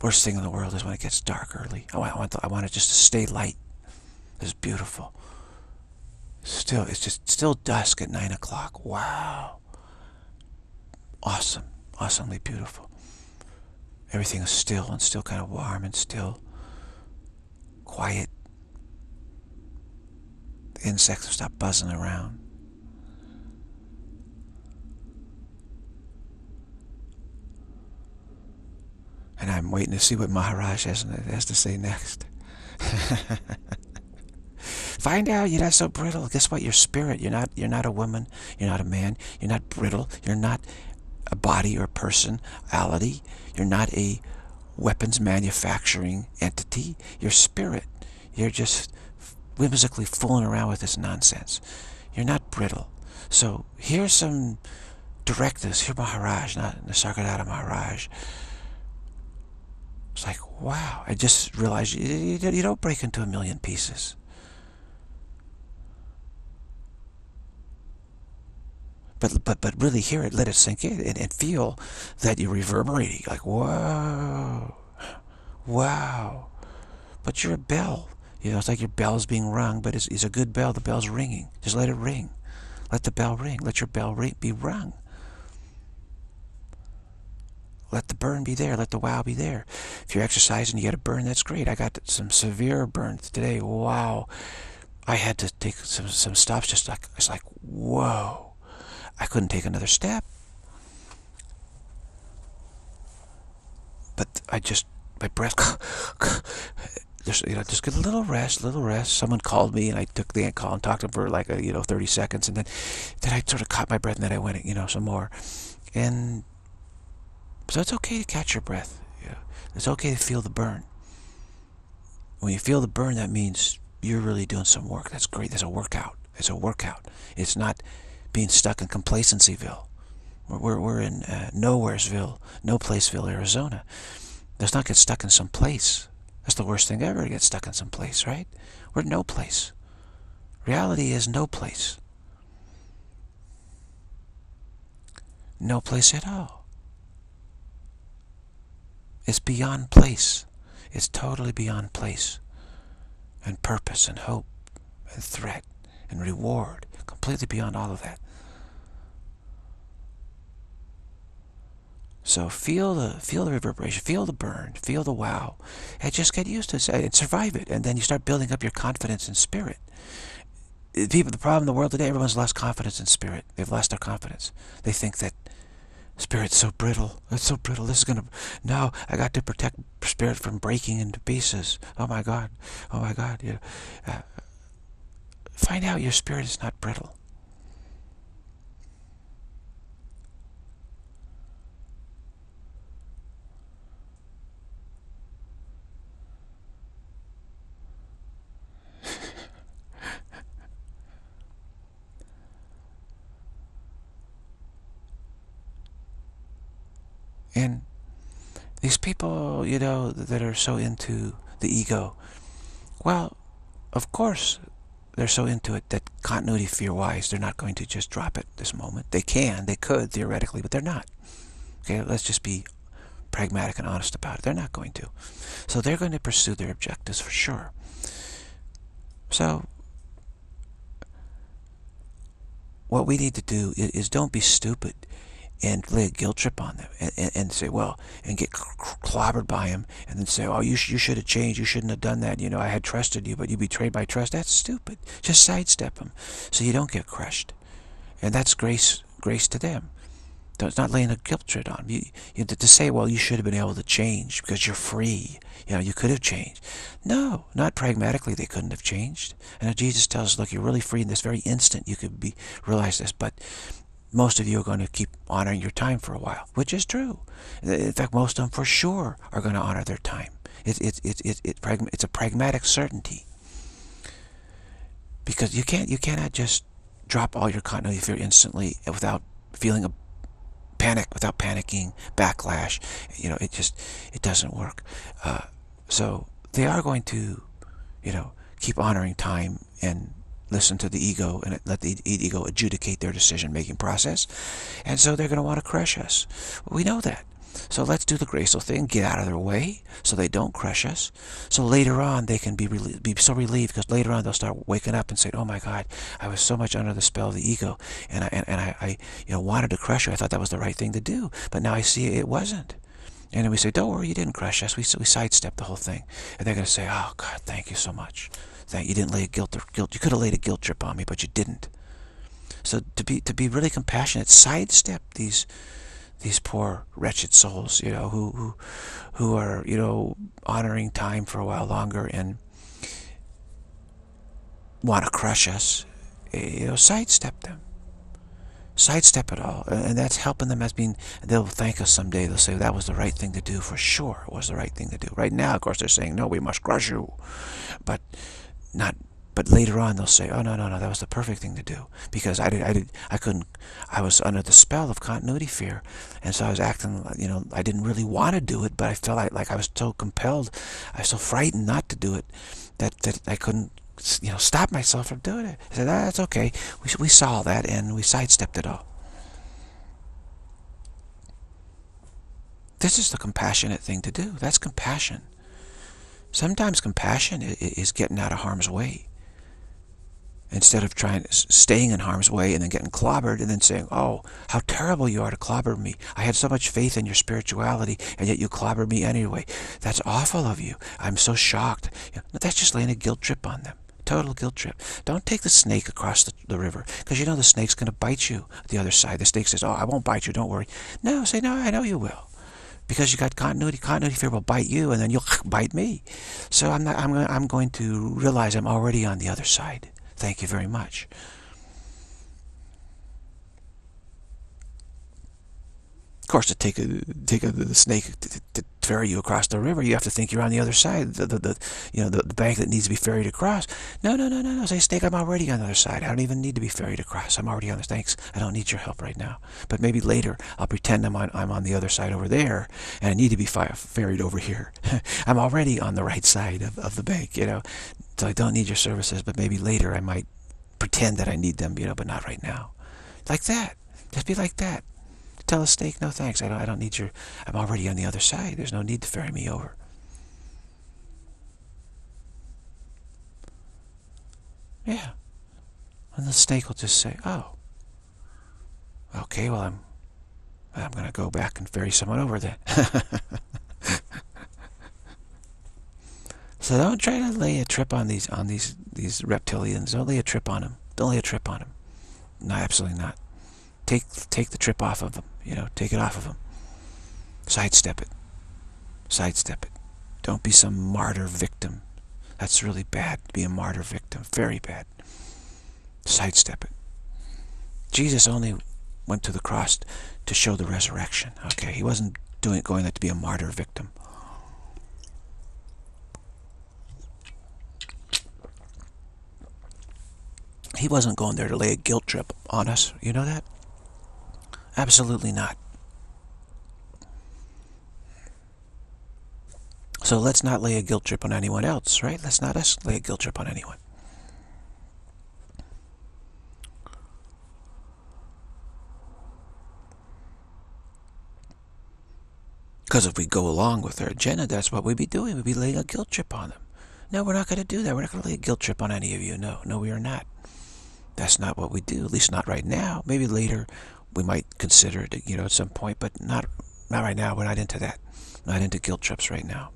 Worst thing in the world is when it gets dark early. I want it just to stay light. It's beautiful. Still, it's just still dusk at 9 o'clock. Wow. Awesome, awesomely beautiful. Everything is still and still kind of warm and still. Quiet. The insects have stopped buzzing around. And I'm waiting to see what Maharaj has to say next. Find out you're not so brittle. Guess what? Your spirit. You're not a woman. You're not a man. You're not brittle. You're not a body or personality. You're not a weapons manufacturing entity. Your spirit. You're just whimsically fooling around with this nonsense. You're not brittle. So here's some directives. Here, Maharaj, not Nisargadatta Maharaj. It's like, wow, I just realized you don't break into a million pieces. But really hear it, let it sink in, and feel that you're reverberating. Like, wow, wow. But you're a bell. You know, it's like your bell's being rung, but it's a good bell. The bell's ringing. Just let it ring. Let the bell ring. Let your bell be rung. Let the burn be there. Let the wow be there. If you're exercising, you get a burn, that's great. I got some severe burns today. Wow. I had to take some stops. Just like, it's like, whoa. I couldn't take another step, but I just, my breath, just, you know, just get a little rest, little rest. Someone called me and I took the call and talked to him for like, you know, 30 seconds. And then I sort of caught my breath and then I went, you know, some more. And so it's okay to catch your breath. You know? It's okay to feel the burn. When you feel the burn, that means you're really doing some work. That's great. That's a workout. It's a workout. It's not being stuck in complacencyville. We're in No Placeville, Arizona. Let's not get stuck in some place. That's the worst thing ever, to get stuck in some place, right? We're no place. Reality is no place. No place at all. It's beyond place. It's totally beyond place. And purpose and hope and threat and reward. Completely beyond all of that. So feel the reverberation, feel the burn, feel the wow, and just get used to it and survive it. And then you start building up your confidence in spirit. People, the problem in the world today, everyone's lost confidence in spirit. They've lost their confidence. They think that spirit's so brittle. It's so brittle. This is gonna. No, I got to protect spirit from breaking into pieces. Oh my God. Oh my God. You know, find out your spirit is not brittle. And these people, you know, that are so into the ego, well, of course, they're so into it that continuity fear-wise, they're not going to just drop it this moment. They can, they could, theoretically, but they're not. Okay, let's just be pragmatic and honest about it. They're not going to. So they're going to pursue their objectives for sure. So what we need to do is don't be stupid and lay a guilt trip on them and say, well, and get clobbered by him and then say, oh, you should have changed, you shouldn't have done that, you know, I had trusted you, but you betrayed my trust. That's stupid. Just sidestep them so you don't get crushed. And that's grace to them. It's not laying a guilt trip on them. You to say, well, you should have been able to change because you're free, you know, you could have changed. No, not pragmatically, they couldn't have changed. And Jesus tells us, look, you're really free in this very instant. You could realize this, but most of you are going to keep honoring your time for a while, which is true. In fact, most of them for sure are going to honor their time. It's a pragmatic certainty. Because you cannot just drop all your continuity fear instantly without feeling a panic, without panicking, backlash. You know, it doesn't work. So they are going to, you know, keep honoring time and listen to the ego and let the ego adjudicate their decision-making process. And so they're going to want to crush us. We know that. So let's do the graceful thing, get out of their way so they don't crush us. So later on, they can be so relieved, because later on they'll start waking up and say, oh my God, I was so much under the spell of the ego, and I you know, wanted to crush her. I thought that was the right thing to do, but now I see it wasn't. And then we say, don't worry, you didn't crush us. We sidestepped the whole thing. And they're going to say, oh God, thank you so much. You didn't lay a guilt. You could have laid a guilt trip on me, but you didn't. So to be really compassionate, sidestep these poor wretched souls, you know, who are, you know, honoring time for a while longer and want to crush us. You know, sidestep them. Sidestep it all, and that's helping them. As being, they'll thank us someday. They'll say, well, that was the right thing to do. For sure, it was the right thing to do. Right now, of course, they're saying, no, we must crush you, but. But later on they'll say, oh no, that was the perfect thing to do, because I was under the spell of continuity fear, and so I was acting, you know, I didn't really want to do it, but I felt like I was so compelled, I was so frightened not to do it, that I couldn't, you know, stop myself from doing it. I said, ah, that's okay. We saw that and we sidestepped it all. This is the compassionate thing to do. That's compassion. Sometimes compassion is getting out of harm's way. Instead of staying in harm's way and then getting clobbered and then saying, oh, how terrible you are to clobber me. I had so much faith in your spirituality and yet you clobbered me anyway. That's awful of you. I'm so shocked. You know, that's just laying a guilt trip on them. Total guilt trip. Don't take the snake across the river, because you know the snake's going to bite you the other side. The snake says, oh, I won't bite you, don't worry. No, say, no, I know you will. Because you got continuity. Continuity fear will bite you, and then you'll bite me. So I'm going to realize I'm already on the other side. Thank you very much. Of course, to take the snake ferry you across the river, you have to think you're on the other side, the bank that needs to be ferried across. No. Say, Snake, I'm already on the other side. I don't even need to be ferried across. I'm already on the banks. I don't need your help right now. But maybe later I'll pretend I'm on the other side over there, and I need to be ferried over here. I'm already on the right side of the bank, so I don't need your services. But maybe later I might pretend that I need them, but not right now. Like that. Just be like that. Tell a snake, no thanks, I don't need your, I'm already on the other side. There's no need to ferry me over. Yeah. And the snake will just say, oh, okay, well, I'm going to go back and ferry someone over then. So don't try to lay a trip on these reptilians. Don't lay a trip on them. Don't lay a trip on them. No, absolutely not. Take the trip off of them, take it off of them. Sidestep it. Sidestep it. Don't be some martyr victim. That's really bad, to be a martyr victim. Very bad. Sidestep it. Jesus only went to the cross to show the resurrection. Okay, he wasn't going there to be a martyr victim. He wasn't going there to lay a guilt trip on us. You know that? Absolutely not. So let's not lay a guilt trip on anyone else, right? Let's not us lay a guilt trip on anyone. Because if we go along with their agenda, that's what we'd be doing. We'd be laying a guilt trip on them. No, we're not going to do that. We're not going to lay a guilt trip on any of you. No, no, we are not. That's not what we do, at least not right now. Maybe later we might consider it, at some point, but not right now. We're not into that. Not into guilt trips right now.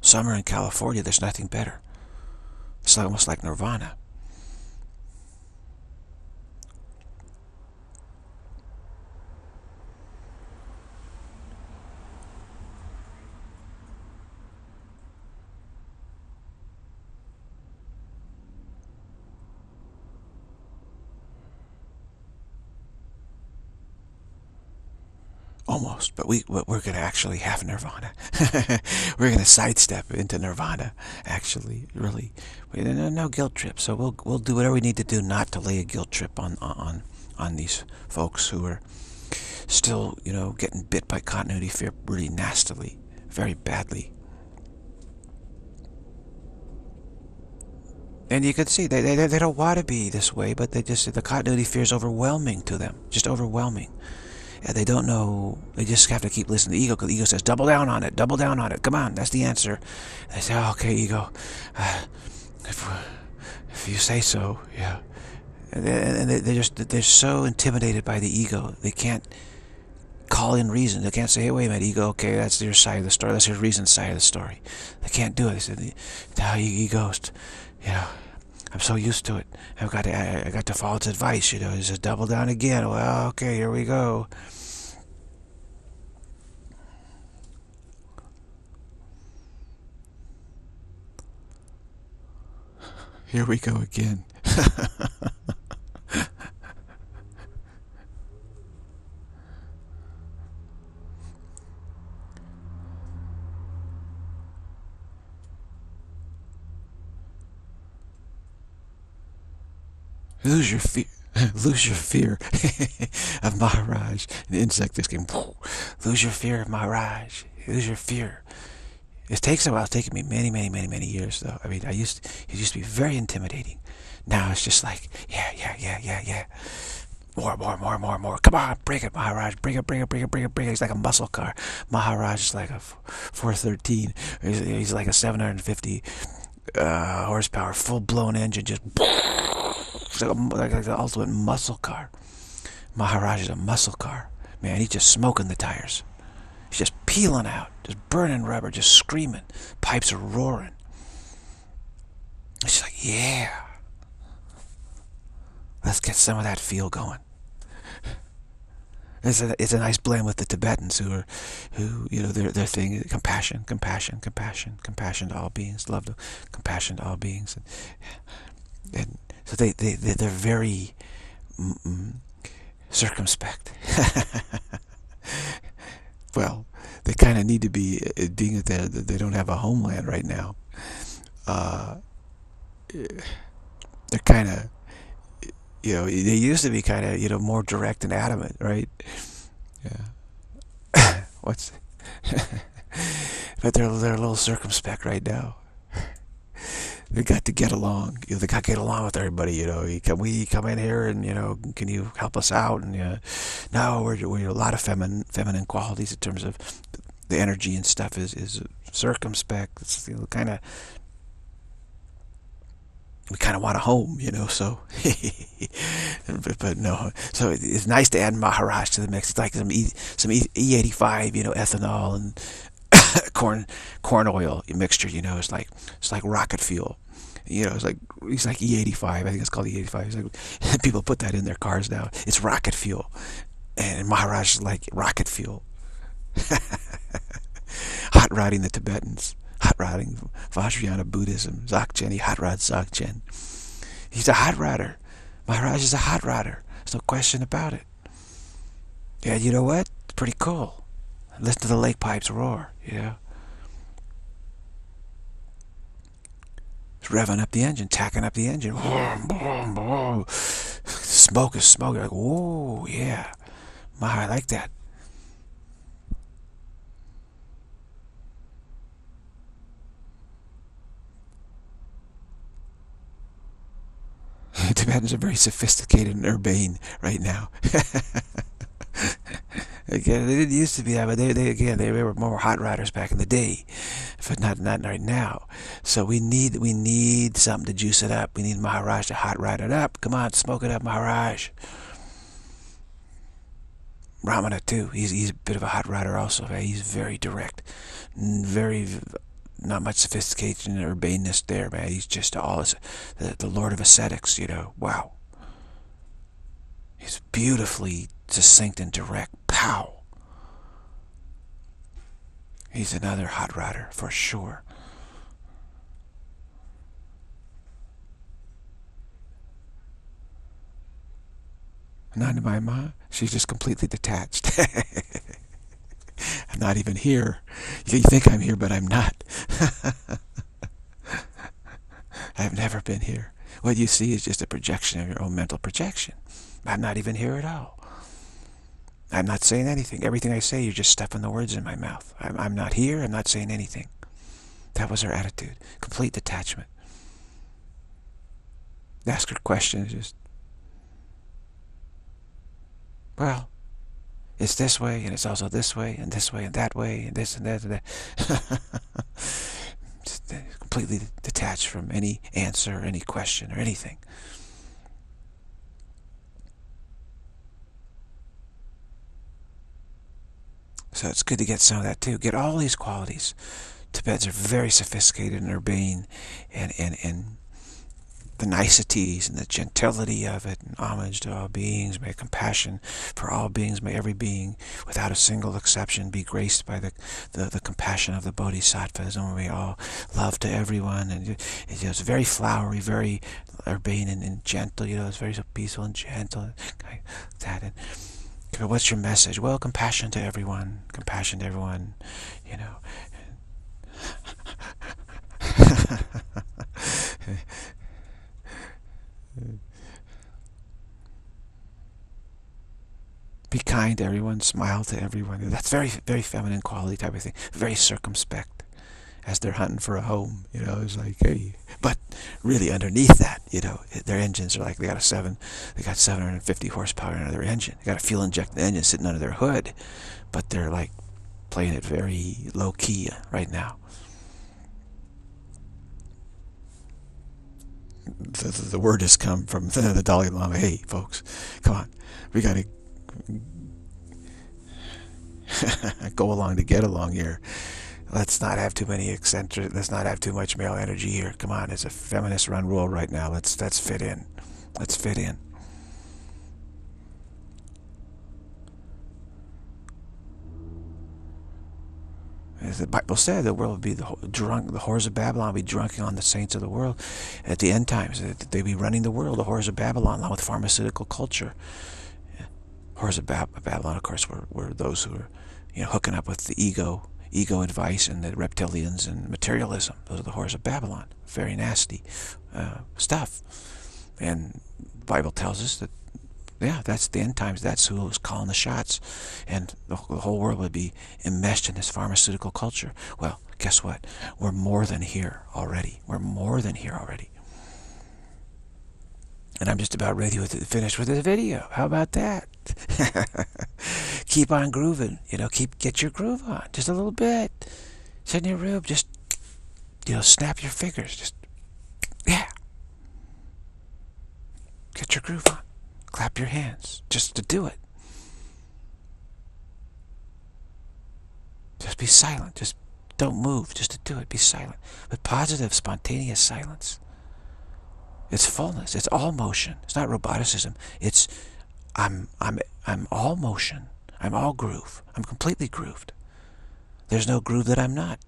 Summer in California, there's nothing better. It's almost like nirvana. Almost, but we're going to actually have nirvana. We're going to sidestep into nirvana, actually, really. No guilt trip, so we'll do whatever we need to do not to lay a guilt trip on these folks who are still, getting bit by continuity fear really nastily, very badly. And you can see, they don't want to be this way, but the continuity fear is overwhelming to them, just overwhelming. And they don't know, they just have to keep listening to the ego, because the ego says, double down on it, come on, that's the answer. And they say, oh, okay, ego, if you say so, yeah. And they're so intimidated by the ego, they can't call in reason. They can't say, hey, wait a minute, ego, okay, that's your side of the story, that's your reason side of the story. They can't do it. They say, oh, ego, I'm so used to it. I got to follow its advice, It says double down again. Well, okay, here we go. Here we go again. Lose your fear. Lose your fear of Maharaj. The insect just came. Lose your fear of Maharaj. Lose your fear. It takes a while. It's taken me many, many, many, many years, though. I mean, it used to be very intimidating. Now it's just like, yeah. More. Come on, bring it, Maharaj. Bring it. He's like a muscle car. Maharaj is like a 413. He's like a 750 horsepower, full-blown engine, just... like the ultimate muscle car. Maharaj is a muscle car. Man, he's just smoking the tires. He's just peeling out, just burning rubber, just screaming. Pipes are roaring. It's like, yeah. Let's get some of that feel going. It's a nice blend with the Tibetans who their thing is compassion to all beings, love to compassion to all beings, and So they're very circumspect. Well, they kind of need to be, being that they don't have a homeland right now. They're kind of, you know, they used to be kind of, you know, more direct and adamant, right? Yeah. But they're a little circumspect right now. They got to get along. You know, they got to get along with everybody. You know, can we come in here and, you know, can you help us out? And now we're a lot of feminine qualities in terms of the energy and stuff is circumspect. It's, you know, kind of, we kind of want a home, you know. So, but no. So it's nice to add Maharashtra to the mix. It's like some E85, you know, ethanol and corn oil mixture, you know. It's like rocket fuel, you know. It's like, he's like E85, I think it's called E85. It's like, people put that in their cars now. It's rocket fuel, and Maharaj is like rocket fuel. Hot rodding the Tibetans, hot rodding Vajrayana Buddhism, Dzogchen. He hot rods Dzogchen. He's a hot rodder. Maharaj is a hot rodder. There's no question about it. Yeah, you know what? It's pretty cool. Listen to the lake pipes roar, you know. It's revving up the engine, tacking up the engine. Smoke is smoke. Like, whoa, yeah. I like that. Tibetans are very sophisticated and urbane right now. Again, they didn't used to be that, but they were more hot rodders back in the day, but not right now. So we need something to juice it up. We need Maharaj to hot rod it up. Come on, smoke it up, Maharaj. Ramana too. He's a bit of a hot rodder also. Right? He's very direct, very not much sophistication and urbaneness there, man. He's just all the Lord of Ascetics, you know. Wow. He's beautifully succinct and direct. Pow! He's another hot rodder for sure. Anandamayi Ma, she's just completely detached. I'm not even here. You think I'm here, but I'm not. I've never been here. What you see is just a projection of your own mental projection. I'm not even here at all. I'm not saying anything. Everything I say, you're just stuffing the words in my mouth. I'm not here. I'm not saying anything. That was her attitude. Complete detachment. Ask her questions. Just, well, it's this way, and it's also this way, and this way, and that way, and this and that and that. Just completely detached from any answer, or any question, or anything. So it's good to get some of that too. Get all these qualities. Tibetans are very sophisticated and urbane, and the niceties and the gentility of it, and homage to all beings, may compassion for all beings, may every being, without a single exception, be graced by the compassion of the Bodhisattvas, and may all love to everyone. And it's just very flowery, very urbane and gentle. You know, it's very so peaceful and gentle, like that. And what's your message? Well, compassion to everyone. Compassion to everyone, you know. Be kind to everyone. Smile to everyone. That's very, very feminine quality type of thing. Very circumspect as they're hunting for a home, you know. It's like, hey. But really underneath that, you know, their engines are like, they got 750 horsepower under their engine. They got a fuel injected engine sitting under their hood, but they're like playing it very low key right now. The word has come from the Dalai Lama. Hey, folks, come on. We got to go along to get along here. Let's not have too many eccentric. Let's not have too much male energy here. Come on, it's a feminist-run world right now. Let's fit in. Let's fit in. As the Bible said, the world will be drunk. The whores of Babylon will be drunken on the saints of the world. At the end times, they'll be running the world, the whores of Babylon, along with pharmaceutical culture. Whores of Babylon, of course, were those who were, hooking up with the ego advice and the reptilians and materialism. Those are the whores of Babylon. Very nasty stuff. And the Bible tells us that, yeah, that's the end times. That's who was calling the shots. And the whole world would be enmeshed in this pharmaceutical culture. Well, guess what? We're more than here already. We're more than here already. And I'm just about ready to finish with this video. How about that? Keep on grooving. Get your groove on. Just a little bit. Sit in your room. Just, snap your fingers. Just, yeah. Get your groove on. Clap your hands just to do it. Just be silent. Just don't move. Just to do it. Be silent. But positive, spontaneous silence. It's fullness. It's all motion. It's not roboticism. It's I'm all motion. I'm all groove. I'm completely grooved. There's no groove that I'm not.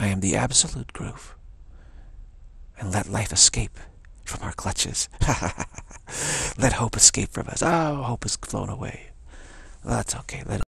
I am the absolute groove. And let life escape from our clutches. Let hope escape from us. Oh, hope is flown away. Well, that's okay. Let